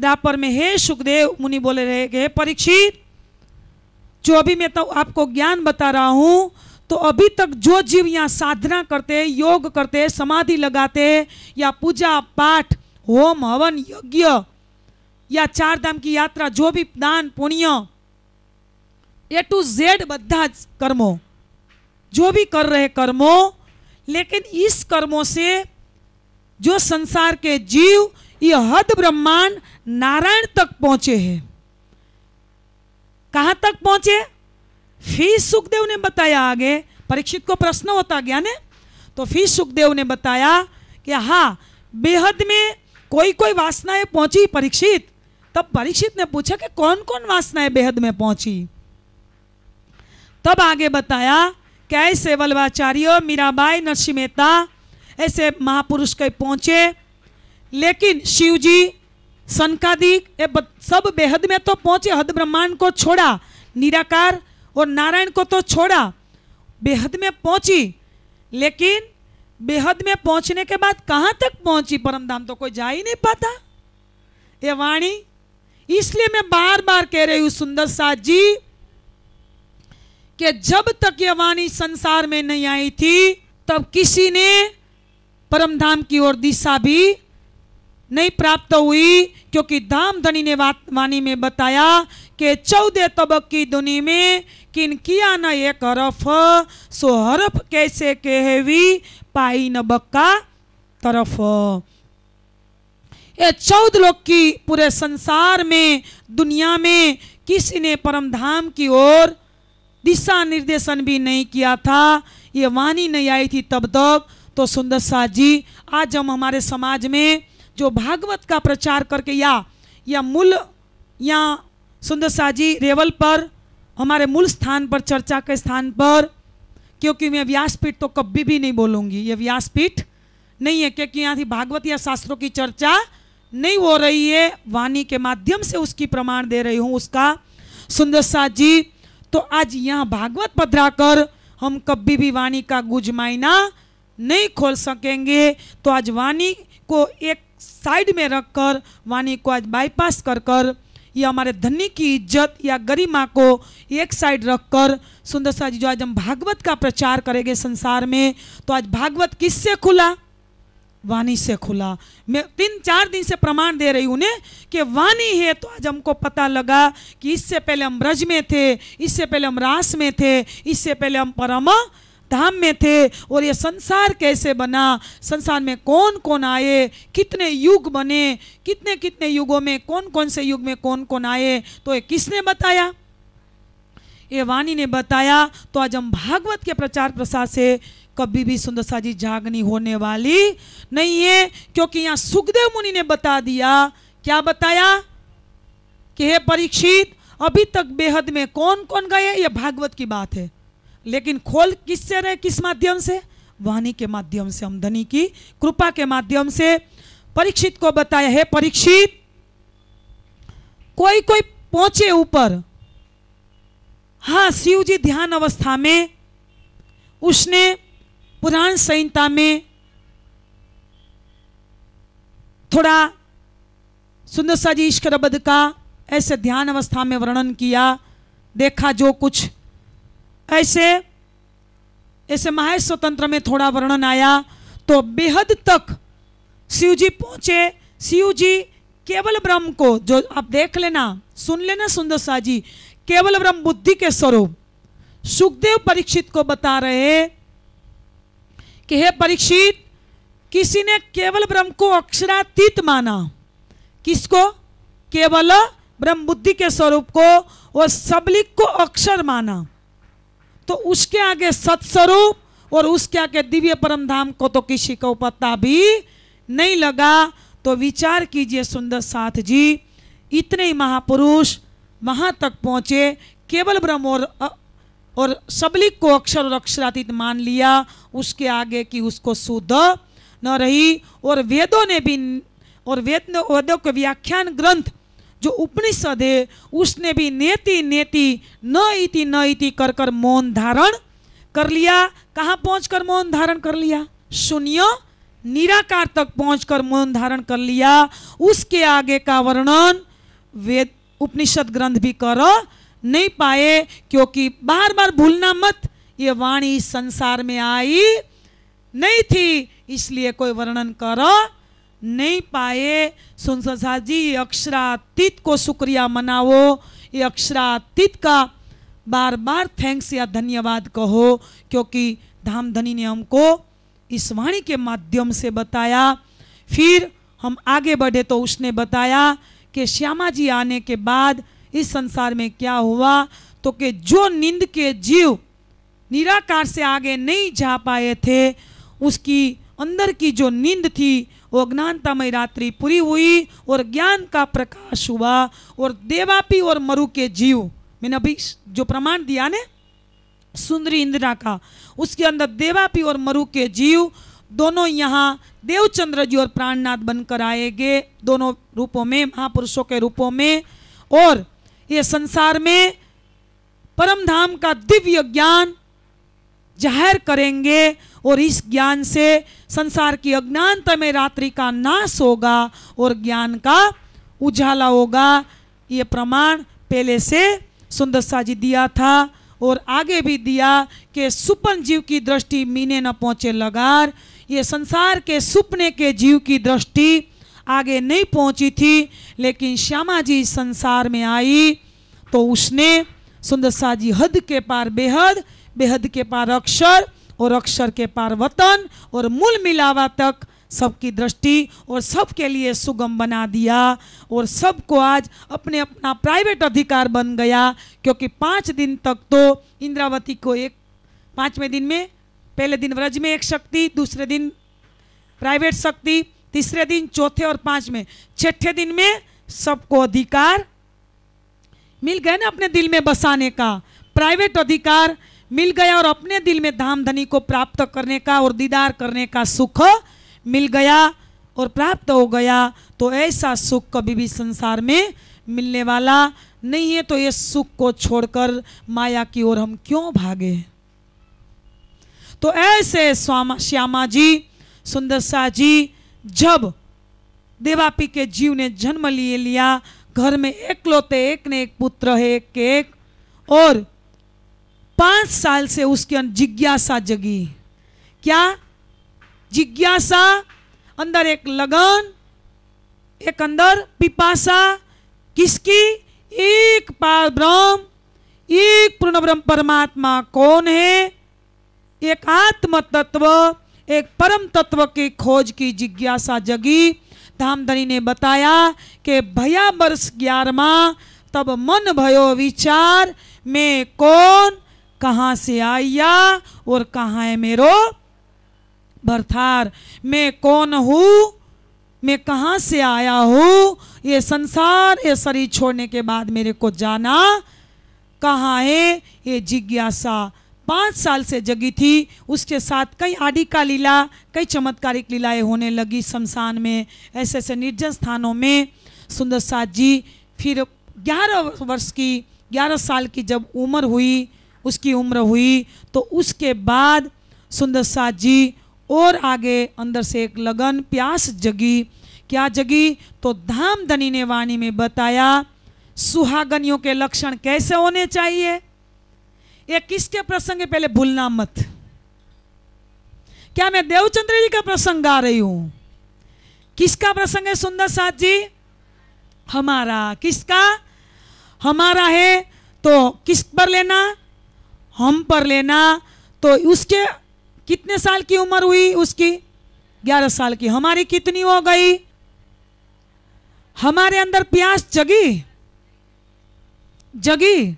द्रापर में। हे सुखदेव मुनि बोले रहे कि परीक्षित, जो अभी मैं तो आपको ज्ञान बता रहा हूं, तो अभी तक जो जीव यहाँ साधना करते, योग करते, समाधि लगाते, या पूजा पाठ, होम हवन यज्ञ, या चार धाम की यात्रा, जो भी दान पुण्य ए टू जेड बद्धा कर्मों जो भी कर रहे कर्मों, लेकिन इस कर्मों से जो संसार के जीव ये हद ब्रह्मांड नारायण तक पहुंचे हैं। कहाँ तक पहुंचे? फिर सुखदेव ने बताया आगे, परीक्षित को प्रश्न होता गया ने, तो फिर सुखदेव ने बताया कि हाँ, बेहद में कोई कोई वासनाएं पहुंची परीक्षित। तब परीक्षित ने पूछा कि कौन कौन वासनाएं बेहद में पहुंची? तब आगे बताया कि ऐसे वल्लभाचार्य, मीराबाई, नरसिंह मेहता, ऐसे महापुरुष कई पहुंचे, लेकिन शिवजी, सनकादिक, ये सब बेहद में तो पहुंचे, हद ब्रह्मांड को छोड़ा, निराकार और नारायण को तो छोड़ा, बेहद में पहुंची, लेकिन बेहद में पहुंचने के बाद कहां तक पहुंची? परमधाम तो कोई जा ही नहीं पाता। ये वाणी इसलिए मैं बार बार कह रही हूं सुंदर साथ जी कि जब तक ये वाणी संसार में नहीं आई थी, तब किसी ने परमधाम की ओर दिशा भी नहीं प्राप्त हुई, क्योंकि धामधनी ने वाणी में बताया कि चौदह तबक की दुनी में किन किया न एक हरफ, सो हरफ कैसे कहवी पाई न बक्का तरफ। ये चौदह लोग की पूरे संसार में, दुनिया में किसी ने परमधाम की ओर दिशा निर्देशन भी नहीं किया था, ये वाणी नहीं आई थी तब तक। तो सुंदर साथ जी, आज हम हमारे समाज में जो भागवत का प्रचार करके या या मूल या सुंदर साजी रेवल पर, हमारे मूल स्थान पर, चर्चा के स्थान पर, क्योंकि मैं व्यासपीठ तो कभी भी नहीं बोलूँगी, ये व्यासपीठ नहीं है, क्योंकि यहाँ से भागवत या शास्त्रों की चर्चा नहीं हो रही है, वाणी के माध्यम से उसकी प्रमाण दे रही हूँ उसका। सुंदर साजी, तो आज यहाँ भागवत पधरा कर हम कभी भी वाणी का गुजमाइना नहीं खोल सकेंगे, तो आज वाणी को एक साइड में रखकर, वाणी को आज बाईपास कर कर, या हमारे धनी की इज्जत या गरिमा को एक साइड रखकर सुंदर साजी जो आज हम भागवत का प्रचार करेंगे संसार में, तो आज भागवत किससे खुला? वाणी से खुला। मैं तीन चार दिन से प्रमाण दे रही हूँ ने कि वाणी है, तो आज हमको पता लगा कि इससे पहले हम ब्रज में थे, इससे पहले हम रास में थे, इससे पहले हम परम धाम में थे, और ये संसार कैसे बना, संसार में कौन कौन आए, कितने युग बने, कितने कितने युगों में, कौन कौन से युग में कौन कौन आए, तो ये किसने बताया? ये वाणी ने बताया। तो आज हम भागवत के प्रचार प्रसार से कभी भी सुंदर साजी जागनी होने वाली नहीं है, क्योंकि यहाँ सुखदेव मुनि ने बता दिया। क्या बताया? कि हे परीक्षित, अभी तक बेहद में कौन कौन गए, ये भागवत की बात है, लेकिन खोल किससे रहे, किस माध्यम से? वाणी के माध्यम से, हम धनी की कृपा के माध्यम से। परीक्षित को बताया, है परीक्षित, कोई कोई पहुंचे ऊपर। हाँ, शिव जी ध्यान अवस्था में, उसने पुराण संहिता में थोड़ा सुंदर साजी ईश्वरबद का ऐसे ध्यान अवस्था में वर्णन किया देखा जो कुछ। ऐसे ऐसे महेश स्वतंत्र में थोड़ा वर्णन आया। तो बेहद तक शिव जी पहुँचे। शिव जी केवल ब्रह्म को, जो आप देख लेना सुन लेना सुंदर साजी, केवल ब्रह्म बुद्धि के स्वरूप सुखदेव परीक्षित को बता रहे कि हे परीक्षित, किसी ने केवल ब्रह्म को अक्षरातीत माना, किसको? केवल ब्रह्म बुद्धि के स्वरूप को, और सबलिक को अक्षर माना। तो उसके आगे सत्स्वरूप और उसके आगे दिव्य परमधाम को तो किसी को पता भी नहीं लगा। तो विचार कीजिए सुंदर साथ जी, इतने ही महापुरुष वहाँ तक पहुँचे, केवल ब्रह्म और और सबलिक को अक्षर और अक्षरातीत मान लिया, उसके आगे की उसको सुध न रही। और वेदों ने भी, और वेद वेदों के व्याख्यान ग्रंथ जो उपनिषद है, उसने भी नेति नेति न इति न इति कर कर मौन धारण कर लिया। कहाँ पहुँच कर मौन धारण कर लिया? शून्य निराकार तक पहुंचकर मौन धारण कर लिया। उसके आगे का वर्णन वेद उपनिषद ग्रंथ भी कर नहीं पाए, क्योंकि बार बार भूलना मत, ये वाणी संसार में आई नहीं थी, इसलिए कोई वर्णन कर नहीं पाए। सुनसा जी, अक्षरातीत को शुक्रिया मनाओ, ये अक्षरातीत का बार बार थैंक्स या धन्यवाद कहो, क्योंकि धामधनी ने हमको इस वाणी के माध्यम से बताया। फिर हम आगे बढ़े तो उसने बताया कि श्यामा जी आने के बाद इस संसार में क्या हुआ। तो कि जो निंद के जीव निराकार से आगे नहीं जा पाए थे, उसकी अंदर की जो नींद थी वो अज्ञानतामय रात्रि पूरी हुई और ज्ञान का प्रकाश हुआ। और देवापी और मरु के जीव, मैंने अभी जो प्रमाण दिया ने सुंदरी इंदिरा का, उसके अंदर देवापी और मरु के जीव दोनों यहाँ देवचंद्र जी और प्राणनाथ बनकर आएंगे, दोनों रूपों में, महापुरुषों के रूपों में। और ये संसार में परमधाम का दिव्य ज्ञान जाहिर करेंगे, और इस ज्ञान से संसार की अज्ञानतमय रात्रि का नाश होगा और ज्ञान का उजाला होगा। ये प्रमाण पहले से सुंदर सा जी दिया था, और आगे भी दिया कि सुपन जीव की दृष्टि मीने न पहुँचे लगार। ये संसार के सुपने के जीव की दृष्टि आगे नहीं पहुँची थी, लेकिन श्यामा जी संसार में आई तो उसने सुंदर सा जी हद के पार बेहद, बेहद के पार अक्षर, और अक्षर के पार वतन, और मूल मिलावा तक सबकी दृष्टि और सबके लिए सुगम बना दिया। और सबको आज अपने अपना प्राइवेट अधिकार बन गया, क्योंकि पाँच दिन तक तो इंद्रावती को एक पाँचवें दिन में, पहले दिन व्रज में एक शक्ति, दूसरे दिन प्राइवेट शक्ति, तीसरे दिन, चौथे और पाँचवें, छठे दिन में सबको अधिकार मिल गया ना अपने दिल में बसाने का, प्राइवेट अधिकार मिल गया, और अपने दिल में धामधनी को प्राप्त करने का और दीदार करने का सुख मिल गया और प्राप्त हो गया। तो ऐसा सुख कभी भी संसार में मिलने वाला नहीं है। तो ये सुख को छोड़कर माया की ओर हम क्यों भागे? तो ऐसे स्वामा श्यामा जी, सुंदर सा जी, जब देवापी के जीव ने जन्म लिए लिया, घर में एकलौते, एक ने एक पुत्र है, एक के एक, और पाँच साल से उसके अंदर जिज्ञासा जगी। क्या जिज्ञासा? अंदर एक लगन, एक अंदर पिपासा, किसकी? एक पार ब्रह्म, एक पूर्ण ब्रह्म परमात्मा कौन है, एक आत्म तत्व, एक परम तत्व की खोज की जिज्ञासा जगी। धामधनी ने बताया कि भया वर्ष ग्यारहवा तब मन भयो विचार, मैं कौन, कहाँ से आया और कहाँ है मेरो भरथार। मैं कौन हूँ, मैं कहाँ से आया हूँ, ये संसार ये शरीर छोड़ने के बाद मेरे को जाना कहाँ है, ये जिज्ञासा पाँच साल से जगी थी। उसके साथ कई आदि का लीला, कई चमत्कारिक लीलाएं होने लगी शमशान में, ऐसे ऐसे निर्जन स्थानों में। सुंदर साथ जी फिर ग्यारह वर्ष की, ग्यारह साल की जब उम्र हुई, उसकी उम्र हुई, तो उसके बाद सुंदर साथ जी और आगे अंदर से एक लगन प्यास जगी। क्या जगी? तो धामधनी ने वाणी में बताया सुहागनियों के लक्षण कैसे होने चाहिए, ये किसके प्रसंग है पहले भूलना मत। क्या मैं देवचंद्र जी का प्रसंग गा रही हूं? किसका प्रसंग है सुंदर साथ जी? हमारा। किसका? हमारा है तो किस पर लेना? हम पर लेना। तो उसके कितने साल की उम्र हुई? उसकी ग्यारह साल की। हमारी कितनी हो गई? हमारे अंदर प्यास जगी जगी।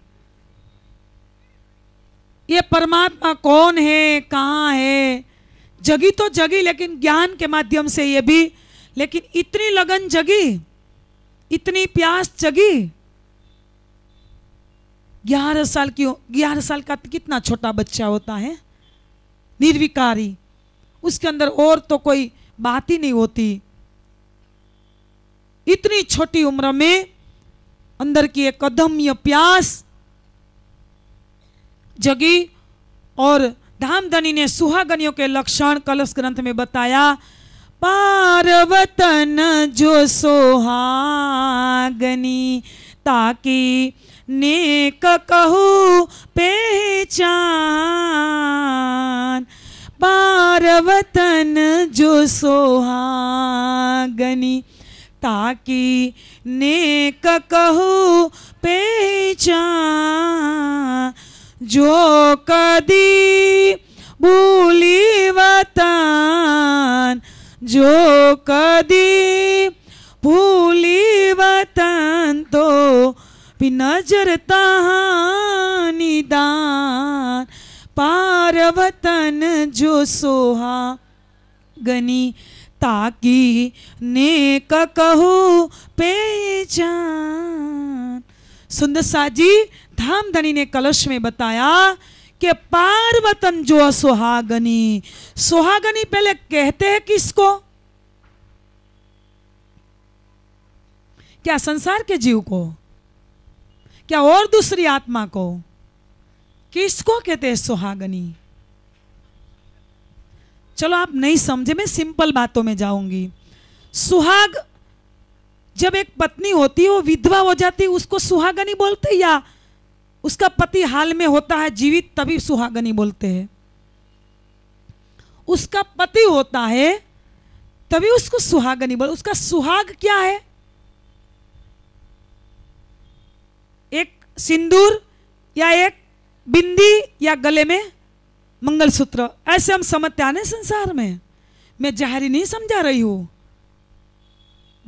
ये परमात्मा कौन है, कहाँ है, जगी तो जगी लेकिन ज्ञान के माध्यम से ये भी, लेकिन इतनी लगन जगी, इतनी प्यास जगी। ग्यारह साल की, ग्यारह साल का कितना छोटा बच्चा होता है, निर्विकारी, उसके अंदर और तो कोई बात ही नहीं होती। इतनी छोटी उम्र में अंदर की एक अदम्य प्यास जगी। और धामधनी ने सुहागनियों के लक्षण कलश ग्रंथ में बताया, पार्वतन जो सुहागनी ताकि नेक कहूँ पहचान, पार्वतन जो सुहागनी ताकि नेक कहूँ पहचान, जो कदी भूली वतन, जो कदी भूली वतन तो बिनजर तहाँ निदान, पार्वतन जो सुहागनी ताकि नेक कहूँ पहचान। सुंदर साजी धामधनी ने कलश में बताया कि पार्वतन जो सुहागनी, सुहागनी पहले कहते हैं किसको? क्या संसार के जीव को, क्या और दूसरी आत्मा को? किसको कहते हैं सुहागनी? चलो आप नहीं समझे, मैं सिंपल बातों में जाऊंगी। सुहाग जब एक पत्नी होती है, वो विधवा हो जाती है, उसको सुहागनी बोलते हैं, या उसका पति हाल में होता है जीवित तभी सुहागनी बोलते हैं। उसका पति होता है तभी उसको सुहागनी बोल। उसका सुहाग क्या है? एक सिंदूर या एक बिंदी या गले में मंगलसूत्र, ऐसे हम समझते आने संसार में। मैं जहरी नहीं समझा रही हूँ,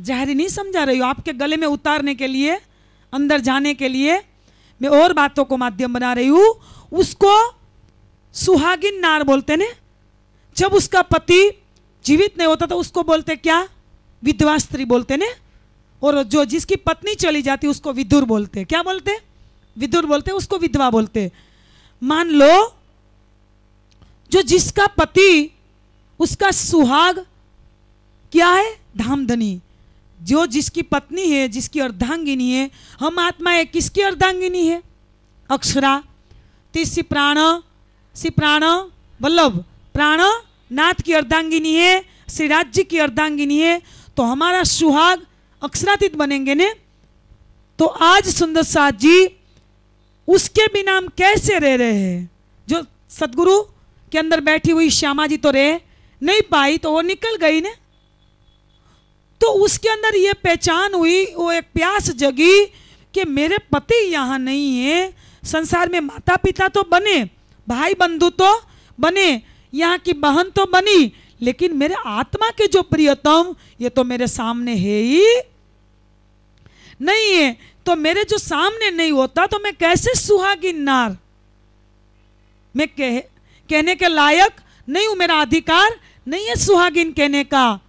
जहरी नहीं समझा रही हूँ, आपके गले में उतारने के लिए, अंदर जाने के लिए मैं और बातों को माध्यम बना रही हूँ। उसको सुहागिन नार बोलते ने। जब उसका पति जीवित नहीं होता तो उसको बोलते क्या? विधवा स्त्री बोलते ने। और जो जिसकी पत्नी चली जाती उसको विधुर बोलते। क्या बोलते? विधुर बोलते, उसको विधवा बोलते। मान लो जो जिसका पति, उसका सुहाग क्या है? धामधनी। जो जिसकी पत्नी है, जिसकी अर्धांगिनी है, हम आत्माएं किसकी अर्धांगिनी है? अक्षरा तीसरी प्राण श्री प्राण वल्लभ प्राणनाथ की अर्धांगिनी है, श्री राज्य की अर्धांगिनी है, तो हमारा सुहाग अक्षरातीत बनेंगे ने। तो आज सुंदर साथ जी उसके बिना हम कैसे रह रहे हैं? जो सदगुरु के अंदर बैठी हुई श्यामा जी तो रह नहीं पाई, तो वो निकल गई ने। तो उसके अंदर ये पहचान हुई, वो एक प्यास जगी कि मेरे पति यहाँ नहीं है। संसार में माता पिता तो बने, भाई बंधु तो बने, यहाँ की बहन तो बनी, लेकिन मेरे आत्मा के जो प्रियतम, ये तो मेरे सामने है ही नहीं है। तो मेरे जो सामने नहीं होता तो मैं कैसे सुहागिन नार, मैं कह कहने के लायक नहीं हूँ, मेरा अधिकार नहीं है सुहागिन कहने का।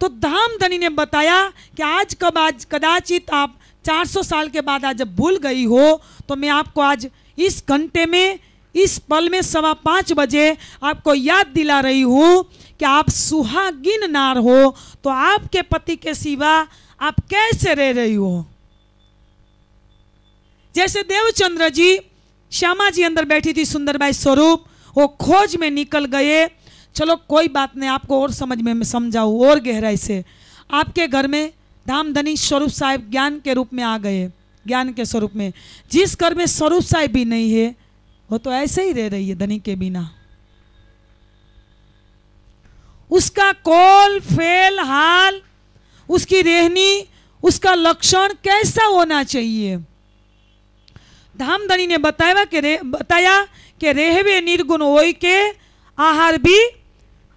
तो धामधनी ने बताया कि आज कब आज कदाचित आप चार सौ साल के बाद आज जब भूल गई हो, तो मैं आपको आज इस घंटे में, इस पल में, सवा पाँच बजे आपको याद दिला रही हूँ कि आप सुहागिन नार हो, तो आपके पति के सिवा आप कैसे रह रही हो? जैसे देवचंद्र जी, श्यामा जी अंदर बैठी थी, सुंदरबाई स्वरूप वो खोज में निकल गए। चलो कोई बात नहीं, आपको और समझ में समझाऊँ और गहराई से। आपके घर में धामधनी स्वरूप साहिब ज्ञान के रूप में आ गए, ज्ञान के स्वरूप में। जिस घर में स्वरूप साई भी नहीं है वो तो ऐसे ही रह रही है धनी के बिना। उसका कौल फेल हाल, उसकी रहनी, उसका लक्षण कैसा होना चाहिए? धामधनी ने बताया कि बताया कि रहवे निर्गुण होई के आहार भी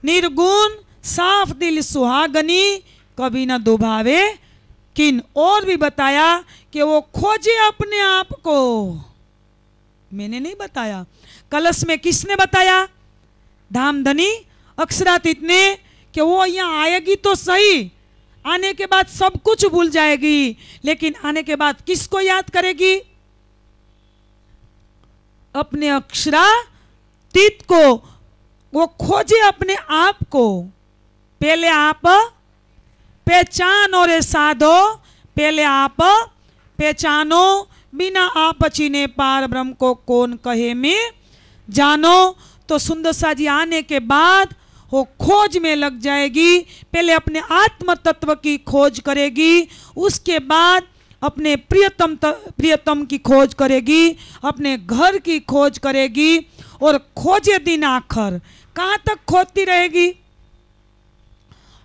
निर्गुण, साफ दिल सुहागनी कभी न दुभावे किन। और भी बताया कि वो खोजे अपने आप को। मैंने नहीं बताया, कलश में किसने बताया? धामधनी अक्षरातीत ने, कि वो यहाँ आएगी तो सही, आने के बाद सब कुछ भूल जाएगी, लेकिन आने के बाद किसको याद करेगी? अपने अक्षरातीत को। वो खोजे अपने आप को। पहले आप पहचान और साधो, पहले आप पहचानो, बिना आप चीने पार ब्रह्म को कौन कहे में जानो। तो सुंदर साजी आने के बाद वो खोज में लग जाएगी। पहले अपने आत्म तत्व की खोज करेगी, उसके बाद अपने प्रियतम प्रियतम की खोज करेगी, अपने घर की खोज करेगी, और खोजे दिन आखर। कहाँ तक खोजती रहेगी?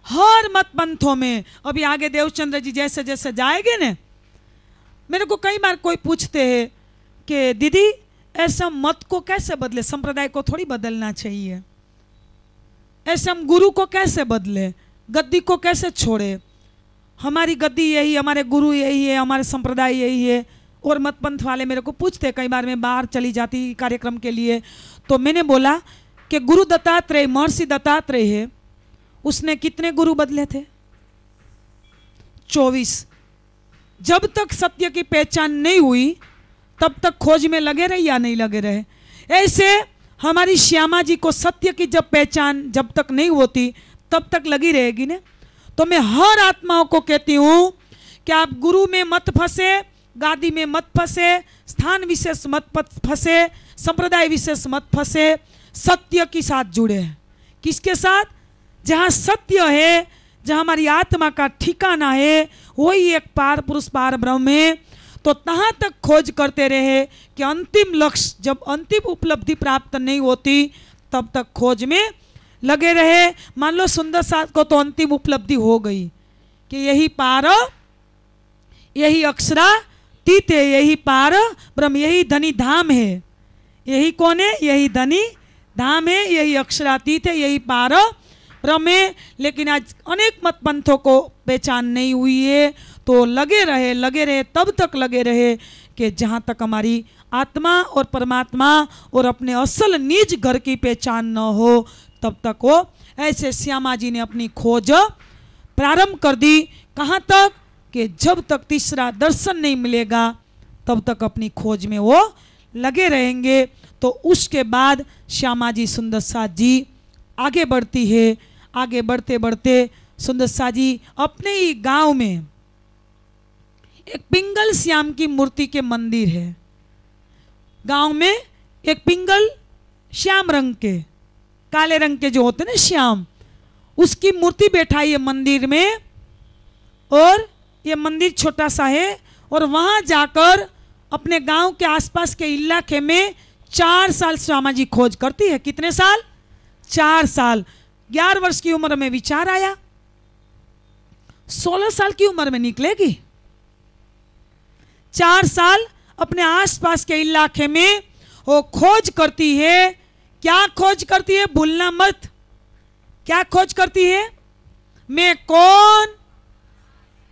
हर मत पंथों में। अभी आगे देवचंद्र जी जैसे जैसे जाएंगे ना, मेरे को कई बार कोई पूछते हैं कि दीदी ऐसा मत को कैसे बदले? संप्रदाय को थोड़ी बदलना चाहिए। ऐसे हम गुरु को कैसे बदले? गद्दी को कैसे छोड़े? हमारी गद्दी यही, हमारे गुरु यही है, हमारे संप्रदाय यही है। और मतपंथ वाले मेरे को पूछते, कई बार मैं बाहर चली जाती कार्यक्रम के लिए, तो मैंने बोला कि गुरु दत्तात्रेय, महर्षि दत्तात्रेय है, उसने कितने गुरु बदले थे? चौबीस। जब तक सत्य की पहचान नहीं हुई तब तक खोज में लगे रहे या नहीं लगे रहे? ऐसे हमारी श्यामा जी को सत्य की जब पहचान जब तक नहीं होती तब तक लगी रहेगी ना। तो मैं हर आत्माओं को कहती हूँ कि आप गुरु में मत फंसे, गादी में मत फंसे, स्थान विशेष मत फंसे, संप्रदाय विशेष मत फंसे, सत्य के साथ जुड़े। किसके साथ? जहाँ सत्य है, जहाँ हमारी आत्मा का ठिकाना है, वही एक पार पुरुष पार ब्रह्म है। तो तहाँ तक खोज करते रहे कि अंतिम लक्ष्य, जब अंतिम उपलब्धि प्राप्त नहीं होती तब तक खोज में लगे रहे। मान लो सुंदर साथ को तो अंतिम उपलब्धि हो गई कि यही पार, यही अक्षरातीत है, यही पार ब्रह्म, यही धनी धाम है। यही कौन है? यही धनी धाम है, यही अक्षरातीत है, यही पार ब्रह्म है। लेकिन आज अनेक मतपंथों को पहचान नहीं हुई है। तो लगे रहे, लगे रहे, तब तक लगे रहे कि जहाँ तक हमारी आत्मा और परमात्मा और अपने असल निज घर की पहचान न हो तब तक वो। ऐसे श्यामा जी ने अपनी खोज प्रारंभ कर दी। कहाँ तक? कि जब तक तीसरा दर्शन नहीं मिलेगा तब तक अपनी खोज में वो लगे रहेंगे। तो उसके बाद श्यामा जी सुंदर साथ जी आगे बढ़ती है। आगे बढ़ते बढ़ते सुंदर साथ जी अपने ही गाँव में एक पिंगल श्याम की मूर्ति के मंदिर है। गांव में एक पिंगल श्याम रंग के, काले रंग के जो होते हैं ना श्याम, उसकी मूर्ति बैठाई है मंदिर में। और ये मंदिर छोटा सा है, और वहाँ जाकर अपने गांव के आसपास के इलाके में चार साल श्यामा जी खोज करती है। कितने साल? चार साल। ग्यारह वर्ष की उम्र में विचार आया, सोलह साल की उम्र में निकलेगी। चार साल अपने आसपास के इलाके में वो खोज करती है। क्या खोज करती है? भूलना मत। क्या खोज करती है? मैं कौन,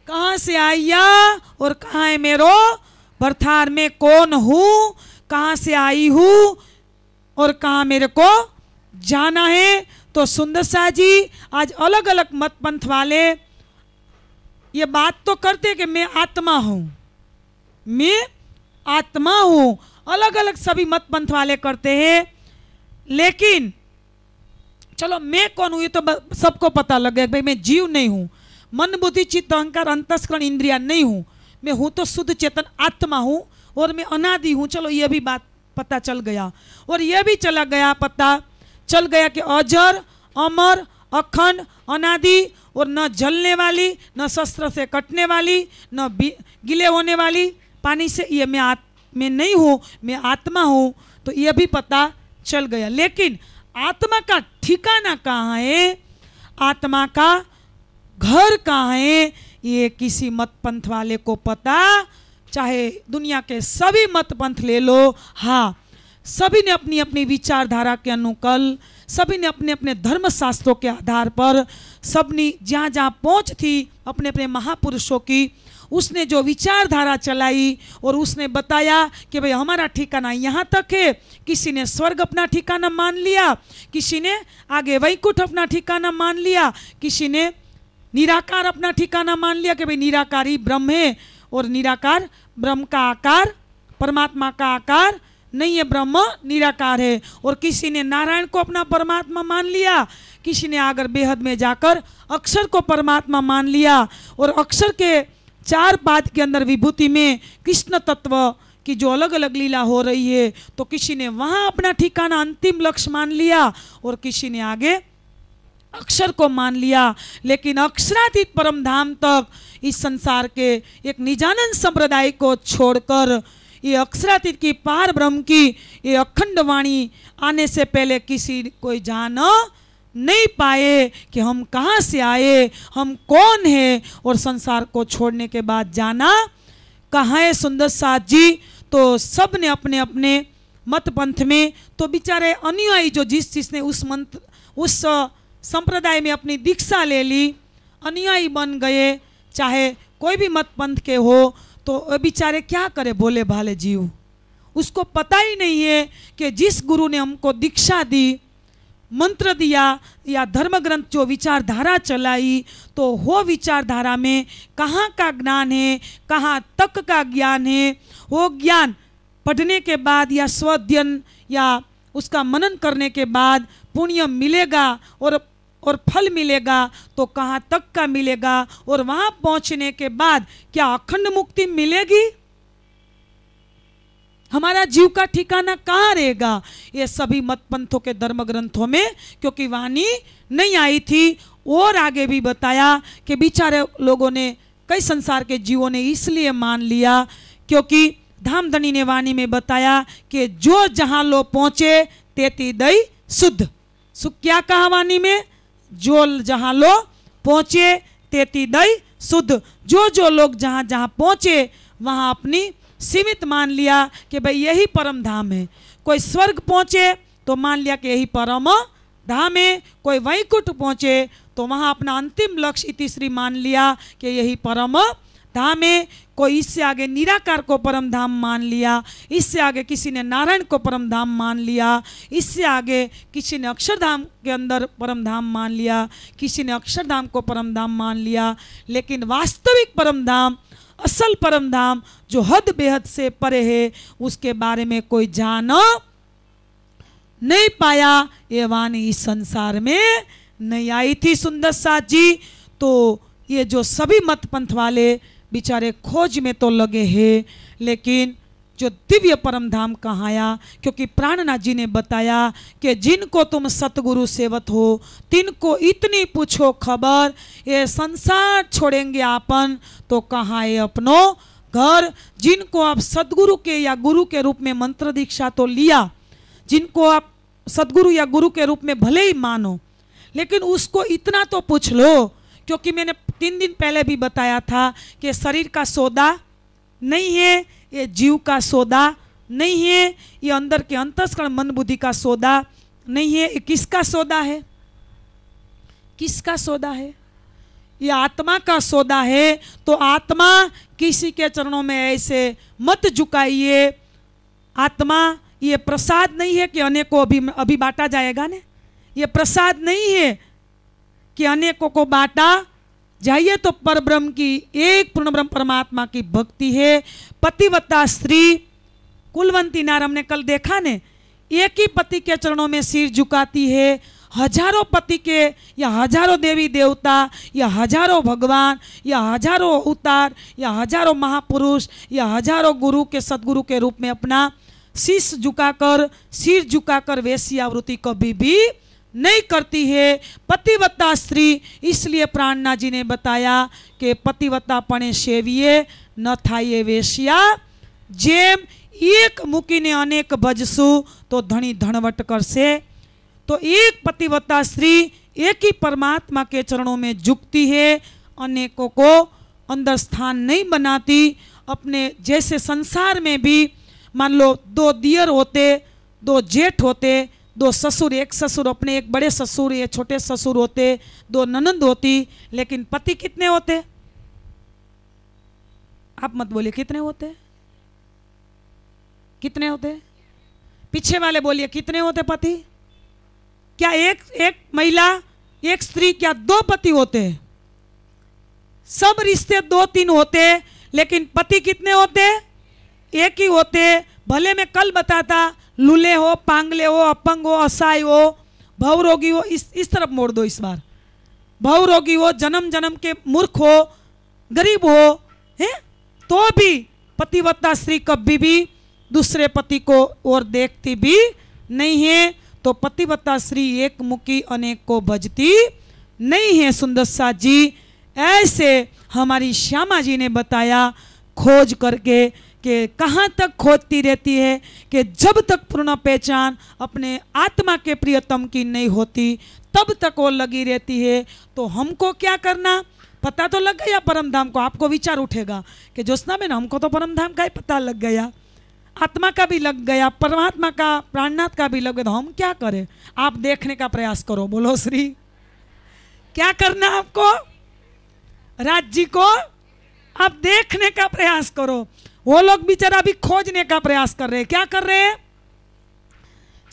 कहाँ से आया और कहाँ है मेरो भरथार। मैं कौन हूँ, कहाँ से आई हूँ और कहाँ मेरे को जाना है। तो सुंदर साह जी आज अलग अलग मत पंथ वाले ये बात तो करते कि मैं आत्मा हूँ, मैं आत्मा हूँ, अलग अलग सभी मत पंथ वाले करते हैं। लेकिन चलो मैं कौन हूँ ये तो सबको पता लग गया। भाई मैं जीव नहीं हूँ, मन बुद्धि चित्त अहंकार अंतस्करण इंद्रिया नहीं हूँ। मैं हूँ तो शुद्ध चेतन आत्मा हूँ और मैं अनादि हूँ। चलो ये भी बात पता चल गया। और ये भी चला गया, पता चल गया कि अजर अमर अखंड अनादि, और न जलने वाली, न शस्त्र से कटने वाली, न गिले होने वाली, पानी से ये मैं आत, मैं नहीं हूँ, मैं आत्मा हूँ, तो यह भी पता चल गया। लेकिन आत्मा का ठिकाना कहाँ है, आत्मा का घर कहाँ है, ये किसी मत पंथ वाले को पता, चाहे दुनिया के सभी मत पंथ ले लो, हाँ सभी ने अपनी अपनी विचारधारा के अनुकूल, सभी ने अपने अपने धर्मशास्त्रों के आधार पर, सबने जहाँ जहाँ पहुँच थी अपने अपने महापुरुषों की, उसने जो विचारधारा चलाई और उसने बताया कि भाई हमारा ठिकाना यहाँ तक है। किसी ने स्वर्ग अपना ठिकाना मान लिया, किसी ने आगे वैकुंठ अपना ठिकाना मान लिया, किसी ने निराकार अपना ठिकाना मान लिया कि भाई निराकार ही ब्रह्म है और निराकार ब्रह्म का आकार, परमात्मा का आकार नहीं है, ब्रह्म निराकार है। और किसी ने नारायण को अपना परमात्मा मान लिया, किसी ने आगर बेहद में जाकर अक्षर को परमात्मा मान लिया और अक्षर के चार पाद के अंदर विभूति में कृष्ण तत्व की जो अलग अलग लीला हो रही है, तो किसी ने वहाँ अपना ठिकाना अंतिम लक्ष्य मान लिया और किसी ने आगे अक्षर को मान लिया। लेकिन अक्षरातीत परम धाम तक इस संसार के एक निजानंद संप्रदाय को छोड़कर ये अक्षरातीत की पार ब्रह्म की ये अखंड वाणी आने से पहले किसी कोई जान नहीं पाए कि हम कहाँ से आए, हम कौन हैं, और संसार को छोड़ने के बाद जाना कहाँ है। सुंदर साथ जी तो सब ने अपने अपने मत पंथ में, तो बेचारे अनुयायी जो जिस जिसने उस मंत्र उस संप्रदाय में अपनी दीक्षा ले ली, अनुयायी बन गए, चाहे कोई भी मत पंथ के हो, तो बेचारे क्या करे भोले भाले जीव। उसको पता ही नहीं है कि जिस गुरु ने हमको दीक्षा दी, मंत्र दिया या धर्म ग्रंथ जो विचारधारा चलाई, तो वो विचारधारा में कहाँ का ज्ञान है, कहाँ तक का ज्ञान है। वो ज्ञान पढ़ने के बाद या स्वाध्ययन या उसका मनन करने के बाद पुण्य मिलेगा और और फल मिलेगा, तो कहाँ तक का मिलेगा, और वहाँ पहुँचने के बाद क्या अखंड मुक्ति मिलेगी, हमारा जीव का ठिकाना कहाँ रहेगा, ये सभी मत पंथों के धर्म ग्रंथों में क्योंकि वाणी नहीं आई थी। और आगे भी बताया कि बेचारे लोगों ने, कई संसार के जीवों ने इसलिए मान लिया क्योंकि धामधनी ने वाणी में बताया कि जो जहाँ लो पहुँचे तेती दई शुद्ध। सु क्या कहा वाणी में, जो जहाँ लो पहुँचे तेती दई शुद्ध। जो जो लोग जहाँ जहाँ पहुँचे वहाँ अपनी सीमित मान लिया कि भाई यही परम धाम है। कोई स्वर्ग पहुँचे तो मान लिया कि यही परम धाम है, कोई वैकुंठ पहुँचे तो वहाँ अपना अंतिम लक्ष्य इतिश्री मान लिया कि यही परम धाम है। कोई इससे आगे निराकार को परम धाम मान लिया, इससे आगे किसी ने नारायण को परम धाम मान लिया, इससे आगे किसी ने अक्षरधाम के अंदर परम धाम मान लिया, किसी ने अक्षरधाम को परम धाम मान लिया। लेकिन वास्तविक परम धाम, असल परम धाम जो हद बेहद से परे है, उसके बारे में कोई जान नहीं पाया। ये वाणी इस संसार में नहीं आई थी सुंदर साथ जी। तो ये जो सभी मत पंथ वाले बेचारे खोज में तो लगे हैं, लेकिन जो दिव्य परम धाम कहाँ आया, क्योंकि प्राणनाथ जी ने बताया कि जिनको तुम सतगुरु सेवत हो तिनको इतनी पूछो खबर, ये संसार छोड़ेंगे आपन तो कहाँ है अपनो घर। जिनको आप सतगुरु के या गुरु के रूप में मंत्र दीक्षा तो लिया, जिनको आप सतगुरु या गुरु के रूप में भले ही मानो, लेकिन उसको इतना तो पूछ लो, क्योंकि मैंने तीन दिन पहले भी बताया था कि शरीर का सौदा नहीं है, ये जीव का सौदा नहीं है, ये अंदर के अंतस्करण मन बुद्धि का सौदा नहीं है, ये किसका सौदा है, किसका सौदा है, ये आत्मा का सौदा है। तो आत्मा किसी के चरणों में ऐसे मत झुकाइए। आत्मा ये प्रसाद नहीं है कि अनेकों अभी अभी बांटा जाएगा ने, ये प्रसाद नहीं है कि अनेकों को बांटा जाइए। तो परब्रह्म की एक पूर्ण ब्रह्म परमात्मा की भक्ति है। पतिवता स्त्री कुलवंती नार, हमने कल देखा ने, एक ही पति के चरणों में सिर झुकाती है। हजारों पति के या हजारों देवी देवता या हजारों भगवान या हजारों अवतार या हजारों महापुरुष या हजारों गुरु के सदगुरु के रूप में अपना शीश झुकाकर सिर झुकाकर वैसी आवृत्ति कभी भी नहीं करती है पतिवता स्त्री। इसलिए प्राणनाथ जी ने बताया कि पतिवतापणे सेविए न थाये वेश्या जेम एक मुकीने अनेक भजसु तो धनी धनवट करसे। तो एक पतिव्रता स्त्री एक ही परमात्मा के चरणों में झुकती है, अनेकों को अंदर स्थान नहीं बनाती। अपने जैसे संसार में भी मान लो दो दियर होते, दो जेठ होते, दो ससुर, एक ससुर अपने एक बड़े ससुर या छोटे ससुर होते, दो ननंद होती, लेकिन पति कितने होते? आप मत बोलिए कितने होते, कितने होते, पीछे वाले बोलिए कितने होते पति? क्या एक एक महिला एक स्त्री क्या दो पति होते? सब रिश्ते दो तीन होते, लेकिन पति कितने होते? एक ही होते। भले मैं कल बताता लूले हो, पांगले हो, अपंग हो, असहाय हो, भवरोगी हो, इस इस तरफ मोड़ दो इस बार। भवरोगी हो, जन्म जन्म के मूर्ख हो, गरीब हो, है तो भी पतिव्रता स्त्री कभी भी दूसरे पति को और देखती भी नहीं है। तो पतिव्रता स्त्री एक मुखी अनेक को भजती नहीं है। सुंदर सा जी ऐसे हमारी श्यामा जी ने बताया खोज करके कि कहाँ तक खोजती रहती है कि जब तक पूर्ण पहचान अपने आत्मा के प्रियतम की नहीं होती तब तक वो लगी रहती है। तो हमको क्या करना पता तो लग गया परमधाम को। आपको विचार उठेगा कि ज्योत्सना बहन हमको तो परमधाम का ही पता लग गया, आत्मा का भी लग गया, परमात्मा का प्राणनाथ का भी लग गया, तो हम क्या करें? आप देखने का प्रयास करो, बोलो श्री क्या करना आपको? राज जी को आप देखने का प्रयास करो। वो लोग बेचारा भी खोजने का प्रयास कर रहे हैं, क्या कर रहे हैं?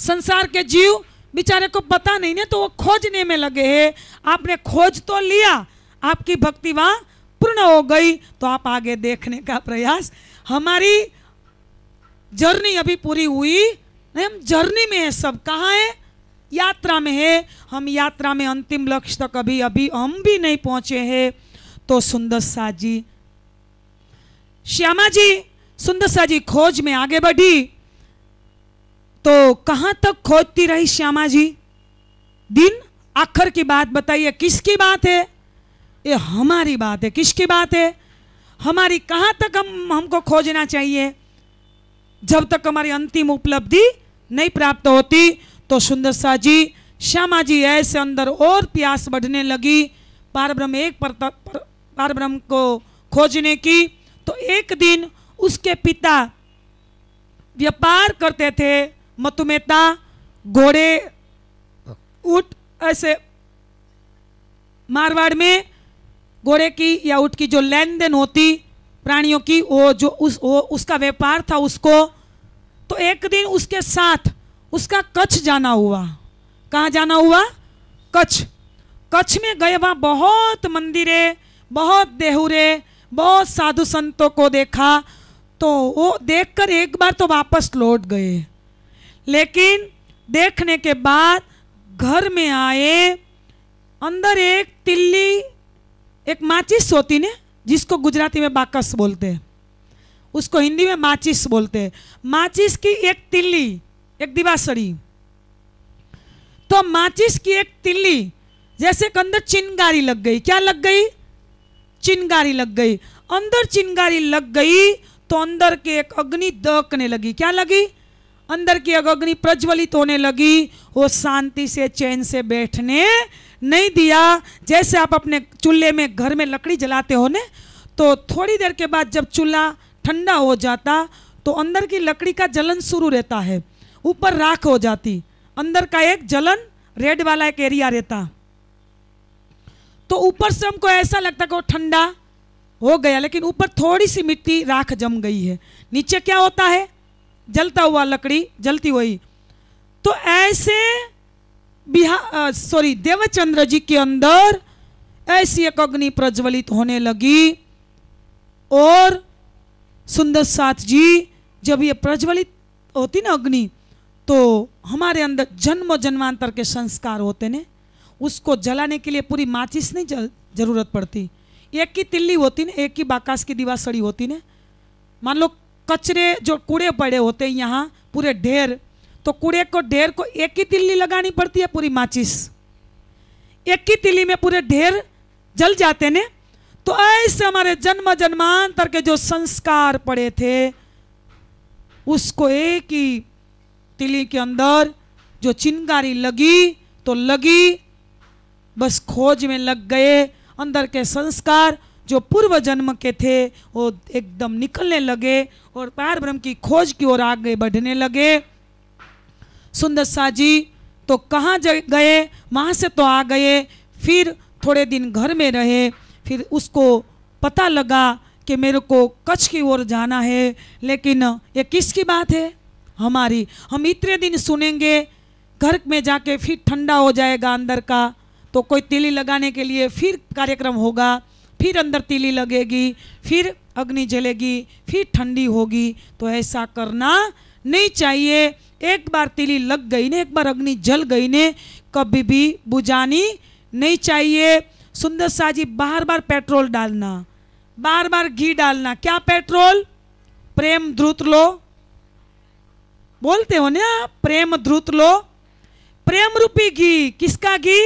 संसार के जीव बेचारे को पता नहीं ना, तो वो खोजने में लगे हैं। आपने खोज तो लिया, आपकी भक्ति वहाँ पूर्ण हो गई, तो आप आगे देखने का प्रयास। हमारी जर्नी अभी पूरी हुई नहीं, हम जर्नी में है, सब कहाँ है? यात्रा में है। हम यात्रा में अंतिम लक्ष्य तक अभी अभी हम भी नहीं पहुँचे हैं। तो सुंदर सा जी श्यामा जी सुंदर सा जी खोज में आगे बढ़ी। तो कहाँ तक खोजती रही श्यामा जी? दिन आखिर की बात बताइए, किसकी बात है? ये हमारी बात है। किसकी बात है? हमारी। कहाँ तक हम हमको खोजना चाहिए? जब तक हमारी अंतिम उपलब्धि नहीं प्राप्त होती। तो सुंदर सा जी श्यामा जी ऐसे अंदर और प्यास बढ़ने लगी पारब्रह्म एक पर, पर पारब्रह्म को खोजने की। तो एक दिन उसके पिता व्यापार करते थे, मतुमेता, घोड़े, ऊँट, ऐसे मारवाड़ में घोड़े की या ऊँट की जो लेन देन होती प्राणियों की, वो जो उस वो उसका व्यापार था उसको। तो एक दिन उसके साथ उसका कच्छ जाना हुआ। कहाँ जाना हुआ? कच्छ। कच्छ में गए, वहाँ बहुत मंदिरे, बहुत देहुरे, बहुत साधु संतों को देखा। तो वो देखकर एक बार तो वापस लौट गए, लेकिन देखने के बाद घर में आए। अंदर एक तिल्ली, एक माचिस होती ने, जिसको गुजराती में बाकस बोलते हैं, उसको हिंदी में माचिस बोलते हैं। माचिस की एक तिल्ली, एक दिवासड़ी। तो माचिस की एक तिल्ली जैसे अंदर चिंगारी लग गई। क्या लग गई? चिंगारी लग गई। अंदर चिंगारी लग गई तो अंदर की एक अग्नि दहकने लगी। क्या लगी? अंदर की एक अग्नि प्रज्वलित होने लगी। वो शांति से चैन से बैठने नहीं दिया। जैसे आप अपने चूल्हे में घर में लकड़ी जलाते हो ना, तो थोड़ी देर के बाद जब चूल्हा ठंडा हो जाता तो अंदर की लकड़ी का जलन शुरू रहता है, ऊपर राख हो जाती, अंदर का एक जलन रेड वाला एक एरिया रहता। तो ऊपर से हमको ऐसा लगता कि वो ठंडा हो गया, लेकिन ऊपर थोड़ी सी मिट्टी राख जम गई है। नीचे क्या होता है? जलता हुआ लकड़ी, जलती हुई। तो ऐसे बिहार सॉरी देवचंद्र जी के अंदर ऐसी एक अग्नि प्रज्वलित होने लगी। और सुंदर साथ जी जब ये प्रज्वलित होती ना अग्नि, तो हमारे अंदर जन्म जन्मांतर के संस्कार होते ने, उसको जलाने के लिए पूरी माचिस नहीं जल जरूरत पड़ती। एक ही तिल्ली होती ना, एक ही बाकास की दिवासड़ी होती ना। मान लो कचरे जो कूड़े पड़े होते हैं यहाँ पूरे ढेर, तो कूड़े को ढेर को एक ही तिल्ली लगानी पड़ती है, पूरी माचिस। एक ही तिल्ली में पूरे ढेर जल जाते ने। तो ऐसे हमारे जन्म जन्मांतर के जो संस्कार पड़े थे उसको एक ही तिली के अंदर जो चिंगारी लगी तो लगी, बस खोज में लग गए। अंदर के संस्कार जो पूर्व जन्म के थे वो एकदम निकलने लगे और पार ब्रह्म की खोज की ओर आगे बढ़ने लगे। सुंदर शाह जी तो कहाँ गए, वहाँ से तो आ गए, फिर थोड़े दिन घर में रहे। फिर उसको पता लगा कि मेरे को कच्छ की ओर जाना है, लेकिन ये किसकी बात है? हमारी। हम इतने दिन सुनेंगे, घर में जाके फिर ठंडा हो जाएगा अंदर का, तो कोई तिली लगाने के लिए फिर कार्यक्रम होगा, फिर अंदर तिली लगेगी, फिर अग्नि जलेगी, फिर ठंडी होगी। तो ऐसा करना नहीं चाहिए। एक बार तिली लग गई ने, एक बार अग्नि जल गई ने, कभी भी बुझानी नहीं चाहिए। सुंदर शाह जी, बार बार पेट्रोल डालना, बार बार घी डालना। क्या पेट्रोल? प्रेम ध्रुत लो बोलते हो ना, प्रेम ध्रुत लो, प्रेम रूपी घी। किसका घी?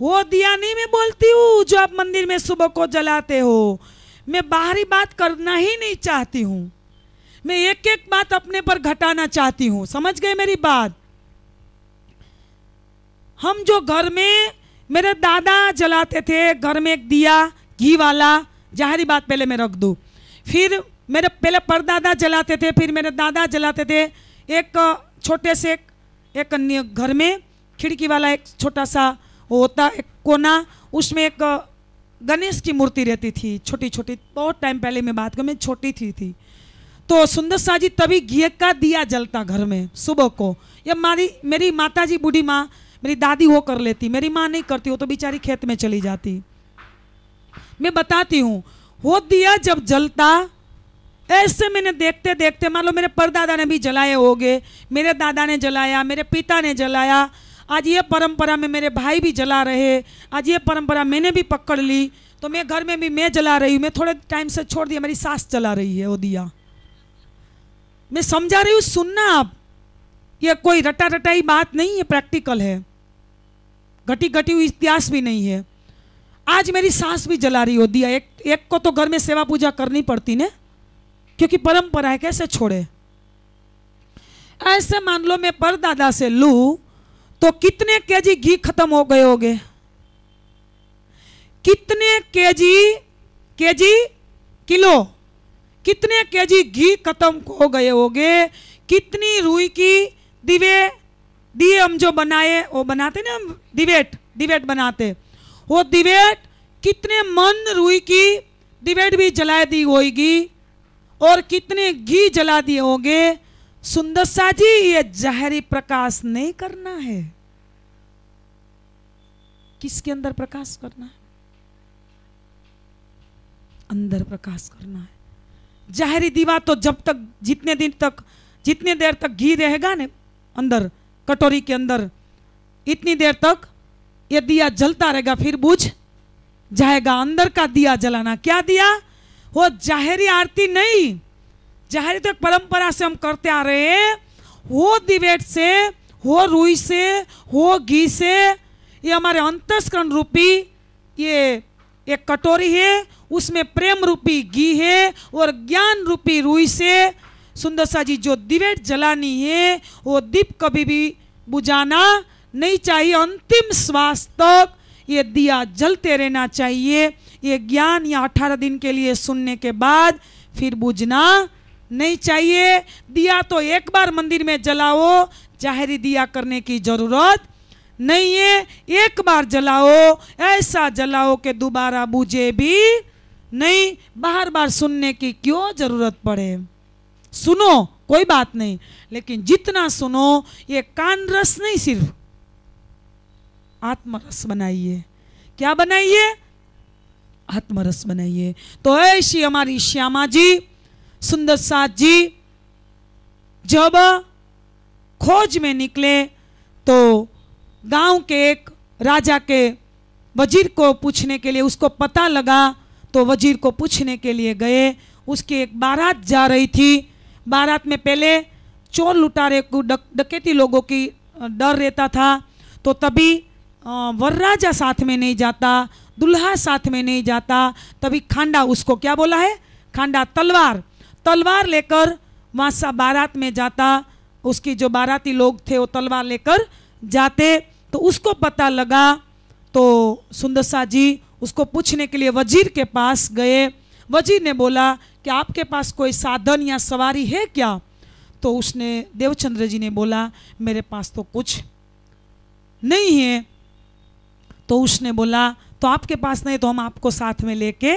वो दिया नहीं मैं बोलती हूँ जो आप मंदिर में सुबह को जलाते हो। मैं बाहरी बात करना ही नहीं चाहती हूँ, मैं एक एक बात अपने पर घटाना चाहती हूँ। समझ गए मेरी बात? हम जो घर में, मेरे दादा जलाते थे घर में एक दिया घी वाला, जाहरी बात पहले मैं रख दूँ। फिर मेरे पहले परदादा जलाते थे, फिर मेरे दादा जलाते थे। एक छोटे से एक घर में खिड़की वाला एक छोटा सा होता एक कोना, उसमें एक गणेश की मूर्ति रहती थी, छोटी छोटी। बहुत टाइम पहले मैं बात करूँ, मैं छोटी थी थी तो सुंदर शाह जी तभी घी का दिया जलता घर में सुबह को। ये मारी मेरी माता जी, बूढ़ी माँ, मेरी दादी वो कर लेती, मेरी माँ नहीं करती, वो तो बेचारी खेत में चली जाती। मैं बताती हूँ, वो दिया जब जलता ऐसे मैंने देखते देखते, मान लो मेरे परदादा ने भी जलाए होंगे, मेरे दादा ने जलाया, मेरे पिता ने जलाया, आज ये परंपरा में मेरे भाई भी जला रहे, आज ये परंपरा मैंने भी पकड़ ली, तो मैं घर में भी मैं जला रही हूँ। मैं थोड़े टाइम से छोड़ दिया, मेरी सास जला रही है वो दिया। मैं समझा रही हूँ, सुनना आप, ये कोई रटा रटाई बात नहीं है, प्रैक्टिकल है, घटी घटी हुई इतिहास भी नहीं है। आज मेरी सास भी जला रही हो दिया। एक एक को तो घर में सेवा पूजा करनी पड़ती ना, क्योंकि परंपरा है, कैसे छोड़े। ऐसे मान लो मैं परदादा से लूँ तो कितने केजी घी खत्म हो गए होंगे, कितने केजी केजी किलो कितने केजी घी खत्म हो गए होंगे, कितनी रुई की दिवे दिए हम जो बनाए, वो बनाते ना हम दिवेट दिवेट बनाते, वो दिवेट कितने मन रुई की दिवेट भी जला दी होगी और कितने घी जला दिए होंगे। सुंदर शाह जी, ये जहरी प्रकाश नहीं करना है। किसके अंदर प्रकाश करना है? अंदर प्रकाश करना है। जहरी दीवा तो जब तक, जितने दिन तक, जितने देर तक घी रहेगा ना अंदर कटोरी के अंदर, इतनी देर तक ये दिया जलता रहेगा, फिर बुझ जाएगा। अंदर का दिया जलाना। क्या दिया? वो जहरी आरती नहीं, जहरी तो एक परंपरा से हम करते आ रहे हैं। वो दिवेट से, वो रुई से, वो घी से, ये हमारे अंतस्करण रूपी ये एक कटोरी है, उसमें प्रेम रूपी घी है और ज्ञान रूपी रुई से सुंदर शाह जी जो दिवेट जलानी है, वो दीप कभी भी बुझाना नहीं चाहिए। अंतिम श्वास तक ये दिया जलते रहना चाहिए। ये ज्ञान या अठारह दिन के लिए सुनने के बाद फिर बुझना नहीं चाहिए। दिया तो एक बार मंदिर में जलाओ, जाहिरी दिया करने की ज़रूरत नहीं है। एक बार जलाओ, ऐसा जलाओ कि दोबारा बुझे भी नहीं। बार बार सुनने की क्यों ज़रूरत पड़े? सुनो, कोई बात नहीं, लेकिन जितना सुनो ये कान रस नहीं, सिर्फ आत्मरस बनाइए। क्या बनाइए? आत्मरस बनाइए। तो ऐसी हमारी श्यामा जी, सुंदर शाह जी जब खोज में निकले तो गांव के एक राजा के वजीर को पूछने के लिए, उसको पता लगा तो वजीर को पूछने के लिए गए। उसकी एक बारात जा रही थी। बारात में पहले चोर लुटारे को डक, डकैती लोगों की डर रहता था, तो तभी वरराजा साथ में नहीं जाता, दुल्हा साथ में नहीं जाता। तभी खांडा, उसको क्या बोला है, खांडा तलवार, तलवार लेकर वहाँ सा बारात में जाता, उसकी जो बाराती लोग थे वो तलवार लेकर जाते, तो उसको पता लगा, तो सुंदर शाह जी उसको पूछने के लिए वजीर के पास गए। वजीर ने बोला कि आपके पास कोई साधन या सवारी है क्या? तो उसने, देवचंद्र जी ने बोला मेरे पास तो कुछ नहीं है। तो उसने बोला तो आपके पास नहीं तो हम आपको साथ में लेके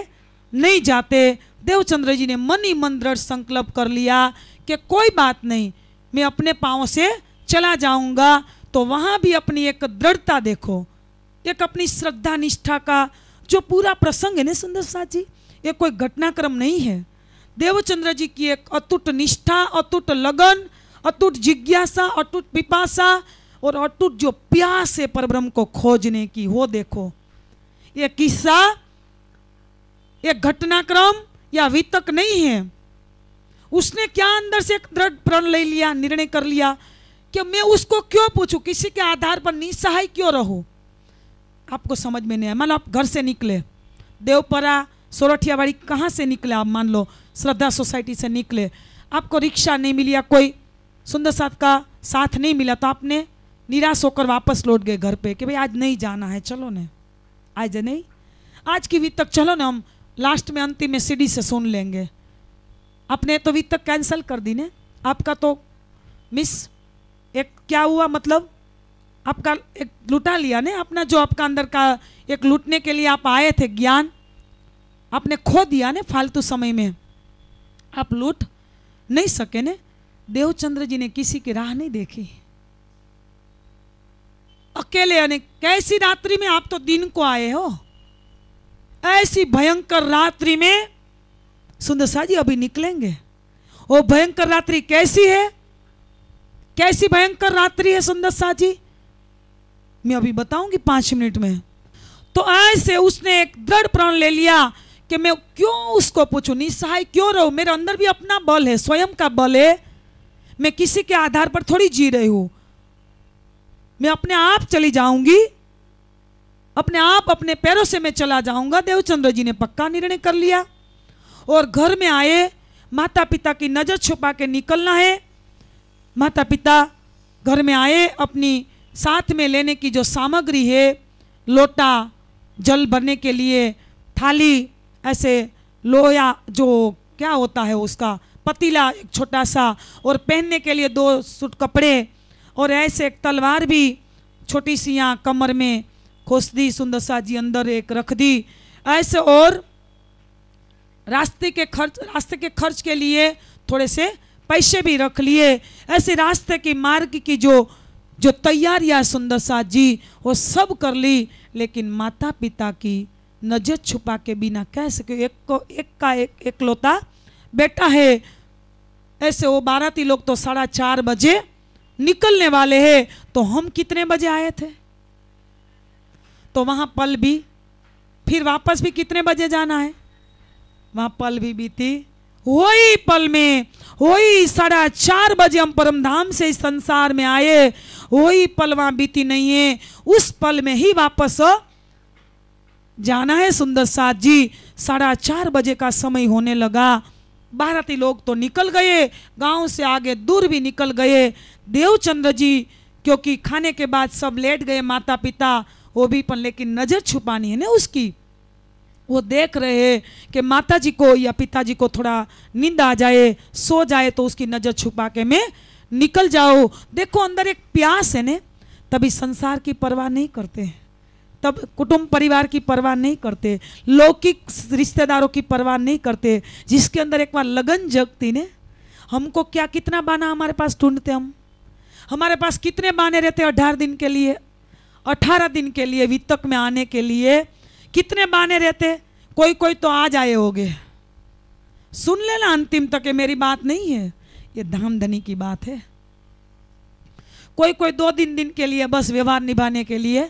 नहीं जाते। देवचंद्र जी ने मन ही मन दृढ़ संकल्प कर लिया कि कोई बात नहीं, मैं अपने पाँव से चला जाऊंगा। तो वहाँ भी अपनी एक दृढ़ता देखो, एक अपनी श्रद्धा निष्ठा का जो पूरा प्रसंग है ना सुंदर शाह जी, ये कोई घटनाक्रम नहीं है। देवचंद्र जी की एक अटूट निष्ठा, अटूट लगन, अटूट जिज्ञासा, अटूट पिपासा और अटूट जो प्यास है परब्रह्म को खोजने की, वो देखो। ये किस्सा, ये घटनाक्रम या वितक नहीं है। उसने क्या अंदर से एक दृढ़ प्रण ले लिया, निर्णय कर लिया कि मैं उसको क्यों पूछूं, किसी के आधार पर निस्सहाय क्यों रहूं। आपको समझ में नहीं आया, मान लो आप घर से निकले, देवपरा सोरठियावाड़ी कहाँ से निकले, आप मान लो श्रद्धा सोसाइटी से निकले, आपको रिक्शा नहीं मिली या कोई सुंदर साथ का साथ नहीं मिला, तो आपने निराश होकर वापस लौट गए घर पे कि भाई आज नहीं जाना है, चलो ने आज नहीं, आज की वितक चलो ना हम लास्ट में अंतिम में सीढ़ी से सुन लेंगे। आपने तो वितक कैंसिल कर दी ने, आपका तो मिस एक क्या हुआ, मतलब आपका एक लूटा लिया ने, अपना जो आपका अंदर का एक लूटने के लिए आप आए थे ज्ञान, आपने खो दिया ने, फालतू समय में आप लूट नहीं सके ने। देवचंद्र जी ने किसी की राह नहीं देखी, अकेले यानी कैसी रात्रि में, आप तो दिन को आए हो, ऐसी भयंकर रात्रि में सुंदर शाह जी अभी निकलेंगे। वो भयंकर रात्रि कैसी है, कैसी भयंकर रात्रि है सुंदर शाह जी, मैं अभी बताऊंगी पाँच मिनट में। तो ऐसे उसने एक दृढ़ प्रण ले लिया कि मैं क्यों उसको पूछूं, निस्सहाय क्यों रहूं, मेरे अंदर भी अपना बल है, स्वयं का बल है, मैं किसी के आधार पर थोड़ी जी रही हूं, मैं अपने आप चली जाऊंगी, अपने आप अपने पैरों से मैं चला जाऊंगा। देवचंद्र जी ने पक्का निर्णय कर लिया और घर में आए, माता पिता की नज़र छुपा के निकलना है। माता पिता घर में आए, अपनी साथ में लेने की जो सामग्री है, लोटा जल भरने के लिए, थाली, ऐसे लोया जो क्या होता है उसका पतीला एक छोटा सा, और पहनने के लिए दो सूट कपड़े, और ऐसे एक तलवार भी छोटी सी यहाँ कमर में खोस दी सुंदर शाह जी, अंदर एक रख दी ऐसे। और रास्ते के खर्च रास्ते के खर्च के लिए थोड़े से पैसे भी रख लिए। ऐसे रास्ते की मार्ग की जो जो तैयारियां सुंदर शाह जी वो सब कर ली, लेकिन माता पिता की नज़र छुपा के बिना कह सके, एक को एक का एक एकलौता बेटा है। ऐसे वो बाराती लोग तो साढ़े चार बजे निकलने वाले हैं, तो हम कितने बजे आए थे, तो वहाँ पल भी, फिर वापस भी कितने बजे जाना है, वहाँ पल भी बीती। वही पल में, वही साढ़े चार बजे हम परमधाम से इस संसार में आए, वही पल वहाँ बीती नहीं है, उस पल में ही वापस जाना है सुंदर शाह जी। साढ़े चार बजे का समय होने लगा, बाराती लोग तो निकल गए, गांव से आगे दूर भी निकल गए। देवचंद्र जी क्योंकि खाने के बाद सब लेट गए, माता पिता वो भी, पर लेकिन नज़र छुपानी है ना उसकी, वो देख रहे कि माताजी को या पिताजी को थोड़ा नींद आ जाए, सो जाए, तो उसकी नज़र छुपा के मैं निकल जाओ। देखो अंदर एक प्यास है ना, तभी संसार की परवाह नहीं करते, तब कुटुंब परिवार की परवाह नहीं करते, लौकिक रिश्तेदारों की परवाह नहीं करते। जिसके अंदर एक बार लगन जगती ने, हमको क्या, कितना बहाना हमारे पास ढूंढते, हम हमारे पास कितने बहाने रहते, अठारह दिन के लिए, अठारह दिन के लिए वितक में आने के लिए कितने बहाने रहते। कोई कोई तो आज आए होंगे, सुन लेना अंतिम तक, ये मेरी बात नहीं है, ये धामधनी की बात है। कोई कोई दो दिन दिन के लिए बस व्यवहार निभाने के लिए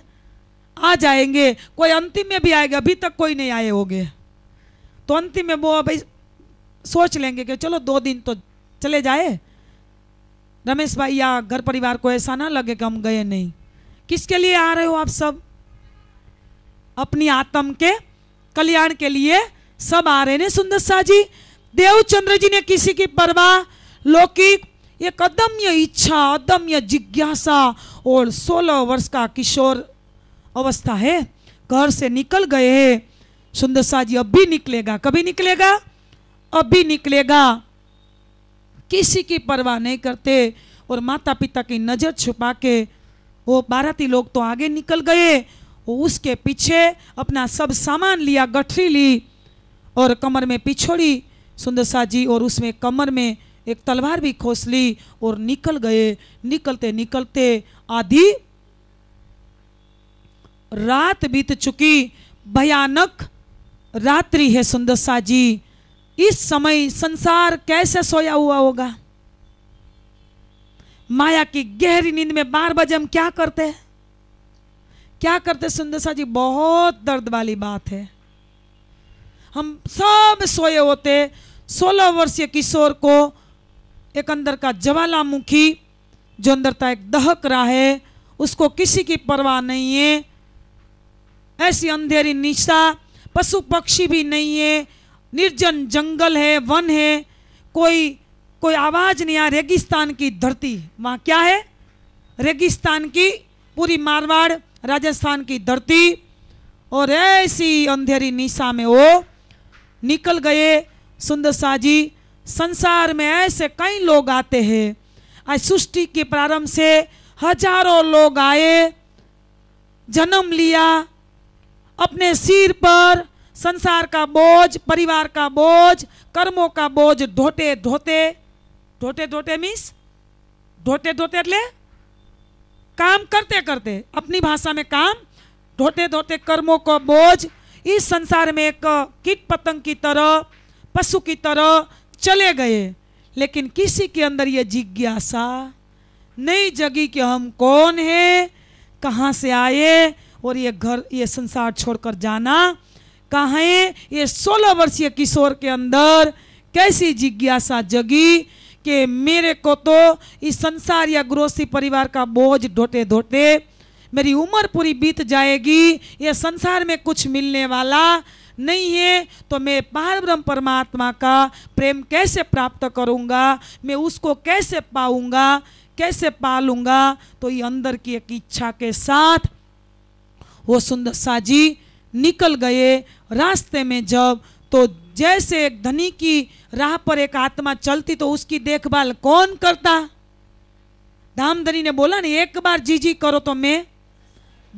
आ जाएंगे, कोई अंतिम में भी आएगा, अभी तक कोई नहीं आए होंगे। तो अंतिम में वो भाई सोच लेंगे कि चलो दो दिन तो चले जाए, रमेश भाई या घर परिवार को ऐसा ना लगे कि हम गए नहीं। किसके लिए आ रहे हो आप सब? अपनी आत्म के कल्याण के लिए सब आ रहे हैं सुंदर शाह जी। देवचंद्र जी ने किसी की परवाह लौकिक एक अदम्य इच्छा, अदम्य जिज्ञासा और सोलह वर्ष का किशोर अवस्था है। घर से निकल गए हैं, सुंदर शाह जी अब भी निकलेगा, कभी निकलेगा, अब भी निकलेगा, किसी की परवाह नहीं करते। और माता पिता की नज़र छुपा के वो बाराती लोग तो आगे निकल गए, वो उसके पीछे अपना सब सामान लिया, गठरी ली और कमर में पिछोड़ी सुंदर शाह जी, और उसमें कमर में एक तलवार भी खोस ली और निकल गए। निकलते निकलते आधी रात बीत चुकी, भयानक रात्रि है सुंदर शाह जी। इस समय संसार कैसे सोया हुआ होगा, माया की गहरी नींद में बारह बजे हम क्या करते क्या करते सुंदर शाह जी, बहुत दर्द वाली बात है। हम सब सोए होते, सोलह वर्षीय किशोर को एक अंदर का ज्वालामुखी जो अंदर तक दहक रहा है, उसको किसी की परवाह नहीं है, ऐसी अंधेरी निशा, पशु पक्षी भी नहीं है, निर्जन जंगल है, वन है, कोई कोई आवाज़ नहीं आ। रेगिस्तान की धरती, वहाँ क्या है, रेगिस्तान की पूरी मारवाड़, राजस्थान की धरती, और ऐसी अंधेरी निशा में वो निकल गए सुंदर शाह जी। संसार में ऐसे कई लोग आते हैं, आज सृष्टि के प्रारंभ से हजारों लोग आए, जन्म लिया, अपने सिर पर संसार का बोझ, परिवार का बोझ, कर्मों का बोझ ढोते ढोते ढोते ढोते मीन्स ढोते ढोते एटले काम करते करते, अपनी भाषा में काम ढोते ढोते कर्मों का बोझ इस संसार में एक कीट पतंग की तरह, पशु की तरह चले गए। लेकिन किसी के अंदर ये जिज्ञासा नहीं जगी कि हम कौन हैं, कहाँ से आए और ये घर, ये संसार छोड़कर जाना कहाँ है। ये सोलह वर्षीय किशोर के अंदर कैसी जिज्ञासा जगी कि मेरे को तो इस संसार या गृहस्थी परिवार का बोझ ढोते ढोते मेरी उम्र पूरी बीत जाएगी, ये संसार में कुछ मिलने वाला नहीं है, तो मैं परब्रह्म परमात्मा का प्रेम कैसे प्राप्त करूँगा, मैं उसको कैसे पाऊँगा, कैसे पालूँगा। तो ये अंदर की एक इच्छा के साथ वो सुंदर शाह जी निकल गए। रास्ते में जब तो जैसे एक धनी की राह पर एक आत्मा चलती तो उसकी देखभाल कौन करता। धामधनी ने बोला नहीं, एक बार जी जी करो तो मैं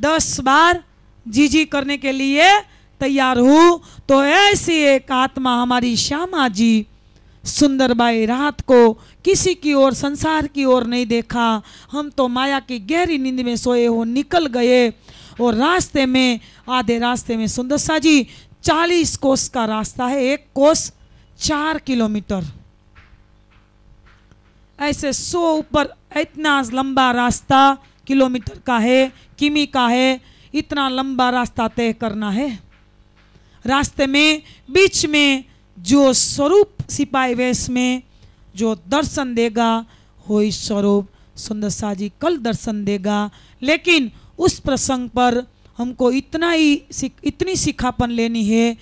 दस बार जी जी करने के लिए तैयार हूँ। तो ऐसी एक आत्मा हमारी श्यामा जी सुंदरबाई रात को किसी की ओर, संसार की ओर नहीं देखा, हम तो माया की गहरी नींद में सोए हो निकल गए। और रास्ते में, आधे रास्ते में सुंदर शाह जी, चालीस कोस का रास्ता है, एक कोस चार किलोमीटर, ऐसे सौ ऊपर इतना लंबा रास्ता किलोमीटर का है, किमी का है, इतना लंबा रास्ता तय करना है। रास्ते में बीच में जो स्वरूप सिपाही वेश में जो दर्शन देगा वही स्वरूप सुंदर शाह जी कल दर्शन देगा। लेकिन उस प्रसंग पर हमको इतना ही इतनी सिखापन लेनी है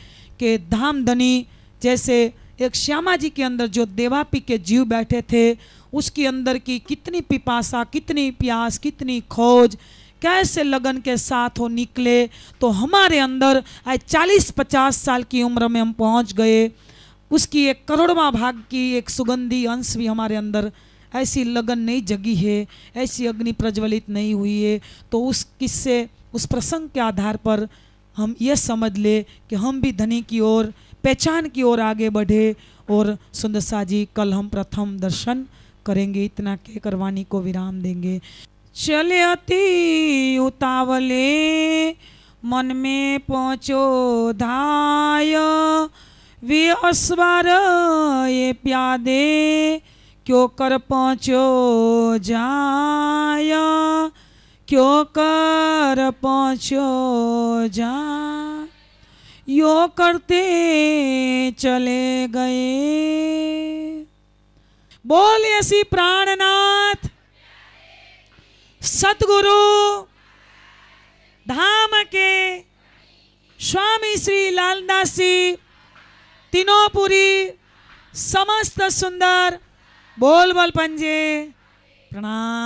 कि धामधनी जैसे एक श्यामा जी के अंदर जो देवापी के जीव बैठे थे, उसके अंदर की कितनी पिपासा, कितनी प्यास, कितनी खोज, कैसे लगन के साथ हो निकले। तो हमारे अंदर आज चालीस पचास साल की उम्र में हम पहुंच गए, उसकी एक करोड़वा भाग की एक सुगंधी अंश भी हमारे अंदर ऐसी लगन नहीं जगी है, ऐसी अग्नि प्रज्वलित नहीं हुई है। तो उस किस्से, उस प्रसंग के आधार पर हम ये समझ ले कि हम भी धनी की ओर, पहचान की ओर आगे बढ़े। और सुंदर शाह जी कल हम प्रथम दर्शन करेंगे। इतना के करवानी को विराम देंगे। चले अति उतावले मन में पहुँचो धाय, वे अस्वार ये प्यादे क्यों कर पहुँचो जाया, क्यों कर पहुँचो जा, यो करते चले गए। बोलिए श्री प्राणनाथ सतगुरु धाम के स्वामी श्री लालदासी तीनों पुरी समस्त सुंदर बोल बोल पंजे प्रणाम।